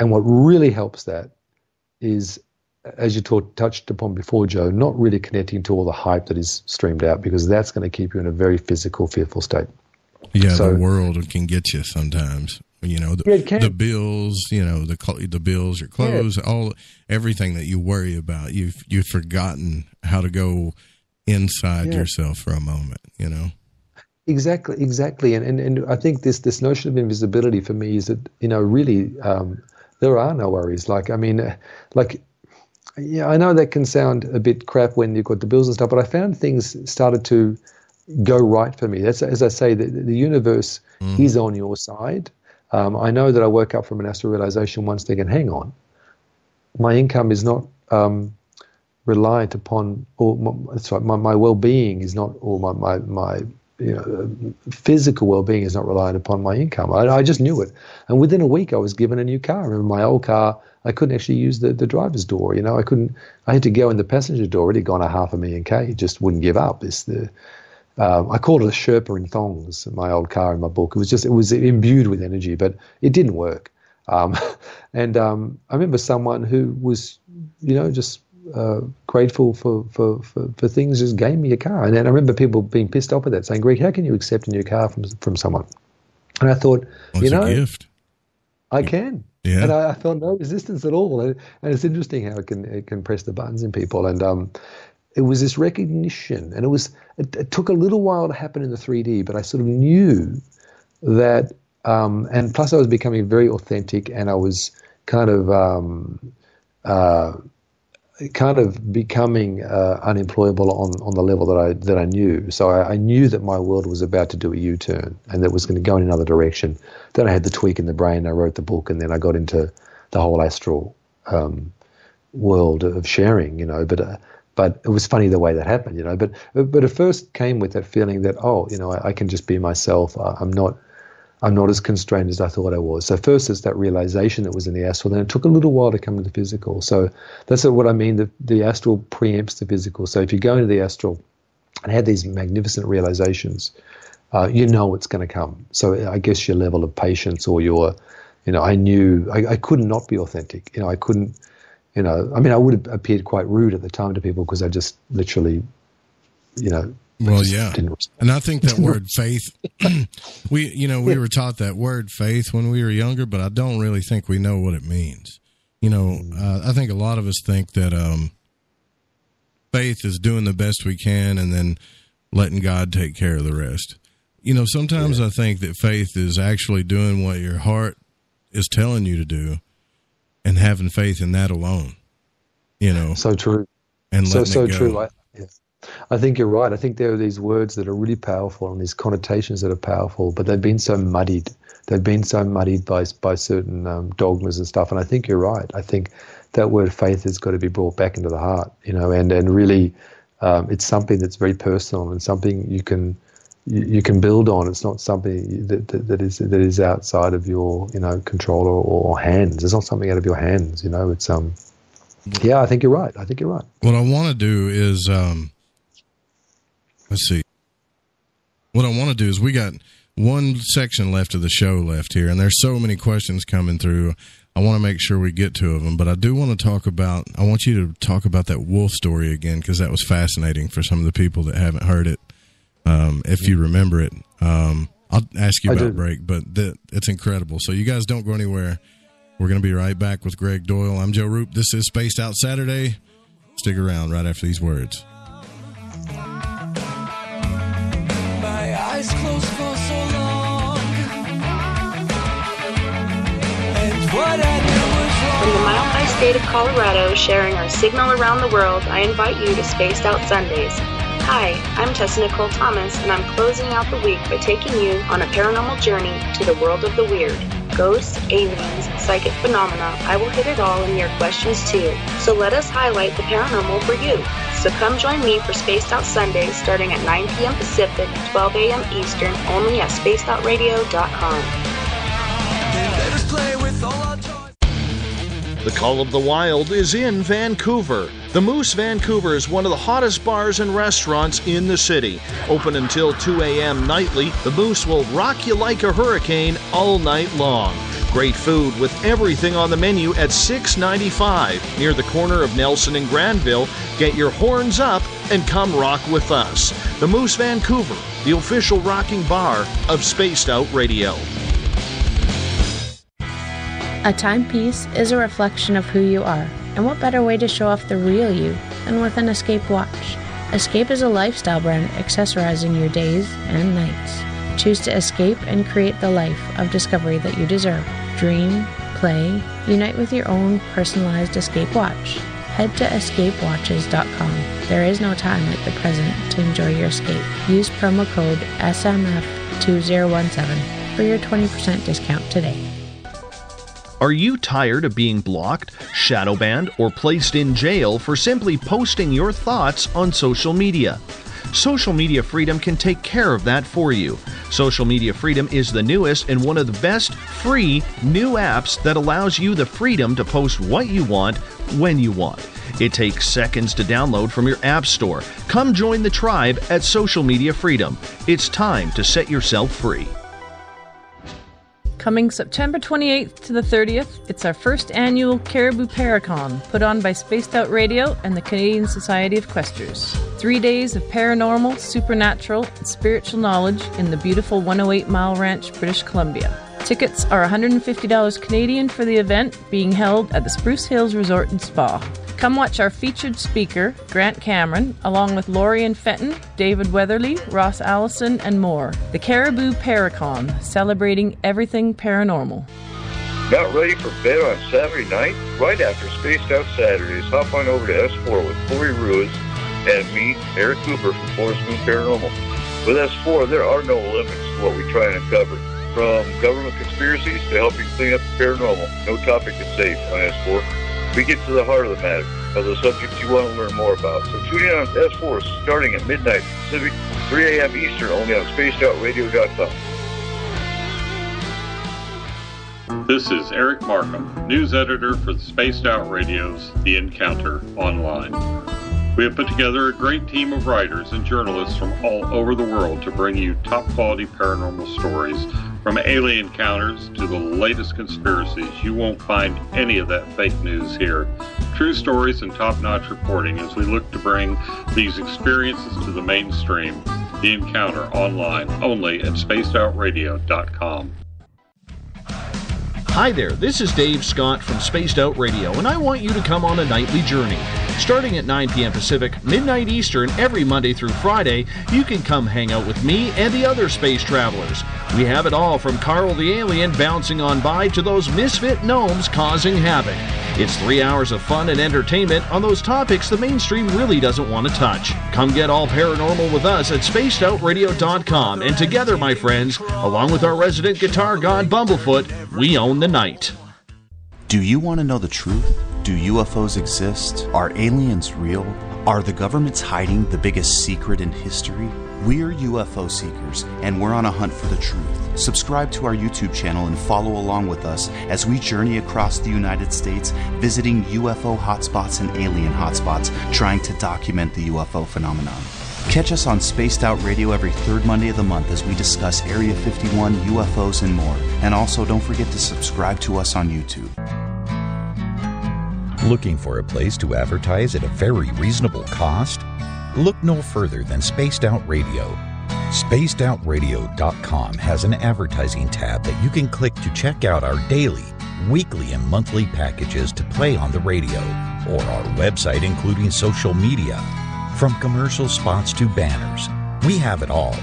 and what really helps that is, as you taught, touched upon before, Joe, not really connecting to all the hype that is streamed out, because that's going to keep you in a very physical, fearful state. Yeah, so, the world can get you sometimes. You know, the, yeah, the bills, you know, the the bills, your clothes, yeah. all everything that you worry about. You've you've forgotten how to go inside yeah. yourself for a moment, you know. Exactly, exactly. And, and and I think this this notion of invisibility for me is that, you know, really um, there are no worries. Like, I mean, like, yeah, I know that can sound a bit crap when you've got the bills and stuff, but I found things started to go right for me. That's, as I say, the, the universe mm. is on your side. Um, I know that I woke up from an astral realization once thinking, hang on, my income is not um, reliant upon, or my, sorry, my, my well-being is not, or my, my, my you know, physical well-being is not reliant upon my income. I, I just knew it. And within a week I was given a new car. I remember my old car, I couldn't actually use the, the driver's door. You know, I couldn't, I had to go in the passenger door. It had gone a half a million K. It just wouldn't give up. It's the, Um, I called it a Sherpa in thongs, my old car in my book. It was just, it was imbued with energy, but it didn't work. Um, and um, I remember someone who was, you know, just uh, grateful for, for, for, for things, just gave me a car. And then I remember people being pissed off at that, saying, Greg, how can you accept a new car from from someone? And I thought, well, you know, a gift. I can. Yeah. And I, I felt no resistance at all. And, and it's interesting how it can it can press the buttons in people. And um it was this recognition, and it was. It, it took a little while to happen in the three D, but I sort of knew that. Um, and plus, I was becoming very authentic, and I was kind of um, uh, kind of becoming uh, unemployable on, on the level that I that I knew. So I, I knew that my world was about to do a U-turn and that it was going to go in another direction. Then I had the tweak in the brain. I wrote the book, and then I got into the whole astral um, world of sharing, you know. But uh, but it was funny the way that happened, you know. But but it first came with that feeling that, oh, you know, I, I can just be myself. I, I'm not. I'm not as constrained as I thought I was. So first it's that realization that was in the astral. Then it took a little while to come to the physical. So that's what I mean. The, the astral preempts the physical. So if you go into the astral and have these magnificent realizations, uh, you know it's going to come. So I guess your level of patience or your, you know, I knew I, I could not be authentic. You know, I couldn't, you know, I mean, I would have appeared quite rude at the time to people because I just literally, you know, Well, yeah. And I think that word faith, we, you know, we were taught that word faith when we were younger, but I don't really think we know what it means. You know, uh, I think a lot of us think that um, faith is doing the best we can and then letting God take care of the rest. You know, sometimes yeah. I think that faith is actually doing what your heart is telling you to do and having faith in that alone, you know. So true. And so, so true. I, yeah. I think you're right. I think there are these words that are really powerful and these connotations that are powerful, but they've been so muddied. They've been so muddied by by certain um, dogmas and stuff. And I think you're right. I think that word faith has got to be brought back into the heart, you know, and, and really um, it's something that's very personal and something you can you, you can build on. It's not something that, that, that is that is outside of your, you know, control or, or hands. It's not something out of your hands, you know. It's um, yeah, I think you're right. I think you're right. What I want to do is um. Let's see. What I want to do is we got one section left of the show left here, and there's so many questions coming through. I want to make sure we get to them, but I do want to talk about, I want you to talk about that wolf story again, because that was fascinating for some of the people that haven't heard it. Um, if you remember it, um, I'll ask you about a break, but that, it's incredible. So you guys don't go anywhere. We're going to be right back with Greg Doyle. I'm Joe Roop. This is Spaced Out Saturday. Stick around right after these words. Closed for so long, and what I knew was wrong. From the mile-high state of Colorado, sharing our signal around the world, I invite you to Spaced Out Sundays. Hi, I'm Tessa Nicole Thomas, and I'm closing out the week by taking you on a paranormal journey to the world of the weird. Ghosts, aliens, psychic phenomena, I will hit it all in your questions too. So let us highlight the paranormal for you. So come join me for Spaced Out Sunday starting at nine p.m. Pacific, twelve a.m. Eastern, only at spaced out radio dot com. The Call of the Wild is in Vancouver. The Moose Vancouver is one of the hottest bars and restaurants in the city. Open until two a.m. nightly, the Moose will rock you like a hurricane all night long. Great food with everything on the menu at six ninety-five near the corner of Nelson and Granville. Get your horns up and come rock with us. The Moose Vancouver, the official rocking bar of Spaced Out Radio. A timepiece is a reflection of who you are. And what better way to show off the real you than with an Escape watch? Escape is a lifestyle brand accessorizing your days and nights. Choose to escape and create the life of discovery that you deserve. Dream, play, unite with your own personalized Escape watch. Head to escape watches dot com. There is no time like the present to enjoy your escape. Use promo code S M F two zero one seven for your twenty percent discount today. Are you tired of being blocked, shadow banned, or placed in jail for simply posting your thoughts on social media? Social Media Freedom can take care of that for you. Social Media Freedom is the newest and one of the best free new apps that allows you the freedom to post what you want, when you want. It takes seconds to download from your app store. Come join the tribe at Social Media Freedom. It's time to set yourself free. Coming September twenty-eighth to the thirtieth, it's our first annual Caribou Paracon, put on by Spaced Out Radio and the Canadian Society of Questers. Three days of paranormal, supernatural, and spiritual knowledge in the beautiful one oh eight Mile Ranch, British Columbia. Tickets are one hundred fifty dollars Canadian for the event, being held at the Spruce Hills Resort and Spa. Come watch our featured speaker, Grant Cameron, along with Lorian Fenton, David Weatherly, Ross Allison, and more. The Caribou Paracon, celebrating everything paranormal. Not ready for bed on Saturday night? Right after Spaced Out Saturdays, hop on over to S four with Corey Ruiz and me, Eric Cooper from Forest Moon Paranormal. With S four, there are no limits to what we try and uncover. From government conspiracies to helping clean up the paranormal, no topic is safe on S four. We get to the heart of the matter, of the subjects you want to learn more about. So tune in on S four starting at midnight Pacific, three a.m. Eastern, only on spaced out radio dot com. This is Eric Markham, news editor for the Spaced Out Radio's The Encounter Online. We have put together a great team of writers and journalists from all over the world to bring you top-quality paranormal stories, from alien encounters to the latest conspiracies. You won't find any of that fake news here. True stories and top-notch reporting as we look to bring these experiences to the mainstream. The Encounter Online, only at spaced out radio dot com. Hi there, this is Dave Scott from Spaced Out Radio, and I want you to come on a nightly journey. Starting at nine p.m. Pacific, midnight Eastern, every Monday through Friday, you can come hang out with me and the other space travelers. We have it all from Carl the Alien bouncing on by to those misfit gnomes causing havoc. It's three hours of fun and entertainment on those topics the mainstream really doesn't want to touch. Come get all paranormal with us at spaced out radio dot com, and together, my friends, along with our resident guitar god Bumblefoot, we own the night. Do you want to know the truth? Do U F Os exist? Are aliens real? Are the governments hiding the biggest secret in history? We're U F O seekers, and we're on a hunt for the truth. Subscribe to our YouTube channel and follow along with us as we journey across the United States, visiting U F O hotspots and alien hotspots, trying to document the U F O phenomenon. Catch us on Spaced Out Radio every third Monday of the month as we discuss Area fifty-one, U F Os, and more. And also, don't forget to subscribe to us on YouTube. Looking for a place to advertise at a very reasonable cost? Look no further than Spaced Out Radio. spaced out radio dot com has an advertising tab that you can click to check out our daily, weekly, and monthly packages to play on the radio, or our website, including social media. From commercial spots to banners, we have it all.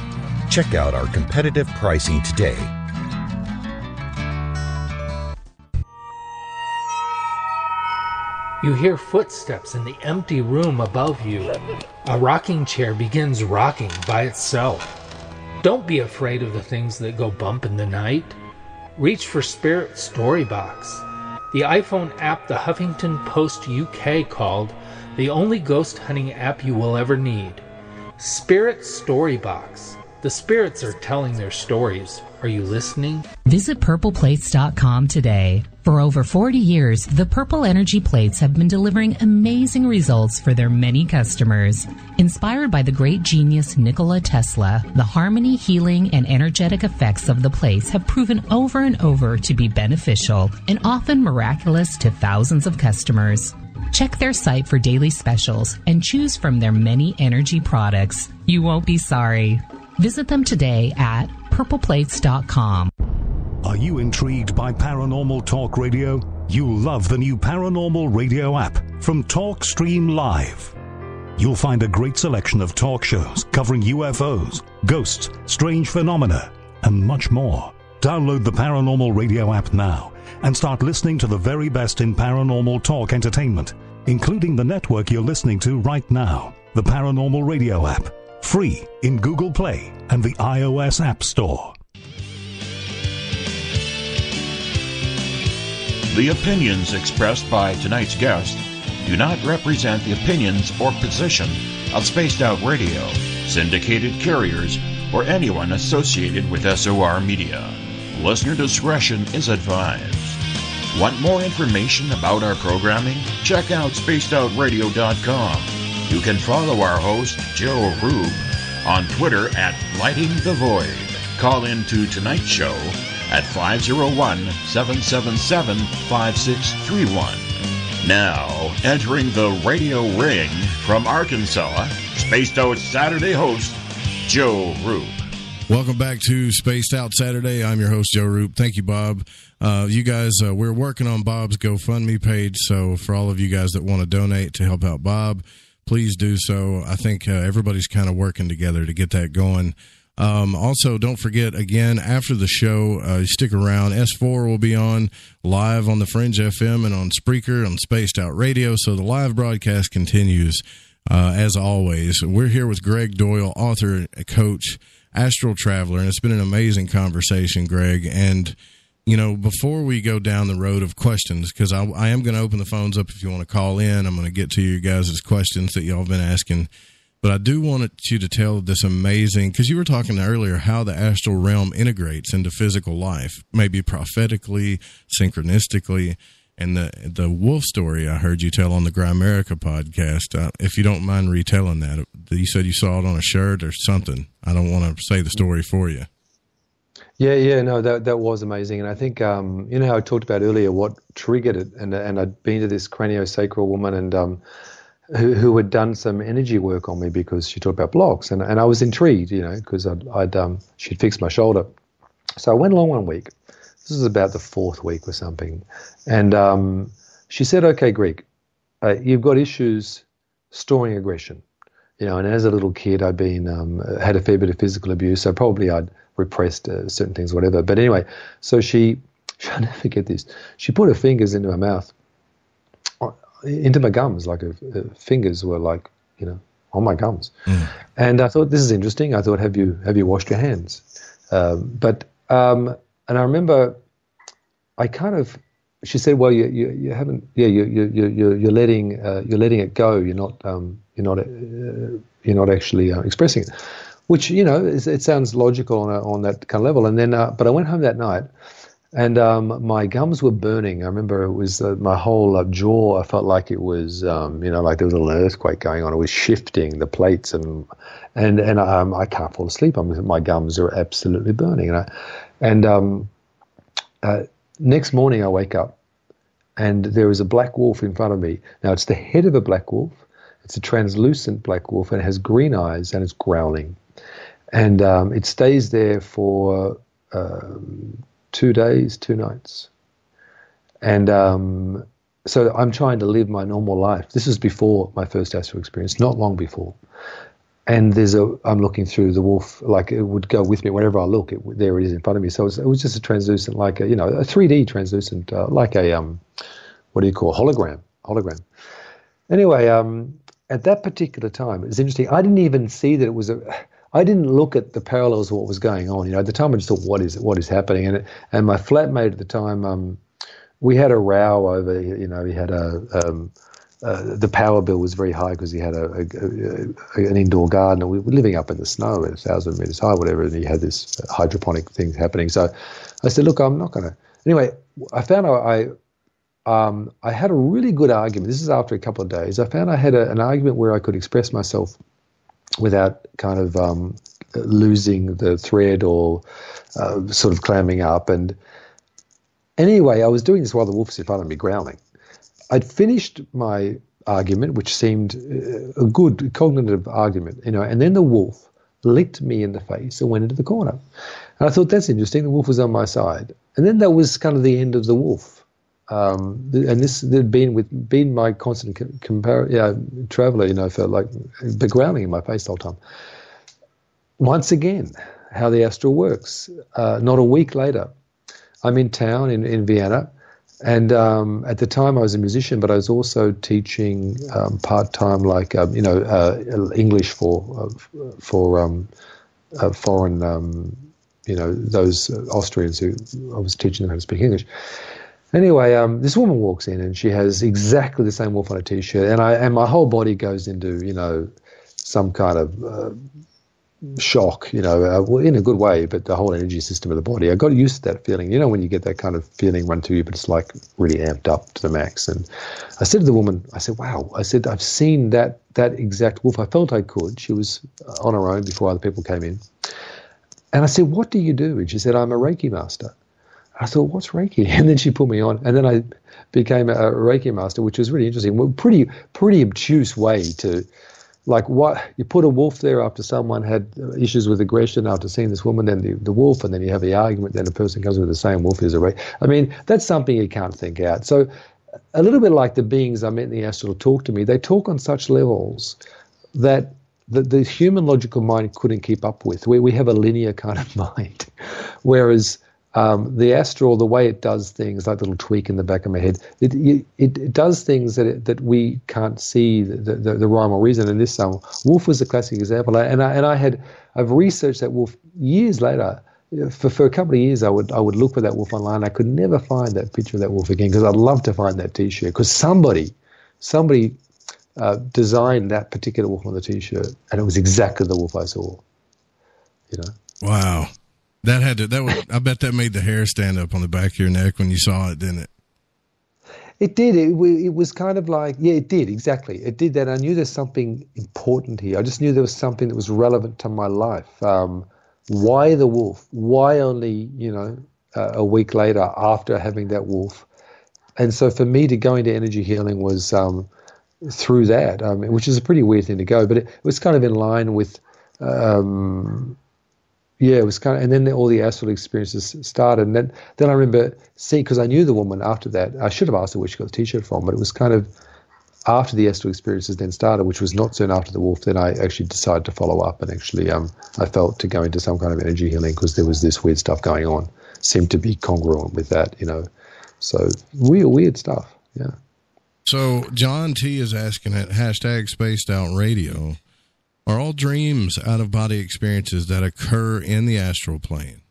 Check out our competitive pricing today. You hear footsteps in the empty room above you. A rocking chair begins rocking by itself. Don't be afraid of the things that go bump in the night. Reach for Spirit Storybox, the iPhone app the Huffington Post U K called the only ghost hunting app you will ever need. Spirit Storybox. The spirits are telling their stories. Are you listening? Visit purple plates dot com today. For over forty years, the Purple Energy Plates have been delivering amazing results for their many customers. Inspired by the great genius Nikola Tesla, the harmony, healing, and energetic effects of the plates have proven over and over to be beneficial and often miraculous to thousands of customers. Check their site for daily specials and choose from their many energy products. You won't be sorry. Visit them today at purple plates dot com. Are you intrigued by Paranormal Talk Radio? You'll love the new Paranormal Radio app from TalkStream Live. You'll find a great selection of talk shows covering U F Os, ghosts, strange phenomena, and much more. Download the Paranormal Radio app now and start listening to the very best in paranormal talk entertainment, including the network you're listening to right now. The Paranormal Radio app, free in Google Play and the iOS App Store. The opinions expressed by tonight's guest do not represent the opinions or position of Spaced Out Radio, syndicated carriers, or anyone associated with S O R Media. Listener discretion is advised. Want more information about our programming? Check out spaced out radio dot com. You can follow our host, Joe Rube, on Twitter at Lighting the Void. Call in to tonight's show at five oh one, seven seven seven, five six three one. Now, entering the radio ring from Arkansas, Spaced Out Saturday host, Joe Rube. Welcome back to Spaced Out Saturday. I'm your host, Joe Roop. Thank you, Bob. Uh, you guys, uh, we're working on Bob's GoFundMe page, so for all of you guys that want to donate to help out Bob, please do so. I think uh, everybody's kind of working together to get that going. Um, also, don't forget, again, after the show, uh, stick around. S four will be on live on the Fringe F M and on Spreaker, on Spaced Out Radio. So the live broadcast continues, uh, as always. We're here with Greg Doyle, author, coach, astral traveler, and it's been an amazing conversation, Greg. And, you know, before we go down the road of questions, because I, I am going to open the phones up if you want to call in. I'm going to get to you guys' questions that y'all have been asking. But I do want you to tell this amazing, because you were talking earlier how the astral realm integrates into physical life, maybe prophetically, synchronistically, and the the wolf story I heard you tell on the Grimerica podcast. Uh, if you don't mind retelling that, you said you saw it on a shirt or something. I don't want to say the story for you. Yeah, yeah, no, that that was amazing, and I think um, you know how I talked about earlier what triggered it, and and I'd been to this craniosacral woman and. Um, Who, who had done some energy work on me because she talked about blocks, and and I was intrigued, you know, because I'd, I'd um she'd fixed my shoulder, so I went along one week. This is about the fourth week or something, and um, she said, "Okay, Greg, uh, you've got issues storing aggression, you know." And as a little kid, I'd been um, had a fair bit of physical abuse, so probably I'd repressed uh, certain things, whatever. But anyway, so she, I'll never forget this. She put her fingers into my mouth. Into my gums, like her fingers were like, you know, on my gums. Mm. And I thought, this is interesting. I thought, have you have you washed your hands? Um, but, um, and I remember I kind of, she said, well, you you, you haven't, yeah, you, you, you, you're letting uh, you're letting it go. You're not, um, you're not, uh, you're not actually uh, expressing it, which, you know, it, it sounds logical on, a, on that kind of level. And then, uh, but I went home that night. And um, my gums were burning. I remember it was uh, my whole uh, jaw. I felt like it was, um, you know, like there was a little earthquake going on. It was shifting the plates, and and and um, I can't fall asleep. I'm, my gums are absolutely burning. And I, and um, uh, next morning I wake up, and there is a black wolf in front of me. Now it's the head of a black wolf. It's a translucent black wolf, and it has green eyes, and it's growling, and um, it stays there for. Um, Two days, two nights. And um, so I'm trying to live my normal life. This is before my first astral experience, not long before. And there's a, I'm looking through the wolf, like it would go with me wherever I look, it, there it is in front of me. So it was, it was just a translucent, like a, you know, a three D translucent, uh, like a, um, what do you call, hologram, hologram. Anyway, um, at that particular time, it's interesting, I didn't even see that it was a... I didn't look at the parallels of what was going on. You know, at the time I just thought, what is what is happening? And and my flatmate at the time, um, we had a row over. You know, he had a um, uh, the power bill was very high because he had a, a, a an indoor garden, and we were living up in the snow at a thousand meters high, whatever. And he had this hydroponic thing happening. So I said, look, I'm not going to. Anyway, I found out I um, I had a really good argument. This is after a couple of days. I found I had a, an argument where I could express myself. Without kind of um, losing the thread or uh, sort of clamming up. And anyway, I was doing this while the wolf's in front of me growling. I'd finished my argument, which seemed a good cognitive argument, you know, and then the wolf licked me in the face and went into the corner. And I thought, that's interesting. The wolf was on my side. And then that was kind of the end of the wolf. Um, and this had been with been my constant compar- yeah, traveler, you know, for like growling in my face the whole time. Once again, how the astral works. Uh, not a week later, I'm in town in, in Vienna, and um, at the time I was a musician, but I was also teaching um, part time, like um, you know, uh, English for uh, for um, uh, foreign, um, you know, those Austrians who I was teaching them how to speak English. Anyway, um, this woman walks in and she has exactly the same wolf on a T-shirt, and I and my whole body goes into, you know, some kind of uh, shock, you know, uh, well, in a good way, but the whole energy system of the body. I got used to that feeling, you know, when you get that kind of feeling run through you, but it's like really amped up to the max. And I said to the woman, I said, wow, I said, I've seen that that exact wolf. I felt I could. She was on her own before other people came in. And I said, what do you do? And she said, I'm a Reiki master. I thought, what's Reiki? And then she put me on, and then I became a Reiki master, which was really interesting. Pretty, pretty obtuse way to, like, what you put a wolf there after someone had issues with aggression after seeing this woman, then the, the wolf, and then you have the argument, then a person comes with the same wolf as a Reiki. I mean, that's something you can't think out. So, a little bit like the beings I met in the astral talk to me, they talk on such levels that that the human logical mind couldn't keep up with. We, we have a linear kind of mind, whereas um, the astral, the way it does things, like a little tweak in the back of my head, it it, it does things that it, that we can't see the, the, the rhyme or reason. And this um, Wolf was a classic example. And I and I had I've researched that Wolf years later. For for a couple of years, I would I would look for that wolf online. I could never find that picture of that wolf again, because I'd love to find that T-shirt, because somebody somebody uh, designed that particular wolf on the T-shirt, and it was exactly the wolf I saw. You know. Wow, that had to that was, I bet that made the hair stand up on the back of your neck when you saw it, didn't it? It did. It, it was kind of like, yeah, it did, exactly. It did that. I knew there's something important here. I just knew there was something that was relevant to my life. Um, Why the wolf? Why only, you know, uh, a week later after having that wolf? And so for me to go into energy healing was um, through that, um, which is a pretty weird thing to go, but it, it was kind of in line with, um, yeah, it was kind of, and then the, all the astral experiences started. And then, then I remember seeing, because I knew the woman after that, I should have asked her where she got the T-shirt from, but it was kind of after the astral experiences then started, which was not soon after the wolf, then I actually decided to follow up, and actually um, I felt to go into some kind of energy healing, because there was this weird stuff going on. Seemed to be congruent with that, you know. So weird, weird stuff, yeah. So John T. is asking at hashtag Spaced Out Radio, are all dreams out-of-body experiences that occur in the astral plane?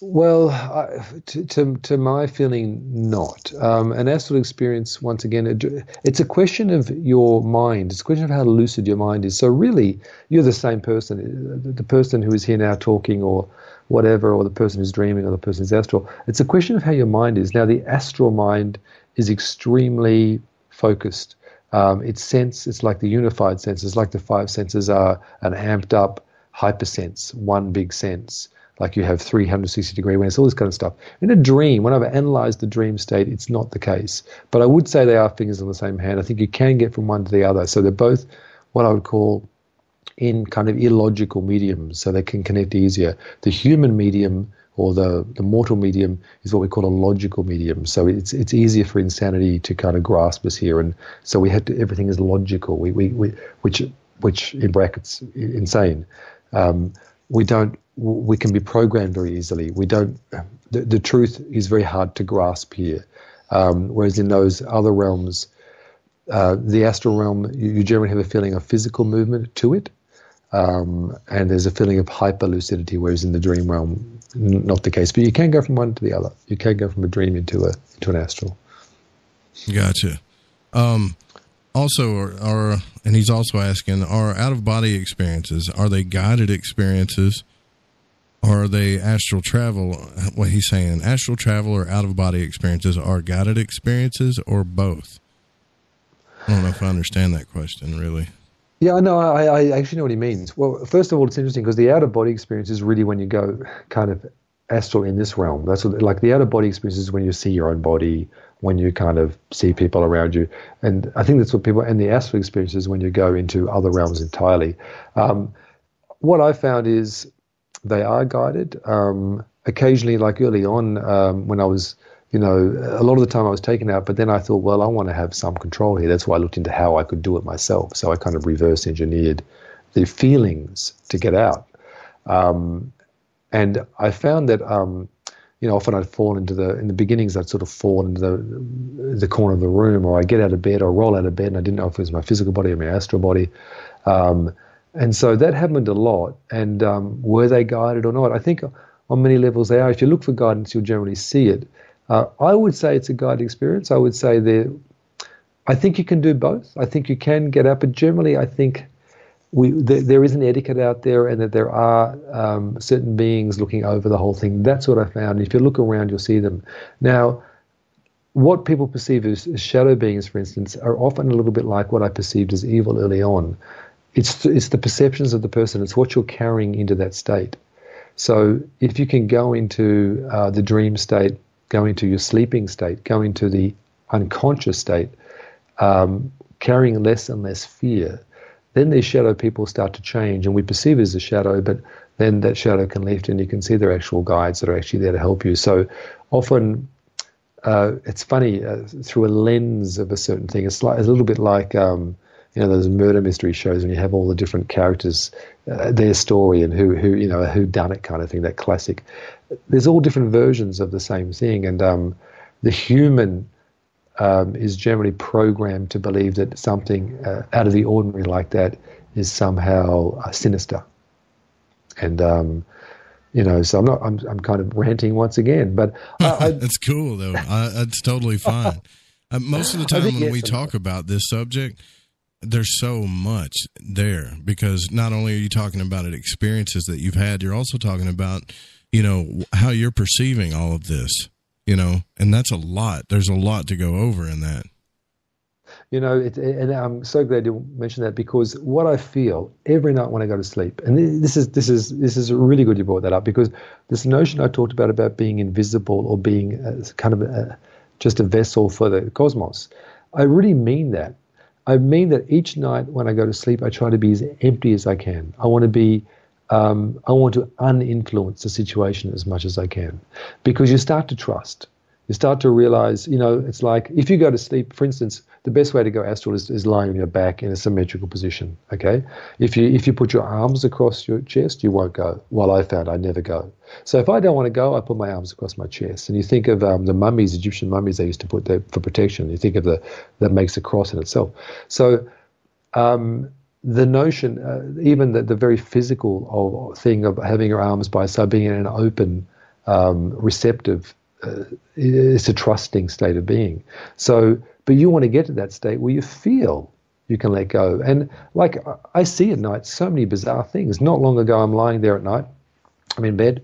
Well, I, to, to to my feeling, not. Um, an astral experience, once again, it, it's a question of your mind. It's a question of how lucid your mind is. So really, you're the same person. The person who is here now talking or whatever, or the person who's dreaming or the person who's astral, it's a question of how your mind is. Now, the astral mind is extremely focused. Um, it's sense, it's like the unified senses, like the five senses are an amped up hypersense, one big sense. Like you have three hundred sixty degree awareness, all this kind of stuff. In a dream, when I've analyzed the dream state, it's not the case. But I would say they are fingers on the same hand. I think you can get from one to the other. So they're both what I would call in kind of illogical mediums, so they can connect easier. The human medium or the, the mortal medium is what we call a logical medium. So it's it's easier for insanity to kind of grasp us here. And so we had to, everything is logical, we, we, we, which, which in brackets, insane. Um, we don't, we can be programmed very easily. We don't, the, the truth is very hard to grasp here. Um, whereas in those other realms, uh, the astral realm, you, you generally have a feeling of physical movement to it. Um, and there's a feeling of hyper lucidity, whereas in the dream realm, n- not the case, but you can go from one to the other. You can go from a dream into a, into an astral. Gotcha. Um, Also, are, are and he's also asking: are out-of-body experiences, are they guided experiences, or are they astral travel? What he's saying: astral travel or out-of-body experiences are guided experiences, or both? I don't know if I understand that question really. Yeah, no, I, I actually know what he means. Well, first of all, it's interesting because the out-of-body experience is really when you go kind of astral in this realm. That's what, like the out-of-body experience is when you see your own body, when you kind of see people around you. And I think that's what people, and the astral experience is when you go into other realms entirely. Um, what I found is they are guided. Um, occasionally, like early on um, when I was, you know, a lot of the time I was taken out, but then I thought, well, I want to have some control here. That's why I looked into how I could do it myself. So I kind of reverse engineered the feelings to get out. Um, and I found that, um, you know, often I'd fall into the, in the beginnings, I'd sort of fall into the the corner of the room, or I get out of bed or roll out of bed, and I didn't know if it was my physical body or my astral body. Um, and so that happened a lot. And um, were they guided or not? I think on many levels they are. If you look for guidance, you'll generally see it. Uh, I would say it's a guided experience. I would say they're, I think you can do both. I think you can get out, but generally I think We, there, there is an etiquette out there, and that there are um, certain beings looking over the whole thing. That's what I found. If you look around, you'll see them. Now, what people perceive as, as shadow beings, for instance, are often a little bit like what I perceived as evil early on. It's, it's the perceptions of the person. It's what you're carrying into that state. So if you can go into uh, the dream state, go into your sleeping state, go into the unconscious state, um, carrying less and less fear, then these shadow people start to change, and we perceive it as a shadow, but then that shadow can lift and you can see their actual guides that are actually there to help you. So often uh, it's funny, uh, through a lens of a certain thing, it's, like, it's a little bit like um, you know, those murder mystery shows when you have all the different characters, uh, their story and who, who you know, who done it kind of thing, that classic. There's all different versions of the same thing, and um, the human um, is generally programmed to believe that something uh, out of the ordinary like that is somehow uh, sinister. And um, you know, so I'm not. I'm I'm kind of ranting once again, but I, I, that's cool though. I, that's totally fine. Uh, most of the time when we talk about this subject, there's so much there, because not only are you talking about it, experiences that you've had, you're also talking about, you know, how you're perceiving all of this, you know, and that's a lot. There's a lot to go over in that. You know, it, and I'm so glad you mentioned that, because what I feel every night when I go to sleep, and this is this is this is really good you brought that up, because this notion I talked about about being invisible or being a, kind of a, just a vessel for the cosmos, I really mean that. I mean that each night when I go to sleep, I try to be as empty as I can. I want to be, um, I want to uninfluence the situation as much as I can, because you start to trust. You start to realize, you know, it's like if you go to sleep, for instance, the best way to go astral is, is lying on your back in a symmetrical position, okay? If you if you put your arms across your chest, you won't go. Well, I found I never go. So if I don't want to go, I put my arms across my chest. And you think of um, the mummies, Egyptian mummies they used to put there for protection. You think of the, that makes a cross in itself. So um, the notion, uh, even the, the very physical of, thing of having your arms by, so being in an open, um, receptive, Uh, it's a trusting state of being. So, but you want to get to that state where you feel you can let go. And like I see at night so many bizarre things. Not long ago, I'm lying there at night, I'm in bed,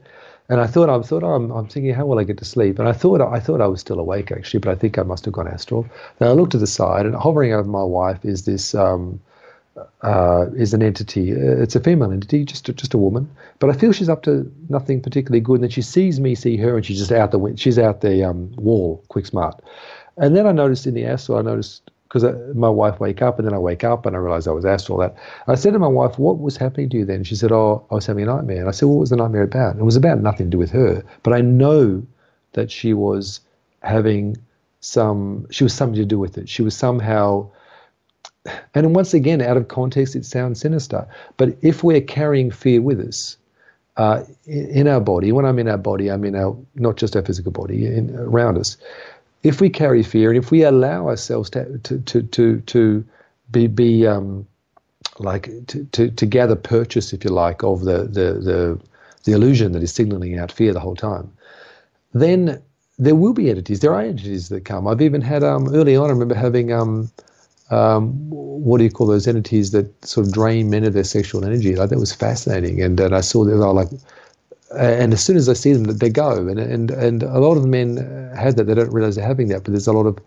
and I thought I thought oh, I'm I'm thinking, how will I get to sleep? And I thought I thought I was still awake actually, but I think I must have gone astral. Then I looked to the side, and hovering over my wife is this um, uh, is an entity. It's a female entity, just just a woman. But I feel she's up to nothing particularly good. And then she sees me, see her, and she's just out the she's out the um, wall, quick smart. And then I noticed in the astral, I noticed, because my wife wake up, and then I wake up, and I realized I was astral. That I said to my wife, "What was happening to you then?" She said, "Oh, I was having a nightmare." And I said, "What was the nightmare about?" And it was about nothing to do with her, but I know that she was having some, she was something to do with it. She was somehow. And once again, out of context, it sounds sinister. But if we're carrying fear with us uh, in our body, when I'm in our body, I'm in our, not just our physical body, in, around us. If we carry fear, and if we allow ourselves to to to to, to be be um, like to, to to gather purchase, if you like, of the the the, the illusion that is signaling out fear the whole time, then there will be entities. There are entities that come. I've even had um, early on. I remember having. Um, Um, what do you call those entities that sort of drain men of their sexual energy? Like, that was fascinating, and, and I saw them. I like, and as soon as I see them, they go. And and and a lot of men had that. They don't realize they're having that. But there's a lot of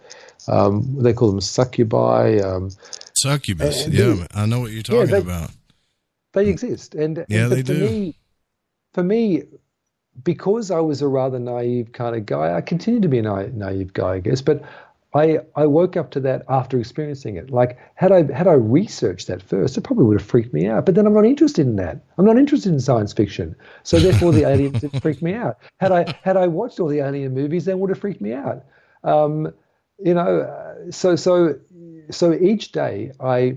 um, they call them succubi. Um, Succubus. And, and yeah, they, I know what you're talking yeah, they, about. They exist, and yeah, and, they do. Me, for me. Because I was a rather naive kind of guy, I continue to be a naive, naive guy, I guess, but. I, I woke up to that after experiencing it. Like, had I had I researched that first, it probably would have freaked me out. But then I'm not interested in that. I'm not interested in science fiction. So therefore, the aliens didn't freak me out. Had I had I watched all the alien movies, they would have freaked me out. Um, you know, so so so each day I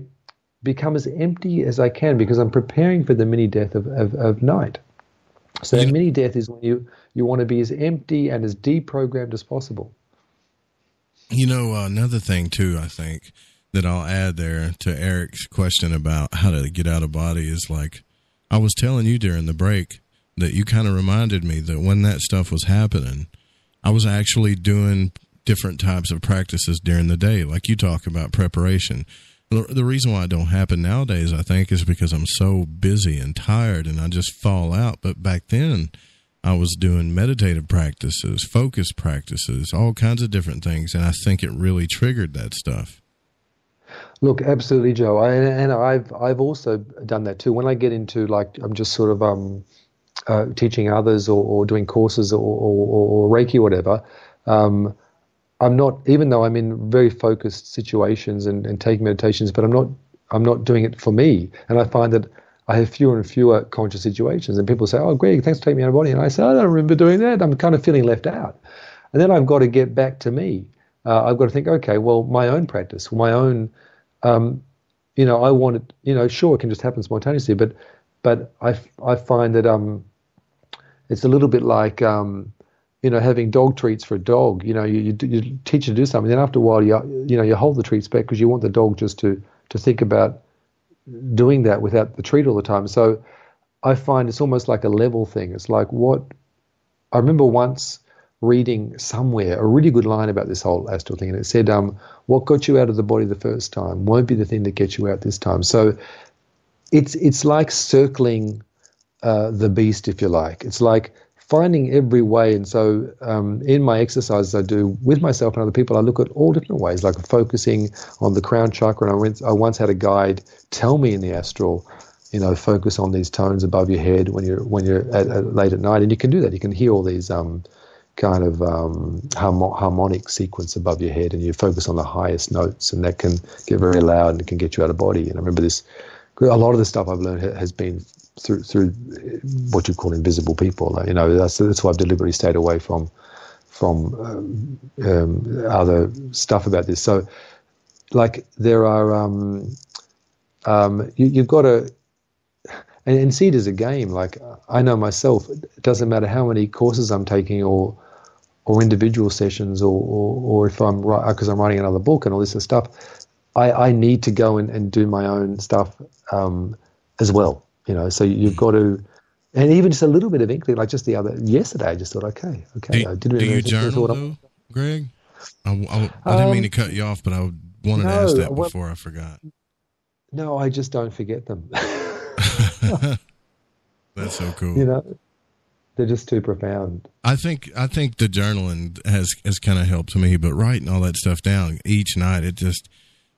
become as empty as I can, because I'm preparing for the mini death of, of, of night. So yeah. Mini death is when you you want to be as empty and as deprogrammed as possible. You know, uh, another thing, too, I think, that I'll add there to Eric's question about how to get out of body is, like, I was telling you during the break that you kind of reminded me that when that stuff was happening, I was actually doing different types of practices during the day. Like, you talk about preparation. The reason why it don't happen nowadays, I think, is because I'm so busy and tired and I just fall out. But back then, I was doing meditative practices, focus practices, all kinds of different things, and I think it really triggered that stuff. Look, absolutely, Joe, I, and I've I've also done that too. When I get into, like, I'm just sort of um, uh, teaching others or, or doing courses or, or, or Reiki or whatever, um, I'm not, even though I'm in very focused situations and, and taking meditations, but I'm not I'm not doing it for me, and I find that. I have fewer and fewer conscious situations, and people say, "Oh, Greg, thanks for taking me out of body." And I say, "I don't remember doing that. I'm kind of feeling left out." And then I've got to get back to me. Uh, I've got to think, okay, well, my own practice, my own um, you know, I want it, you know, sure, it can just happen spontaneously, but but I, I find that um, it's a little bit like, um, you know, having dog treats for a dog. You know, you, you, you teach it to do something, then after a while, you you know, you hold the treats back because you want the dog just to, to think about doing that without the treat all the time. So I find it's almost like a level thing. It's like what – I remember once reading somewhere a really good line about this whole astral thing, and it said, um, what got you out of the body the first time won't be the thing that gets you out this time. So it's it's like circling uh, the beast, if you like. It's like finding every way. And so um, in my exercises I do with myself and other people, I look at all different ways, like focusing on the crown chakra. And I, went, I once had a guide tell me in the astral, you know, focus on these tones above your head when you're when you're at, at, late at night, and you can do that. You can hear all these um, kind of um, harmo- harmonic sequence above your head, and you focus on the highest notes, and that can get very loud and it can get you out of body. And I remember this. A lot of the stuff I've learned has been through through what you call invisible people. You know, that's that's why I've deliberately stayed away from from um, um, other stuff about this. So, like, there are um, um, you, you've got to. And, and see it as a game. Like, I know myself, it doesn't matter how many courses I'm taking or or individual sessions or or, or if I'm right, because I'm writing another book and all this stuff, I, I need to go and, and do my own stuff um, as well. You know, so you've got to, and even just a little bit of inkling, like just the other, yesterday I just thought, okay, okay. Do, I didn't do you journal though, Greg? I, I, I didn't um, mean to cut you off, but I wanted no, to ask that before well, I forgot. No, I just don't forget them. That's so cool. You know, they're just too profound. I think I think the journaling has has kind of helped me, but writing all that stuff down each night, it just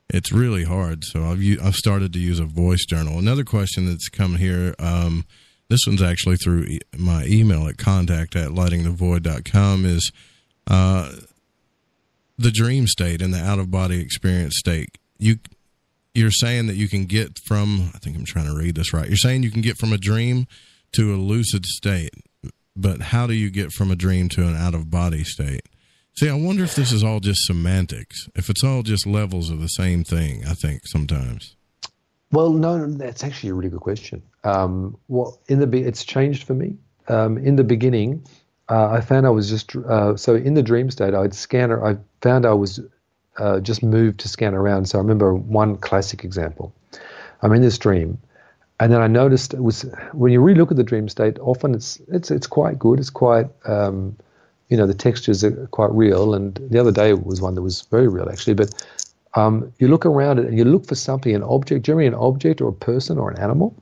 it's really hard. So I've I've started to use a voice journal. Another question that's come here. Um, this one's actually through e- my email at contact at lighting the void dot com is uh, the dream state and the out of body experience state. You. You're saying that you can get from, I think I'm trying to read this right. You're saying you can get from a dream to a lucid state, but how do you get from a dream to an out of body state? See, I wonder if this is all just semantics, if it's all just levels of the same thing, I think sometimes. Well, no, that's actually a really good question. Um, well, in the, be- it's changed for me. Um, in the beginning, uh, I found I was just, uh, so in the dream state, I'd scanner, I found I was Uh, just moved to scan around. So I remember one classic example. I'm in this dream, and then I noticed it was when you relook at the dream state. Often it's it's it's quite good. It's quite um, you know the textures are quite real. And the other day was one that was very real actually. But um, you look around it and you look for something, an object, generally an object or a person or an animal,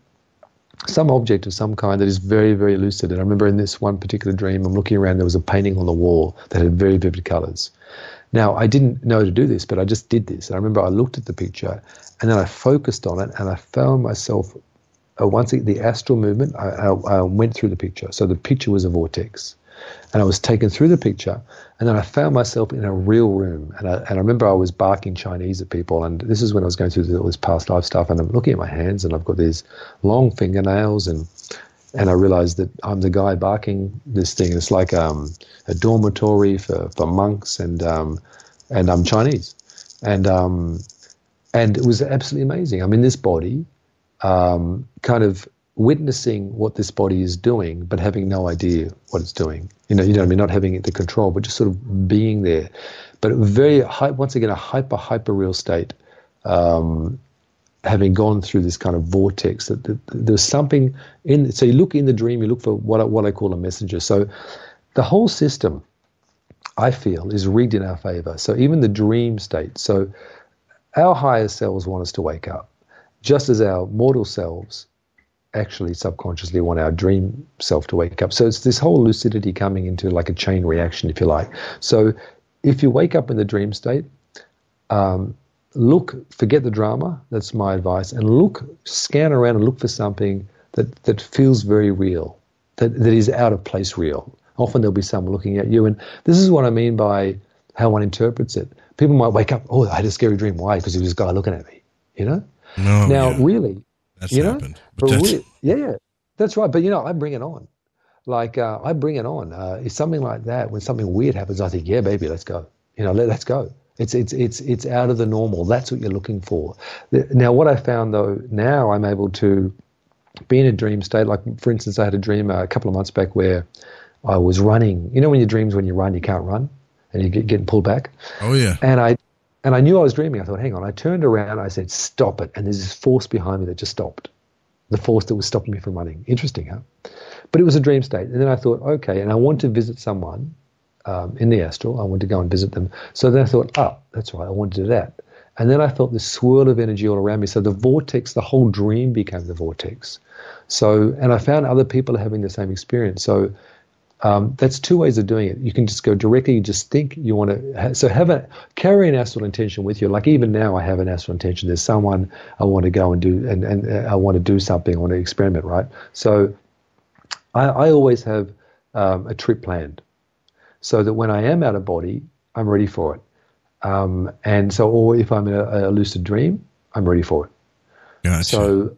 some object of some kind that is very very lucid. And I remember in this one particular dream, I'm looking around. There was a painting on the wall that had very vivid colors. Now, I didn't know to do this, but I just did this. And I remember I looked at the picture, and then I focused on it, and I found myself, uh, once it, the astral movement, I, I, I went through the picture. So the picture was a vortex. And I was taken through the picture, and then I found myself in a real room. And I, and I remember I was barking Chinese at people, and this is when I was going through all this past life stuff, and I'm looking at my hands, and I've got these long fingernails, and and I realized that I'm the guy barking this thing. It's like um, a dormitory for, for monks, and um, and I'm Chinese. And um, and it was absolutely amazing. I'm in this body, um, kind of witnessing what this body is doing, but having no idea what it's doing. You know, you know what I mean? Not having the control, but just sort of being there. But very, once again, a hyper, hyper real state, um having gone through this kind of vortex, that, that, that there's something in. So you look in the dream, you look for what I, what I call a messenger. So the whole system, I feel, is rigged in our favor. So even the dream state. So our higher selves want us to wake up, just as our mortal selves actually subconsciously want our dream self to wake up. So it's this whole lucidity coming into like a chain reaction, if you like. So if you wake up in the dream state, um, look, forget the drama, that's my advice, and look, scan around and look for something that, that feels very real, that, that is out of place real. Often there'll be someone looking at you, and this is what I mean by how one interprets it. People might wake up, oh, I had a scary dream. Why? Because there was this guy looking at me, you know? No, now, yeah. really, that's you happened. Know? But that's... Really, yeah, yeah, that's right. But, you know, I bring it on. Like, uh, I bring it on. Uh, it's something like that. When something weird happens, I think, yeah, baby, let's go. You know, let, let's go. It's it's it's it's out of the normal. That's what you're looking for. Now, what I found though, now I'm able to be in a dream state. Like, for instance, I had a dream a couple of months back where I was running. You know, when your dreams, when you run, you can't run, and you get getting pulled back. Oh yeah. And I and I knew I was dreaming. I thought, hang on. I turned around. I said, stop it. And there's this force behind me that just stopped. The force that was stopping me from running. Interesting, huh? But it was a dream state. And then I thought, okay. And I want to visit someone. Um, in the astral, I wanted to go and visit them. So then I thought, oh, that's right, I want to do that. And then I felt this swirl of energy all around me. So the vortex, the whole dream became the vortex. So, and I found other people are having the same experience. So um, that's two ways of doing it. You can just go directly, you just think you want to. Ha- so have a, carry an astral intention with you. Like even now I have an astral intention. There's someone I want to go and do, and, and uh, I want to do something, I want to experiment, right? So I, I always have um, a trip planned, so that when I am out of body, I'm ready for it. Um, and so, or if I'm in a, a lucid dream, I'm ready for it. Gotcha. So,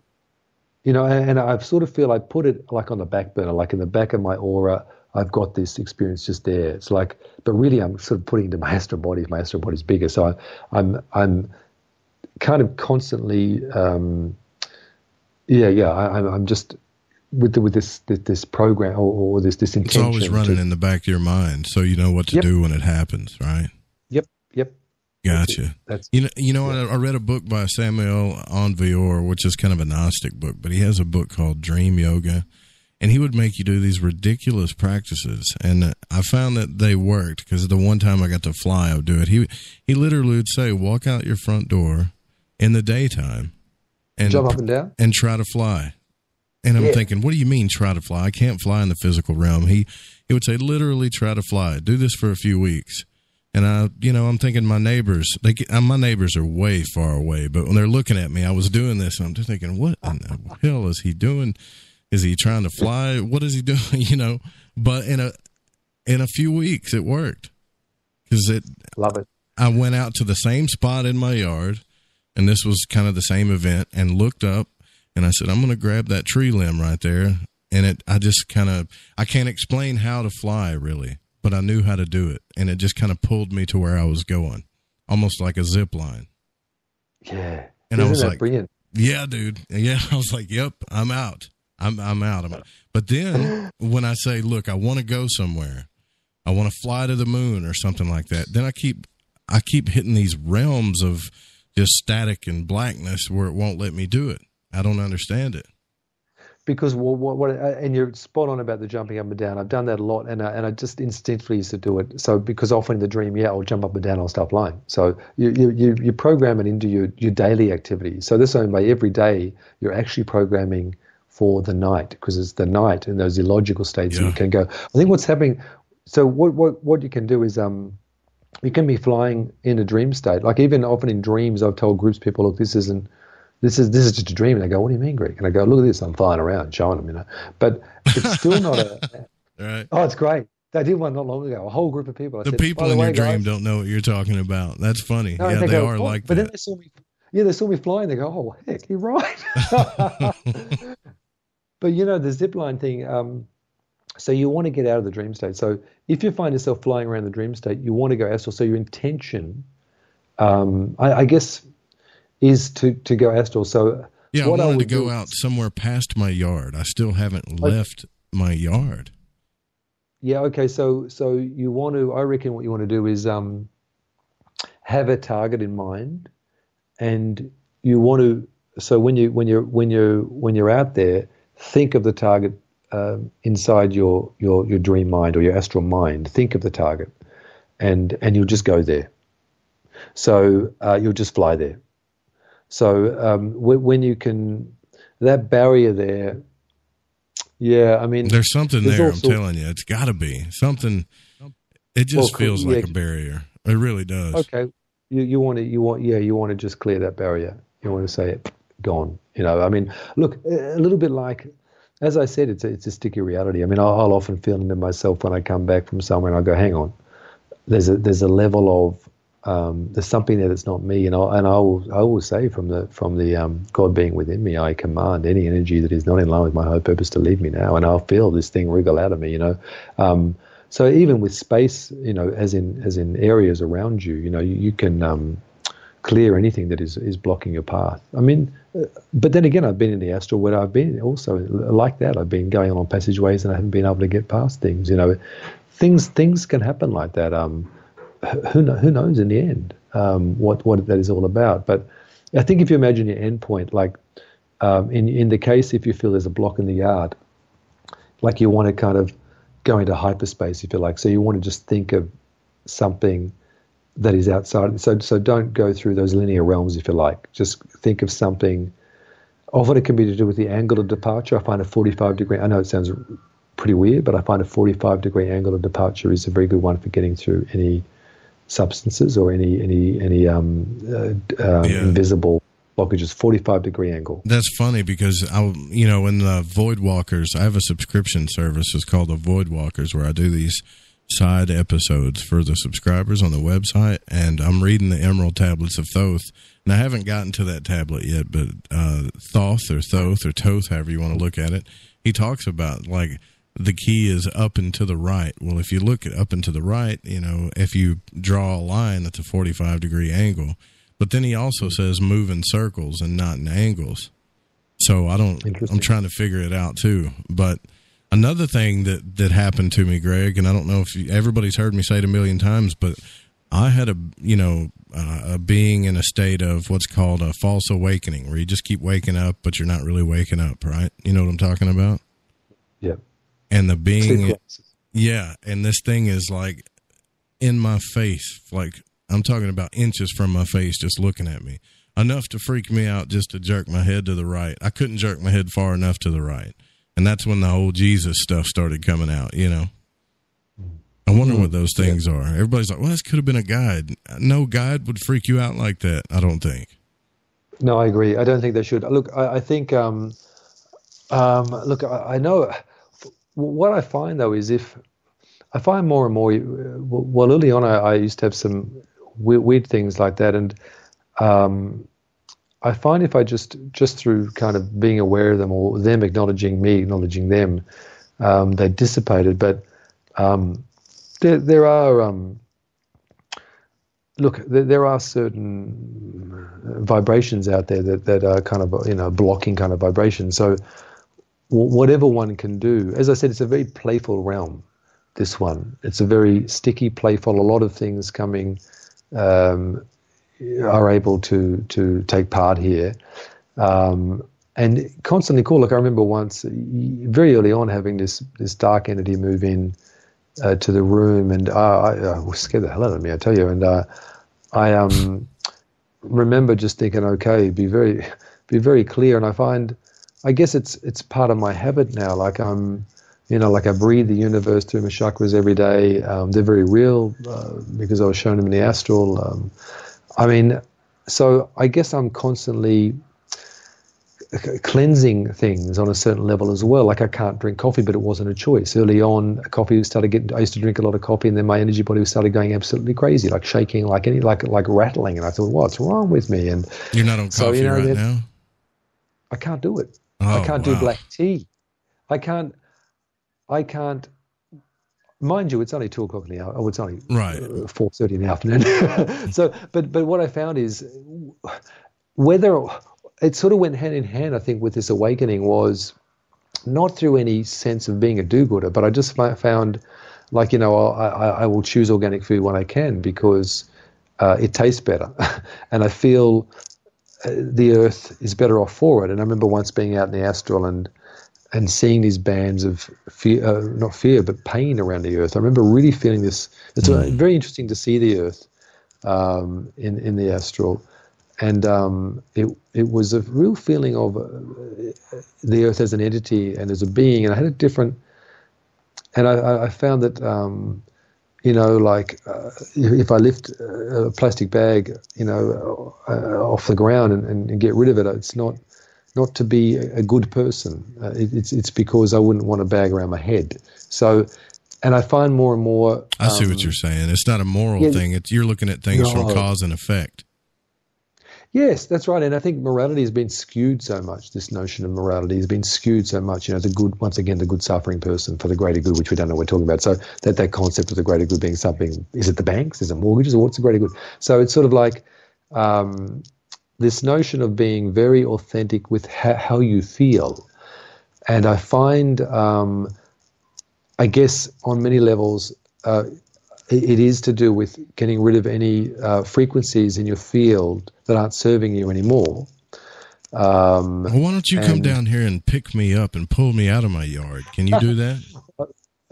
you know, and, and I sort of feel I put it like on the back burner, like in the back of my aura, I've got this experience just there. It's like, but really I'm sort of putting it into my astral body. My astral body's bigger. So I, I'm I'm kind of constantly, um, yeah, yeah, I, I'm just... With the, with this this program or, or this this intention, it's always running to, in the back of your mind, so you know what to yep. do when it happens, right? Yep, yep. Gotcha. That's, that's, you know, you know, yeah. I, I read a book by Samuel Onvior, which is kind of a Gnostic book, but he has a book called Dream Yoga, and he would make you do these ridiculous practices, and I found that they worked because the one time I got to fly, I would do it. He he literally would say, "Walk out your front door in the daytime, and jump up and down, and try to fly." And I'm yeah. thinking, what do you mean try to fly? I can't fly in the physical realm. He he would say, literally try to fly. Do this for a few weeks. And, I, you know, I'm thinking my neighbors, they, my neighbors are way far away. But when they're looking at me, I was doing this. And I'm just thinking, what in the hell is he doing? Is he trying to fly? What is he doing? You know, but in a in a few weeks, it worked. 'Cause it, Love it. I went out to the same spot in my yard, and this was kind of the same event, and looked up. And I said, I'm going to grab that tree limb right there. And it, I just kind of, I can't explain how to fly really, but I knew how to do it. And it just kind of pulled me to where I was going, almost like a zip line. Yeah. And Isn't I was that like, brilliant? Yeah, dude. Yeah. I was like, yep, I'm out. I'm, I'm out. I'm out. But then when I say, look, I want to go somewhere, I want to fly to the moon or something like that. Then I keep, I keep hitting these realms of just static and blackness where it won't let me do it. I don't understand it. Because what, what, what, and you're spot on about the jumping up and down. I've done that a lot, and I, and I just instinctively used to do it. So because often in the dream, yeah, I'll jump up and down, I'll stop lying. So you you you program it into your, your daily activity. So this way, by every day, you're actually programming for the night, because it's the night in those illogical states yeah. you can go. I think what's happening. So what what what you can do is um. you can be flying in a dream state. Like even often in dreams, I've told groups people, look, this isn't. This is this is just a dream. And they go, what do you mean, Greg? And I go, look at this. I'm flying around showing them, you know. But it's still not a – right. Oh, it's great. I did one not long ago, a whole group of people. I the said, people in your dream guys, don't know what you're talking about. That's funny. No, yeah, they, they go, are oh, like but that. But then they saw me – yeah, they saw me flying. They go, oh, heck, you're right. But, you know, the zip line thing, um, so you want to get out of the dream state. So if you find yourself flying around the dream state, you want to go astral. So your intention, um, I, I guess – is to, to go astral. So yeah, what I wanted I to go out is, somewhere past my yard. I still haven't like, left my yard. Yeah. Okay. So, so you want to, I reckon what you want to do is, um, have a target in mind, and you want to, so when you, when you're, when you're, when you're out there, think of the target, um, inside your, your, your dream mind or your astral mind, think of the target, and, and you'll just go there. So, uh, you'll just fly there. So um, when you can, that barrier there, yeah, I mean. There's something there's there, I'm telling you. It's got to be. Something, it just well, feels yeah. like a barrier. It really does. Okay. You, you want to, you want, yeah, you want to just clear that barrier. You want to say it, gone. You know, I mean, look, a little bit like, as I said, it's a, it's a sticky reality. I mean, I'll, I'll often feel into myself when I come back from somewhere and I go, hang on, there's a, there's a level of, Um, there's something there that's not me, and I and I will I will say from the from the um, God being within me, I command any energy that is not in line with my high purpose to leave me now, and I'll feel this thing wriggle out of me, you know. Um, So even with space, you know, as in as in areas around you, you know, you, you can um, clear anything that is, is blocking your path. I mean, but then again, I've been in the astral where I've been also like that. I've been going along passageways and I haven't been able to get past things. You know, things things can happen like that. Um, who know, who knows in the end um, what what that is all about? But I think if you imagine your end point, like um, in in the case if you feel there's a block in the yard, like you want to kind of go into hyperspace if you like. So you want to just think of something that is outside. So so don't go through those linear realms, if you like. Just think of something. Often it can be to do with the angle of departure. I find a forty-five degree, I know it sounds pretty weird, but I find a forty-five degree angle of departure is a very good one for getting through any substances or any any any um, uh, um, yeah. invisible blockages. Forty-five degree angle. That's funny because I, you know, in the Void Walkers, I have a subscription service. It's called the Void Walkers, where I do these side episodes for the subscribers on the website, and I'm reading the Emerald Tablets of Thoth, and I haven't gotten to that tablet yet, but uh, Thoth or Thoth or Toth, however you want to look at it, he talks about like the key is up and to the right. Well, if you look at up and to the right, you know, if you draw a line, that's a forty-five degree angle. But then he also says move in circles and not in angles. So I don't, I'm trying to figure it out too. But another thing that, that happened to me, Greg, and I don't know if you, everybody's heard me say it a million times, but I had a, you know, uh, a being in a state of what's called a false awakening, where you just keep waking up, but you're not really waking up, right? You know what I'm talking about? Yeah. And the being, yeah. And this thing is like in my face, like, I'm talking about inches from my face, just looking at me enough to freak me out, just to jerk my head to the right. I couldn't jerk my head far enough to the right. And that's when the whole Jesus stuff started coming out, you know. I wonder what those things yeah. are. Everybody's like, well, this could have been a guide. No guide would freak you out like that, I don't think. No, I agree. I don't think they should. Look, I, I think, um, um, look, I, I know what I find though is if I find more and more, well, early on I, I used to have some Weird, weird things like that, and um, I find if I just just through kind of being aware of them, or them acknowledging me, acknowledging them, um, they dissipated. But um, there, there are um, look, there, there are certain vibrations out there that that are kind of, you know, blocking kind of vibrations. So w- whatever one can do, as I said, it's a very playful realm. This one, it's a very sticky, playful. A lot of things coming. Um, are able to to take part here, um, and constantly call. Like I remember once, very early on, having this this dark entity move in uh, to the room, and uh, I, I was scared the hell out of me, I tell you. And uh, I um, remember just thinking, okay, be very be very clear. And I find, I guess it's it's part of my habit now. Like I'm. You know, like I breathe the universe through my chakras every day. Um, they're very real uh, because I was shown them in the astral. Um, I mean, so I guess I'm constantly c- cleansing things on a certain level as well. Like I can't drink coffee, but it wasn't a choice. Early on, coffee started getting. I used to drink a lot of coffee, and then my energy body started going absolutely crazy, like shaking, like any, like like rattling. And I thought, what's wrong with me? And you're not on so, coffee you know, right then, now. I can't do it. Oh, I can't wow. do black tea. I can't. I can't, mind you, it's only two o'clock in the hour. Oh, it's only right. uh, four thirty in the afternoon. So, but but what I found is whether it sort of went hand in hand, I think, with this awakening was not through any sense of being a do-gooder, but I just found, like, you know, I I, I will choose organic food when I can because uh, it tastes better, and I feel the earth is better off for it. And I remember once being out in the astral and. And seeing these bands of fear, uh, not fear, but pain around the earth. I remember really feeling this. It's mm. very interesting to see the earth um, in in the astral, and um, it it was a real feeling of uh, the earth as an entity and as a being. And I had a different, and I, I found that um, you know, like uh, if I lift a plastic bag, you know, uh, off the ground and, and get rid of it, it's not. Not to be a good person. Uh, it, it's it's because I wouldn't want a bag around my head. So, and I find more and more. Um, I see what you're saying. It's not a moral yeah, thing. It's you're looking at things no, from cause and effect. Yes, that's right. And I think morality has been skewed so much. This notion of morality has been skewed so much. You know, the good, once again, the good suffering person for the greater good, which we don't know what we're talking about. So that, that concept of the greater good being something, is it the banks? Is it mortgages? Or what's the greater good? So it's sort of like um, this notion of being very authentic with ha- how you feel. And I find, um, I guess, on many levels, uh, it is to do with getting rid of any uh, frequencies in your field that aren't serving you anymore. Um, well, why don't you and, come down here and pick me up and pull me out of my yard? Can you do that? Uh,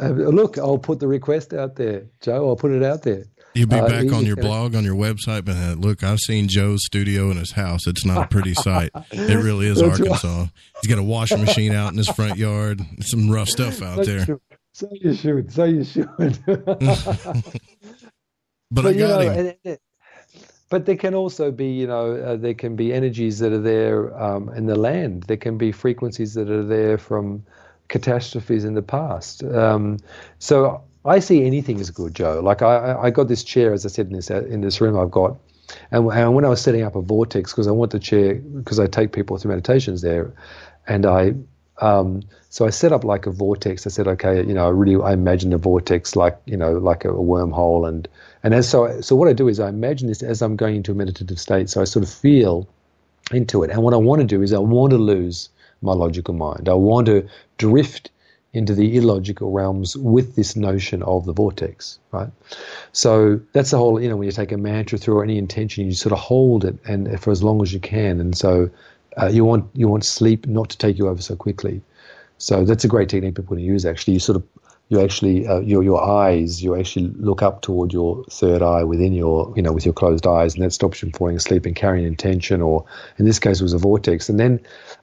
look, I'll put the request out there, Joe. I'll put it out there. You'll be back uh, on your blog, on your website. But uh, look, I've seen Joe's studio in his house. It's not a pretty sight. It really is Arkansas. Right. He's got a washing machine out in his front yard. Some rough stuff out That's there. True. So you should. So you should. but, but I got you know, him. And, but there can also be, you know, uh, there can be energies that are there um, in the land. There can be frequencies that are there from catastrophes in the past. Um, so I see anything as good, Joe. Like I, I got this chair, as I said in this in this room, I've got, and, and when I was setting up a vortex, because I want the chair, because I take people through meditations there, and I. Um, so I set up like a vortex. I said, okay, you know, I really, I imagine a vortex like, you know, like a, a wormhole. And, and as so, I, so what I do is I imagine this as I'm going into a meditative state. So I sort of feel into it. And what I want to do is I want to lose my logical mind. I want to drift into the illogical realms with this notion of the vortex, right? So that's the whole, you know, when you take a mantra through or any intention, you sort of hold it and for as long as you can. And so Uh, you want you want sleep not to take you over so quickly, so that's a great technique people to use. Actually, you sort of you actually uh, your your eyes you actually look up toward your third eye within your you know with your closed eyes, and that stops you from falling asleep and carrying intention. Or in this case, it was a vortex. And then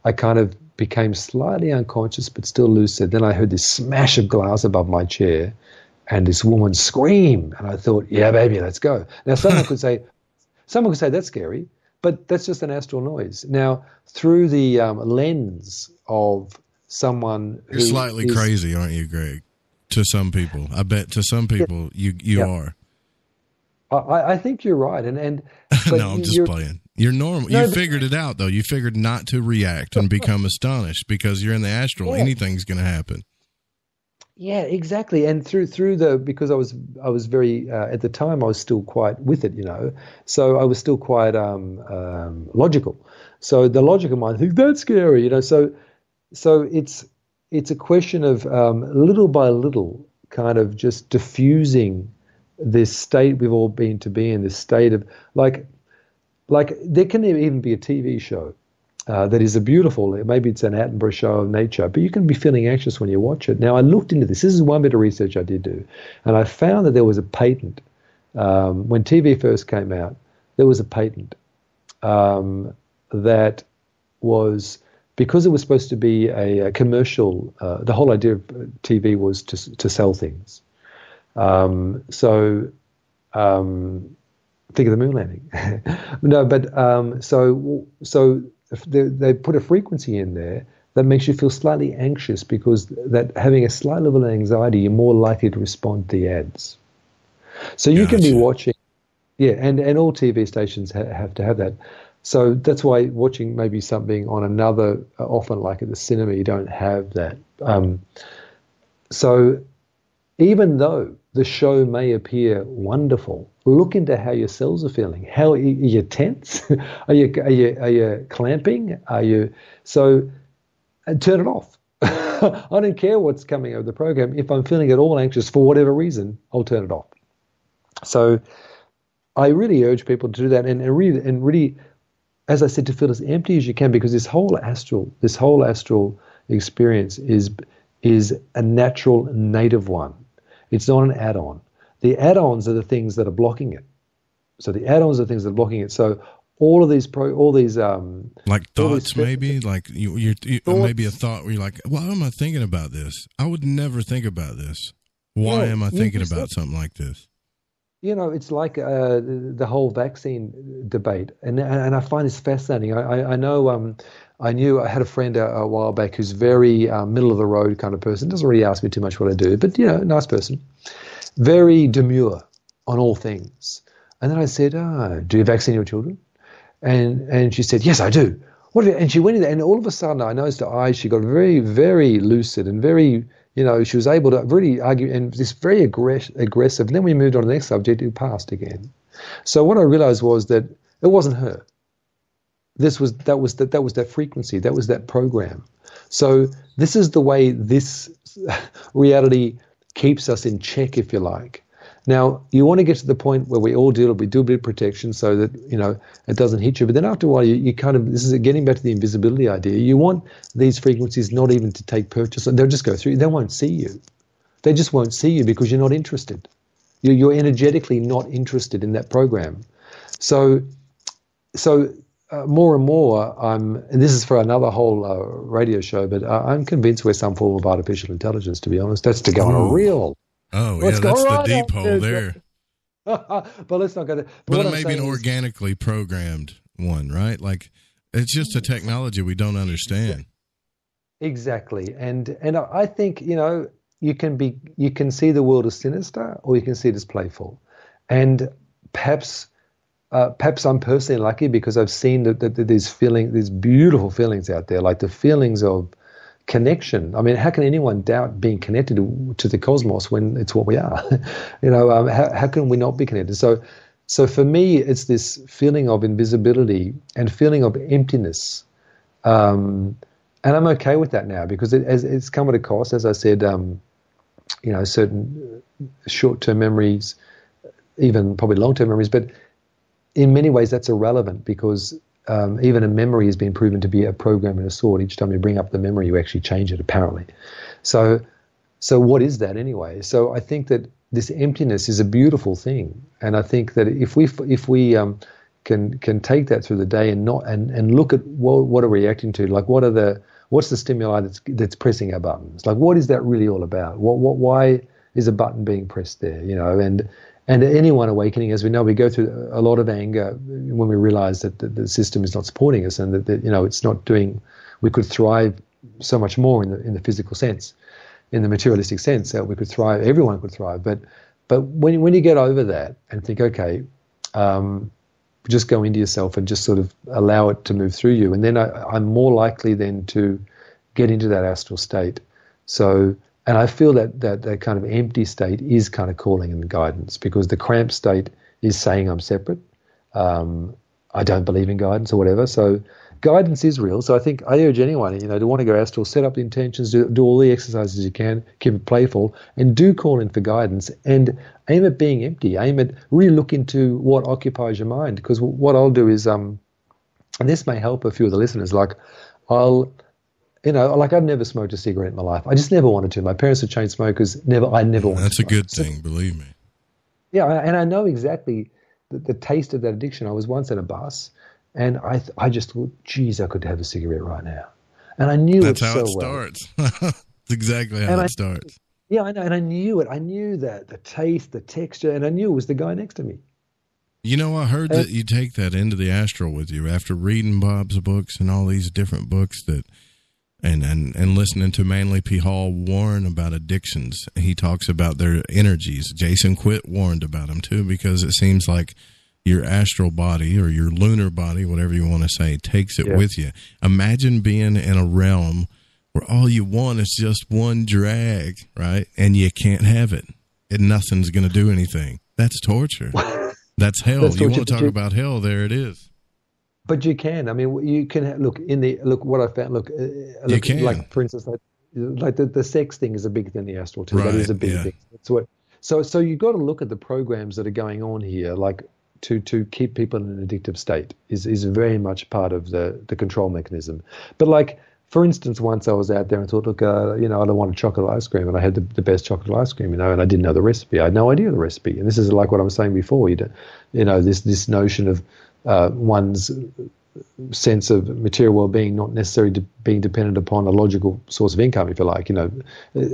I kind of became slightly unconscious but still lucid. Then I heard this smash of glass above my chair, and this woman scream. And I thought, yeah, baby, let's go. Now someone could say, someone could say that's scary. But that's just an astral noise. Now, through the um, lens of someone who You're slightly is, crazy, aren't you, Greg? To some people. I bet to some people yeah, you, you yeah. are. I, I think you're right. And, and No, I'm just playing. You're normal. No, you but, figured it out, though. You figured not to react and become astonished because you're in the astral. Yeah. Anything's going to happen. Yeah, exactly. And through through the because I was I was very uh, at the time I was still quite with it, you know. So I was still quite um, um, logical. So the logical mind thinks that's scary, you know. So so it's it's a question of um, little by little, kind of just diffusing this state we've all been to be in. This state of like like there can even be a T V show. Uh, that is a beautiful, maybe it's an Attenborough show of nature, but you can be feeling anxious when you watch it. Now, I looked into this. This is one bit of research I did do, and I found that there was a patent. Um, when T V first came out, there was a patent um, that was, because it was supposed to be a, a commercial, uh, the whole idea of T V was to, to sell things. Um, so... Um, think of the moon landing. no, but um, so so they, they put a frequency in there that makes you feel slightly anxious because that having a slight level of anxiety, you're more likely to respond to the ads. So you gotcha. Can be watching, yeah, and, and all T V stations ha- have to have that. So that's why watching maybe something on another, often like at the cinema, you don't have that. Um, so even though the show may appear wonderful, look into how your cells are feeling. How are you tense? Are you are you are you clamping? Are you so? And turn it off. I don't care what's coming over the program. If I'm feeling at all anxious for whatever reason, I'll turn it off. So, I really urge people to do that, and, and really, and really, as I said, to feel as empty as you can, because this whole astral, this whole astral experience is is a natural, native one. It's not an add-on. The add-ons are the things that are blocking it. So the add-ons are the things that are blocking it. So all of these, pro, all these, um, like thoughts, these, maybe like you, you're, you, maybe a thought where you're like, "Why am I thinking about this? I would never think about this. Why yeah, am I thinking about something like this?" You know, it's like uh, the whole vaccine debate, and and I find this fascinating. I I, I know. Um, I knew I had a friend a, a while back who's very uh, middle of the road kind of person. Doesn't really ask me too much what I do, but you know, nice person. Very demure on all things. And then I said, ah, do you vaccinate your children? And and she said, yes, I do. What? Did, and she went in there, and all of a sudden, I noticed her eyes. She got very, very lucid and very, you know, she was able to really argue, and this very aggress- aggressive. And then we moved on to the next subject, it passed again. So what I realized was that it wasn't her. This was that was that that was that frequency. That was that program. So this is the way this reality keeps us in check, if you like. Now, you want to get to the point where we all deal, we do a bit of protection so that, you know, it doesn't hit you. But then after a while, you, you kind of, this is getting back to the invisibility idea. You want these frequencies not even to take purchase. They'll just go through. They won't see you. They just won't see you because you're not interested. You're, you're energetically not interested in that program. So, so uh, more and more, I'm, and this is for another whole uh, radio show, but uh, I'm convinced we're some form of artificial intelligence, to be honest. That's to go on a real... Oh, let's yeah, that's right the deep hole there. But let's not go there. But, but it may be an organically programmed one, right? Like, it's just a technology we don't understand. Exactly. And and I think, you know, you can be you can see the world as sinister or you can see it as playful. And perhaps uh, perhaps I'm personally lucky because I've seen that the, the, these feeling, these beautiful feelings out there, like the feelings of connection. I mean, how can anyone doubt being connected to, to the cosmos when it's what we are? you know, um, how, how can we not be connected? So, so for me, it's this feeling of invisibility and feeling of emptiness, um, and I'm okay with that now because it, as, it's come at a cost. As I said, um, you know, certain short-term memories, even probably long-term memories, but in many ways that's irrelevant because. Um, even a memory has been proven to be a program and a sword. Each time you bring up the memory, you actually change it, apparently. So so what is that anyway? So I think that this emptiness is a beautiful thing. And I think that if we if we um, can can take that through the day and not and, and look at what, what are we reacting to, like what are the what's the stimuli that's that's pressing our buttons? Like what is that really all about? What what why is a button being pressed there? You know, and And anyone awakening, as we know, we go through a lot of anger when we realize that the, the system is not supporting us and that, that, you know, it's not doing, we could thrive so much more in the in the physical sense, in the materialistic sense, that we could thrive, everyone could thrive. But but when, when you get over that and think, okay, um, just go into yourself and just sort of allow it to move through you. And then I, I'm more likely then to get into that astral state. So... And I feel that, that that kind of empty state is kind of calling and guidance because the cramped state is saying I'm separate. Um, I don't believe in guidance or whatever. So guidance is real. So I think I urge anyone, you know, to want to go astral, set up the intentions, do, do all the exercises you can, keep it playful, and do call in for guidance and aim at being empty. Aim at really look into what occupies your mind because what I'll do is, um, and this may help a few of the listeners, like I'll... You know, like I've never smoked a cigarette in my life. I just never wanted to. My parents are chain smokers. Never, I never wanted That's to. That's a good thing, believe me. Yeah, and I know exactly the, the taste of that addiction. I was once at a bus, and I I just thought, geez, I could have a cigarette right now. And I knew That's it so well. That's how it starts. That's exactly how and it I, starts. Yeah, I know, and I knew it. I knew that, the taste, the texture, and I knew it was the guy next to me. You know, I heard and, that you take that into the astral with you after reading Bob's books and all these different books that... And, and and listening to Manly P. Hall warn about addictions. He talks about their energies. Jason Quitt warned about them, too, because it seems like your astral body or your lunar body, whatever you want to say, takes it yeah. with you. Imagine being in a realm where all you want is just one drag, right? And you can't have it. And nothing's going to do anything. That's torture. That's hell. That's torture. You want to talk about hell, there it is. But you can. I mean, you can look in the look. What I found, look, uh, look you can. Like for instance, like, like the, the sex thing is a big thing. The astral too. Right, that is a big yeah. thing. That's what. So so you got to look at the programs that are going on here, like to to keep people in an addictive state is is very much part of the the control mechanism. But like for instance, once I was out there and thought, look, uh, you know, I don't want a chocolate ice cream, and I had the, the best chocolate ice cream, you know, and I didn't know the recipe. I had no idea the recipe, and this is like what I was saying before. You don't, you know, this this notion of Uh, one's sense of material well-being not necessarily de- being dependent upon a logical source of income, if you like, you know,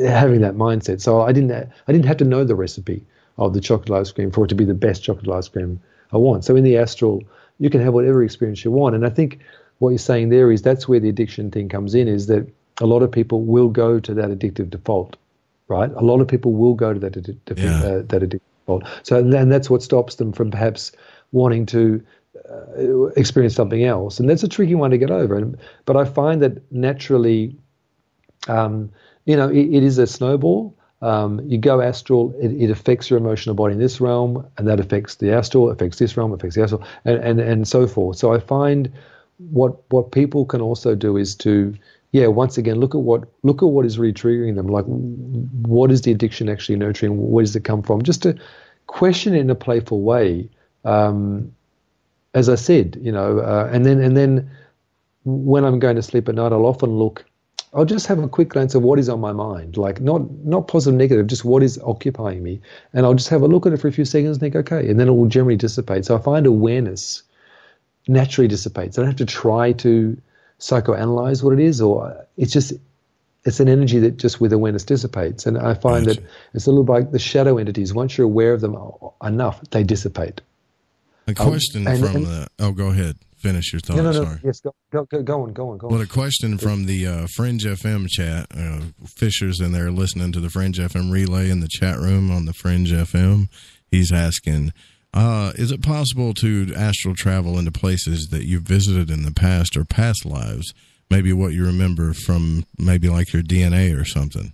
having that mindset. So I didn't, ha- I didn't have to know the recipe of the chocolate ice cream for it to be the best chocolate ice cream I want. So in the astral, you can have whatever experience you want. And I think what you're saying there is that's where the addiction thing comes in, is that a lot of people will go to that addictive default, right? A lot of people will go to that, ad- yeah. uh, that addictive default. So then that's what stops them from perhaps wanting to uh, experience something else. And that's a tricky one to get over. And, but I find that naturally, um, you know, it, it is a snowball. Um, you go astral, it, it affects your emotional body in this realm, and that affects the astral, affects this realm, affects the astral, and, and, and so forth. So I find what what people can also do is to, yeah, once again, look at what look at what is really triggering them. Like, what is the addiction actually nurturing? Where does it come from? Just to question it in a playful way, um, as I said, you know. Uh, and then and then when I'm going to sleep at night, I'll often look. I'll just have a quick glance of what is on my mind, like not not positive, negative, just what is occupying me, and I'll just have a look at it for a few seconds and think, okay, and then it will generally dissipate. So I find awareness naturally dissipates. I don't have to try to psychoanalyze what it is, or it's just it's an energy that just with awareness dissipates. And I find gotcha. that it's a little like the shadow entities. Once you're aware of them enough, they dissipate. A question um, and, from and, the oh, go ahead. Finish your thought. No, no, no. Sorry. Yes, go, go, go on, go on, go on. Well, a question from the uh, Fringe F M chat. Uh, Fisher's in there listening to the Fringe F M relay in the chat room on the Fringe F M. He's asking, uh, is it possible to astral travel into places that you've visited in the past or past lives? Maybe what you remember from maybe like your D N A or something.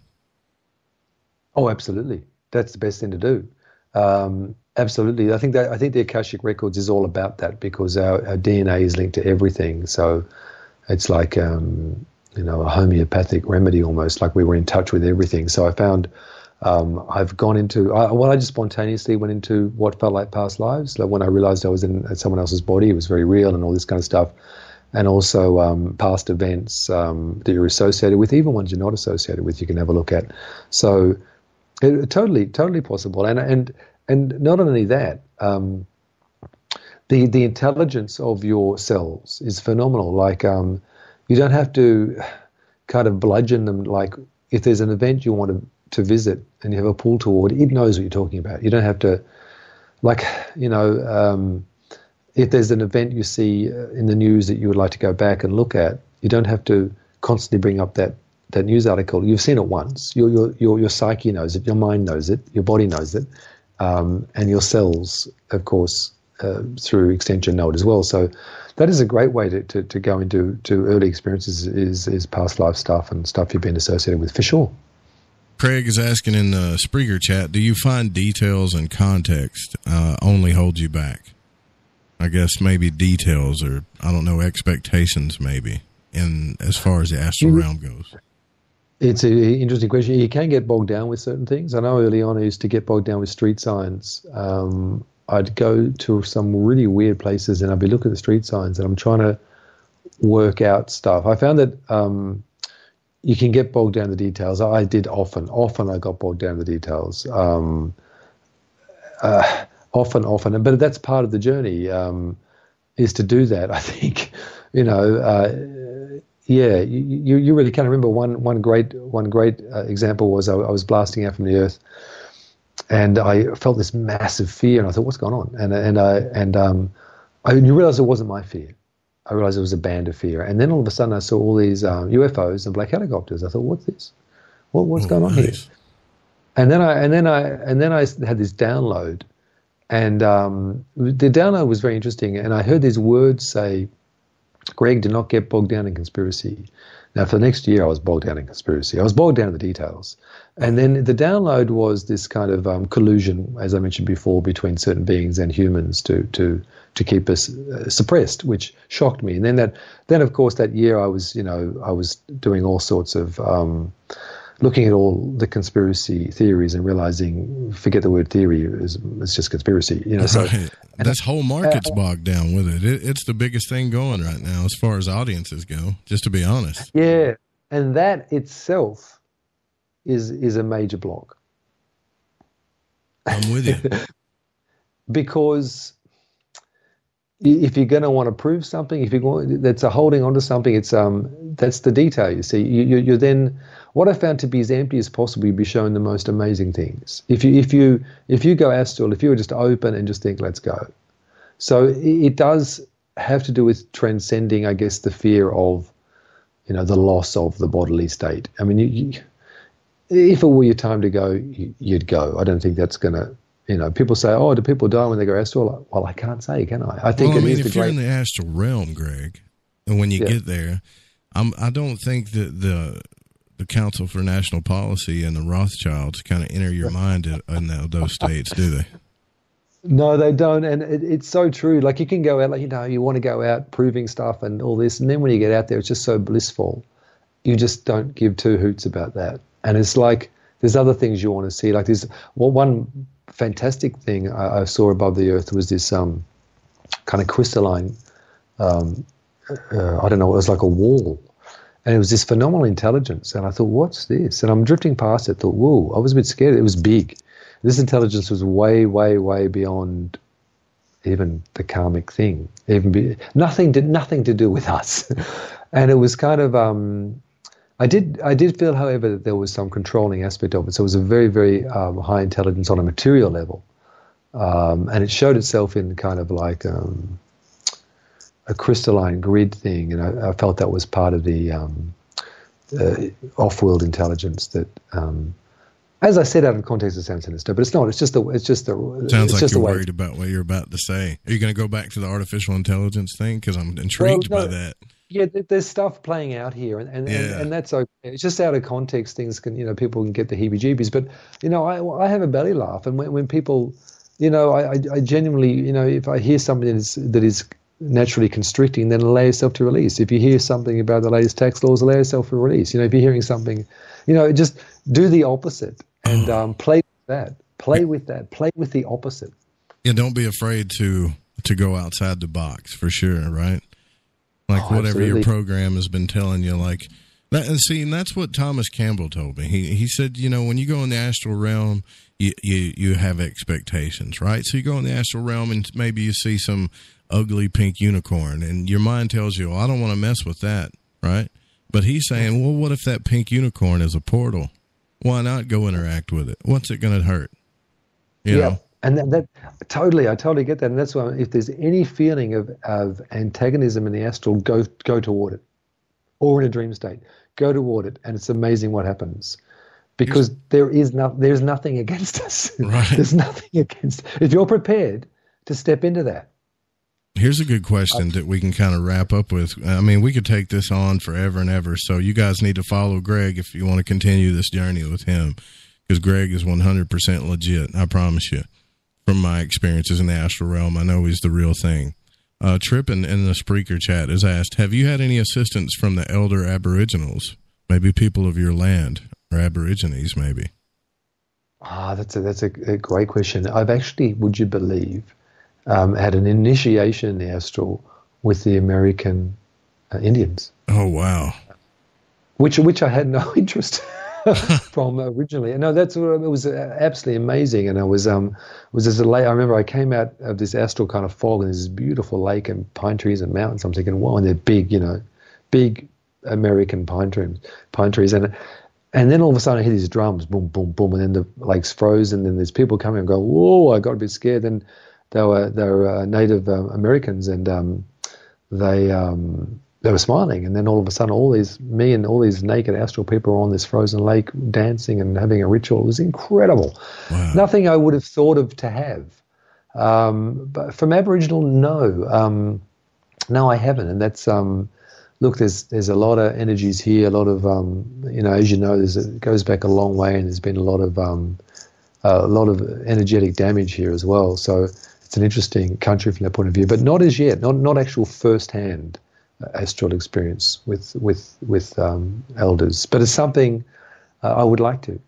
Oh, absolutely. That's the best thing to do. Um, Absolutely. I think that I think the Akashic Records is all about that, because our, our D N A is linked to everything. So it's like, um, you know, a homeopathic remedy almost, like we were in touch with everything. So I found um, I've gone into, I, well, I just spontaneously went into what felt like past lives. Like when I realized I was in someone else's body, it was very real and all this kind of stuff. And also um, past events um, that you're associated with, even ones you're not associated with, you can have a look at. So it, totally, totally possible. And, and, And not only that, um, the the intelligence of your cells is phenomenal. Like um, you don't have to kind of bludgeon them. Like if there's an event you want to, to visit and you have a pull toward, it knows what you're talking about. You don't have to, like, you know, um, if there's an event you see in the news that you would like to go back and look at, you don't have to constantly bring up that, that news article. You've seen it once. Your, your, your, your psyche knows it. Your mind knows it. Your body knows it. Um, and your cells, of course, uh, through extension know it as well. So that is a great way to, to, to go into to early experiences, is, is past life stuff and stuff you've been associated with, for sure. Craig is asking in the Spreaker chat, do you find details and context uh, only hold you back? I guess maybe details, or, I don't know, expectations maybe, in as far as the astral realm goes. It's an interesting question. You can get bogged down with certain things. I know early on I used to get bogged down with street signs. Um, I'd go to some really weird places and I'd be looking at the street signs and I'm trying to work out stuff. I found that um, you can get bogged down in the details. I did often. Often I got bogged down in the details. Um, uh, often, often. But that's part of the journey, um, is to do that, I think. You know, uh, Yeah, you you really can't remember. One one great one great uh, example was I, I was blasting out from the earth, and I felt this massive fear, and I thought, what's going on? And and I and um, I realized it wasn't my fear. I realized it was a band of fear. And then all of a sudden, I saw all these um, U F Os and black helicopters. I thought, what's this? What what's oh, going on nice. here? And then I and then I and then I had this download, and um, the download was very interesting. And I heard these words say, Greg, do not get bogged down in conspiracy. Now, for the next year, I was bogged down in conspiracy. I was bogged down in the details. And then the download was this kind of um, collusion, as I mentioned before, between certain beings and humans to to to keep us uh, suppressed, which shocked me. And then that, then of course, that year I was, you know, I was doing all sorts of um, looking at all the conspiracy theories and realizing, forget the word theory, it's, it's just conspiracy. You know, so right. This whole market's uh, bogged down with it. it. It's the biggest thing going right now as far as audiences go, just to be honest. Yeah, and that itself is is a major block. I'm with you. Because if you're going to want to prove something, if you're going, that's a holding onto something, it's um that's the detail. You see, you, you you're then. What I found to be as empty as possible, you'd be shown the most amazing things. If you if you if you go astral, if you were just open and just think, let's go. So it does have to do with transcending, I guess, the fear of, you know, the loss of the bodily state. I mean, you, you, if it were your time to go, you, you'd go. I don't think that's going to You know, people say, "Oh, do people die when they go astral?" Well, I can't say, can I? I think well, I it mean, is if the you're great... in the astral realm, Greg, and when you yeah. get there, I'm, I don't think that the the Council for National Policy and the Rothschilds kind of enter your mind in, in those states, do they? No, they don't, and it, it's so true. Like, you can go out, like, you know, you want to go out proving stuff and all this, and then when you get out there, it's just so blissful. You just don't give two hoots about that. And it's like, there's other things you want to see. Like, there's well, one fantastic thing I, I saw above the earth was this um, kind of crystalline, um, uh, I don't know, it was like a wall. And it was this phenomenal intelligence. And I thought, what's this? And I'm drifting past it. I thought, whoa, I was a bit scared. It was big. This intelligence was way, way, way beyond even the karmic thing. Even be, nothing did nothing to do with us. And it was kind of... Um, I did I did feel, however, that there was some controlling aspect of it. So it was a very, very um, high intelligence on a material level. Um, and it showed itself in kind of like um, a crystalline grid thing. And I, I felt that was part of the um, uh, off-world intelligence that, um, as I said, out of context, it sounds sinister, but it's not. It's just the, it's just the, sounds it's like just you're the way worried about what you're about to say. Are you going to go back to the artificial intelligence thing? Because I'm intrigued well, no, by that. Yeah, there's stuff playing out here, and and, yeah. and and that's okay. It's just out of context. Things can, you know, people can get the heebie-jeebies. But you know, I I have a belly laugh, and when when people, you know, I I genuinely, you know, if I hear something that is, that is naturally constricting, then allow yourself to release. If you hear something about the latest tax laws, allow yourself to release. You know, if you're hearing something, you know, just do the opposite and oh. um, play with that. Play with that. Play with the opposite. Yeah, don't be afraid to to go outside the box for sure. Right. Like oh, whatever absolutely. Your program has been telling you, like that, and see, and that's what Thomas Campbell told me. He he said, you know, when you go in the astral realm, you, you you have expectations, right? So you go in the astral realm, and maybe you see some ugly pink unicorn, and your mind tells you, well, I don't want to mess with that, right? But he's saying, well, what if that pink unicorn is a portal? Why not go interact with it? What's it going to hurt? You yeah. know? And that, that totally, I totally get that, and that's why if there's any feeling of, of antagonism in the astral, go go toward it, or in a dream state, go toward it, and it's amazing what happens, because Here's, there is no, there's nothing against us. Right. There's nothing against. If you're prepared to step into that. Here's a good question that we can kind of wrap up with. I mean, we could take this on forever and ever. So you guys need to follow Greg if you want to continue this journey with him, because Greg is one hundred percent legit. I promise you. From my experiences in the astral realm, I know he's the real thing. Uh, Tripp in, in the Spreaker chat has asked, have you had any assistance from the elder aboriginals? Maybe people of your land, or aborigines maybe. Ah, that's a, that's a, a great question. I've actually, would you believe, um, had an initiation in the astral with the American uh, Indians. Oh, wow. Which, which I had no interest in. from originally, no, that's what it was. Absolutely amazing, and I was um was as a lake. I remember I came out of this astral kind of fog, and there's this beautiful lake and pine trees and mountains. I'm thinking, wow, and they're big, you know, big American pine trees, pine trees, and and then all of a sudden I hear these drums, boom, boom, boom, and then the lake's froze, and then there's people coming and go, whoa, I got a bit scared. Then they were they were uh, Native uh, Americans, and um they um. They were smiling, and then all of a sudden, all these me and all these naked astral people are on this frozen lake dancing and having a ritual. It was incredible. Wow. Nothing I would have thought of to have. Um, but from Aboriginal, no, um, no, I haven't. And that's um, look, there's there's a lot of energies here, a lot of um, you know, as you know, there's, it goes back a long way, and there's been a lot of um, uh, a lot of energetic damage here as well. So it's an interesting country from that point of view, but not as yet, not not actual firsthand astral experience with with with um, elders, but it's something uh, I would like to.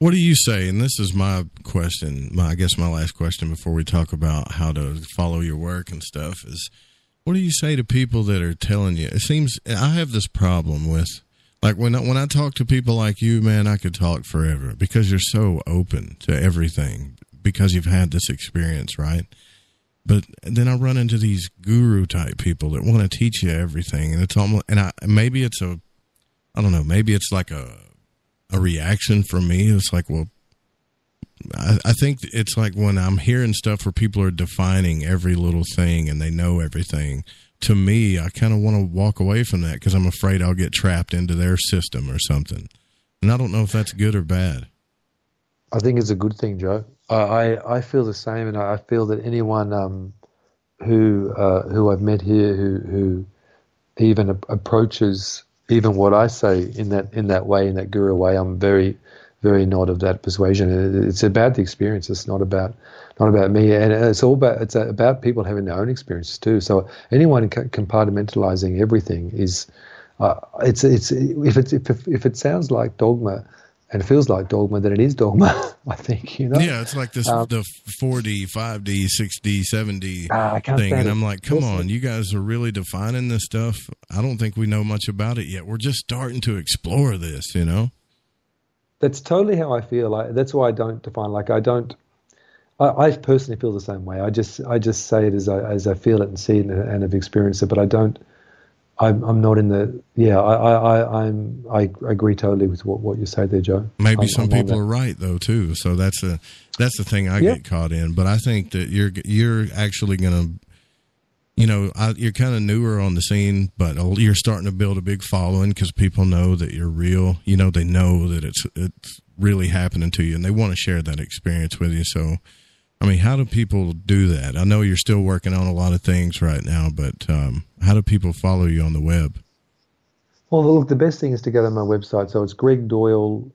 What do you say? And this is my question. My, I guess my last question before we talk about how to follow your work and stuff is: what do you say to people that are telling you? It seems I have this problem with, like when when I talk to people like you, man, I could talk forever because you're so open to everything because you've had this experience, right? But then I run into these guru type people that want to teach you everything, and it's almost, and I, maybe it's a, I don't know, maybe it's like a, a reaction from me. It's like, well, I, I think it's like when I'm hearing stuff where people are defining every little thing and they know everything. To me, I kind of want to walk away from that because I'm afraid I'll get trapped into their system or something. And I don't know if that's good or bad. I think it's a good thing, Joe. I, I, I feel the same, and I feel that anyone um, who uh, who I've met here who who even a- approaches even what I say in that in that way, in that guru way, I'm very very not of that persuasion. It, it's about the experience. It's not about not about me, and it's all about it's about people having their own experiences too. So anyone compartmentalizing everything is uh, it's it's if it's if, if it sounds like dogma. And it feels like dogma, then it is dogma, I think, you know? Yeah, it's like this um, the four D, five D, six D, seven D uh, I can't thing. And I'm like, come Listen. on, you guys are really defining this stuff. I don't think we know much about it yet. We're just starting to explore this, you know? That's totally how I feel. I, that's why I don't define, like I don't, I, I personally feel the same way. I just I just say it as I, as I feel it and see it and, and have experienced it, but I don't. I'm, I'm not in the yeah. I I I I'm, I agree totally with what, what you say there, Joe. Maybe I'm, some I'm people are right though too. So that's a that's the thing I yeah. get caught in. But I think that you're you're actually gonna, you know, I, you're kind of newer on the scene, but you're starting to build a big following because people know that you're real. You know, they know that it's it's really happening to you, and they want to share that experience with you. So, I mean, how do people do that? I know you're still working on a lot of things right now, but um, how do people follow you on the web? Well, look, the best thing is to go to my website. So it's greg doyle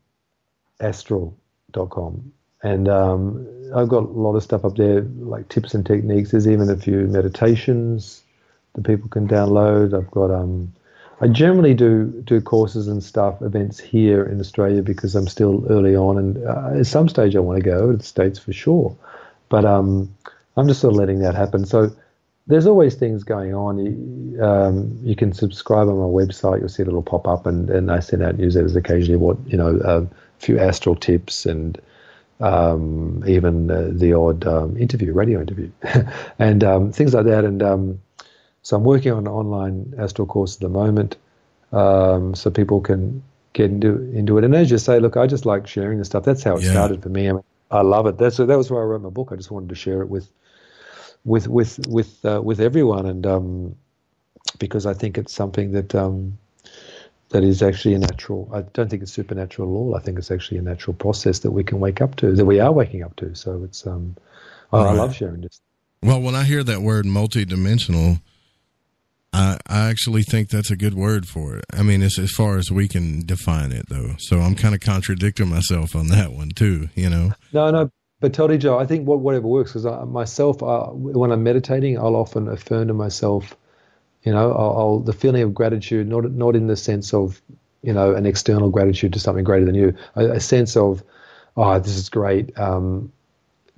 astral dot com. And um, I've got a lot of stuff up there, like tips and techniques. There's even a few meditations that people can download. I've got, um, I generally do, do courses and stuff, events here in Australia because I'm still early on. And uh, at some stage I want to go to the States for sure. But um, I'm just sort of letting that happen. So there's always things going on. You, um, you can subscribe on my website. You'll see a little pop up, and, and I send out newsletters occasionally. What you know, a few astral tips, and um, even uh, the odd um, interview, radio interview, and um, things like that. And um, so I'm working on an online astral course at the moment, um, so people can get into into it. And as you say, look, I just like sharing this stuff. That's how it yeah. started for me. I mean, I love it. That's that was why I wrote my book. I just wanted to share it with, with, with, with, uh, with everyone, and um, because I think it's something that um, that is actually a natural. I don't think it's supernatural at all. I think it's actually a natural process that we can wake up to, that we are waking up to. So it's. Um, I, right. I love sharing this. Well, when I hear that word multidimensional, I I actually think that's a good word for it. I mean, it's as far as we can define it, though. So I'm kind of contradicting myself on that one too, you know. No, no, but totally, Joe. I think what whatever works, because I, myself, I, when I'm meditating, I'll often affirm to myself, you know, I'll, I'll the feeling of gratitude, not not in the sense of, you know, an external gratitude to something greater than you, a, a sense of, oh, this is great. Um,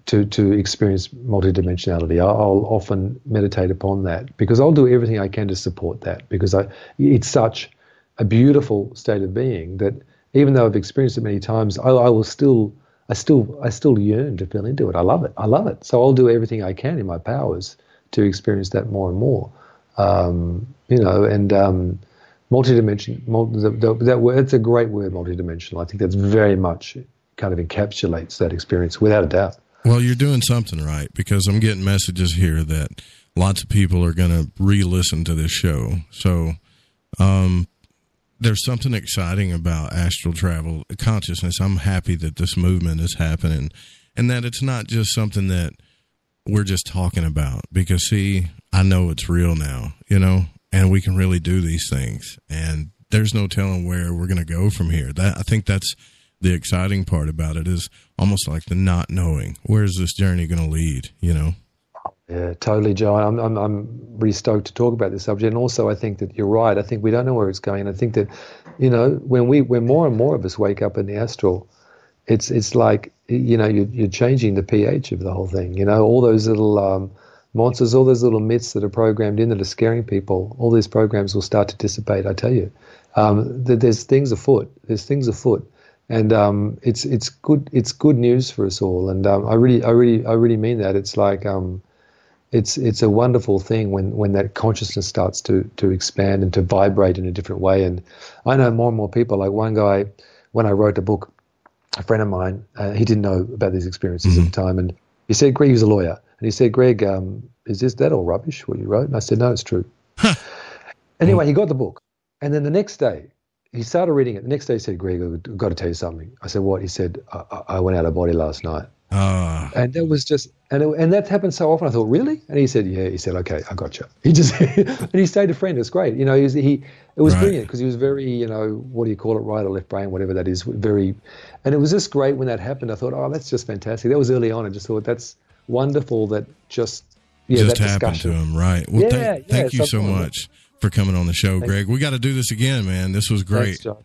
to to experience multidimensionality. I'll often meditate upon that because I'll do everything I can to support that, because I, it's such a beautiful state of being that even though I've experienced it many times, I, I will still, I still, I still yearn to feel into it. I love it. I love it. So I'll do everything I can in my powers to experience that more and more. Um, you know, and um, multidimension, multi, that, that word, it's a great word, multidimensional. I think that's very much kind of encapsulates that experience without a doubt. Well, you're doing something right, because I'm getting messages here that lots of people are going to re-listen to this show. So um, there's something exciting about astral travel, consciousness. I'm happy that this movement is happening, and that it's not just something that we're just talking about, because, see, I know it's real now, you know, and we can really do these things, and there's no telling where we're going to go from here. That I think that's the exciting part about it, is almost like the not knowing. Where is this journey going to lead? You know. Yeah, totally, Joe. I'm, I'm I'm really stoked to talk about this subject, and also I think that you're right. I think we don't know where it's going. I think that, you know, when we when more and more of us wake up in the astral, it's it's like, you know, you're you're changing the pH of the whole thing. You know, all those little um, monsters, all those little myths that are programmed in that are scaring people. All these programs will start to dissipate. I tell you, um, that there's things afoot. There's things afoot. And um, it's it's good it's good news for us all, and um, I really I really I really mean that. It's like um, it's it's a wonderful thing when, when that consciousness starts to to expand and to vibrate in a different way. And I know more and more people. Like one guy, when I wrote the book, a friend of mine, uh, he didn't know about these experiences mm-hmm. at the time, and he said, Greg, he was a lawyer, and he said, Greg, um, is this that all rubbish what you wrote? And I said, no, it's true. Anyway, he got the book, and then the next day he started reading it. The next day he said, Greg, I've got to tell you something. I said, what? He said, I, I went out of body last night. Uh, and that was just, and it, and that happened so often. I thought, really? And he said, yeah. He said, okay, I got you. He just, and he stayed a friend. It's great. You know, he, was, he it was right. brilliant because he was very, you know, what do you call it? Right or left brain, whatever that is. Very, and it was just great when that happened. I thought, oh, that's just fantastic. That was early on. I just thought that's wonderful. That just, yeah, just that happened discussion. to him. Right. Well, yeah, thank, yeah, thank you so much for coming on the show, Thanks. Greg. We got to do this again, man. This was great. Thanks, John.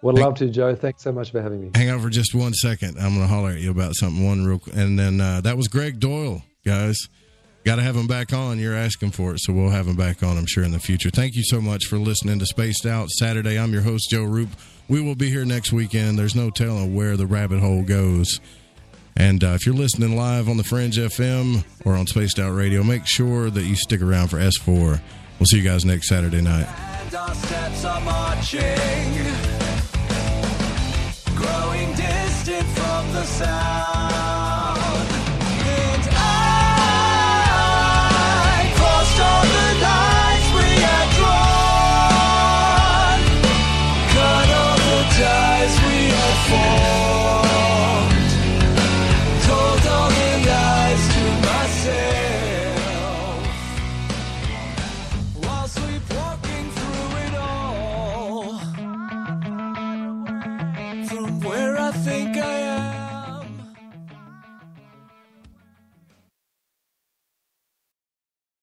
Would love to, Joe. Thanks so much for having me. Hang on for just one second. I'm going to holler at you about something. One real, and then uh, that was Greg Doyle, guys. Got to have him back on. You're asking for it, so we'll have him back on, I'm sure, in the future. Thank you so much for listening to Spaced Out Saturday. I'm your host, Joe Roop. We will be here next weekend. There's no telling where the rabbit hole goes. And uh, if you're listening live on the Fringe F M or on Spaced Out Radio, make sure that you stick around for S four. We'll see you guys next Saturday night. And our steps are marching, growing distant from the sound.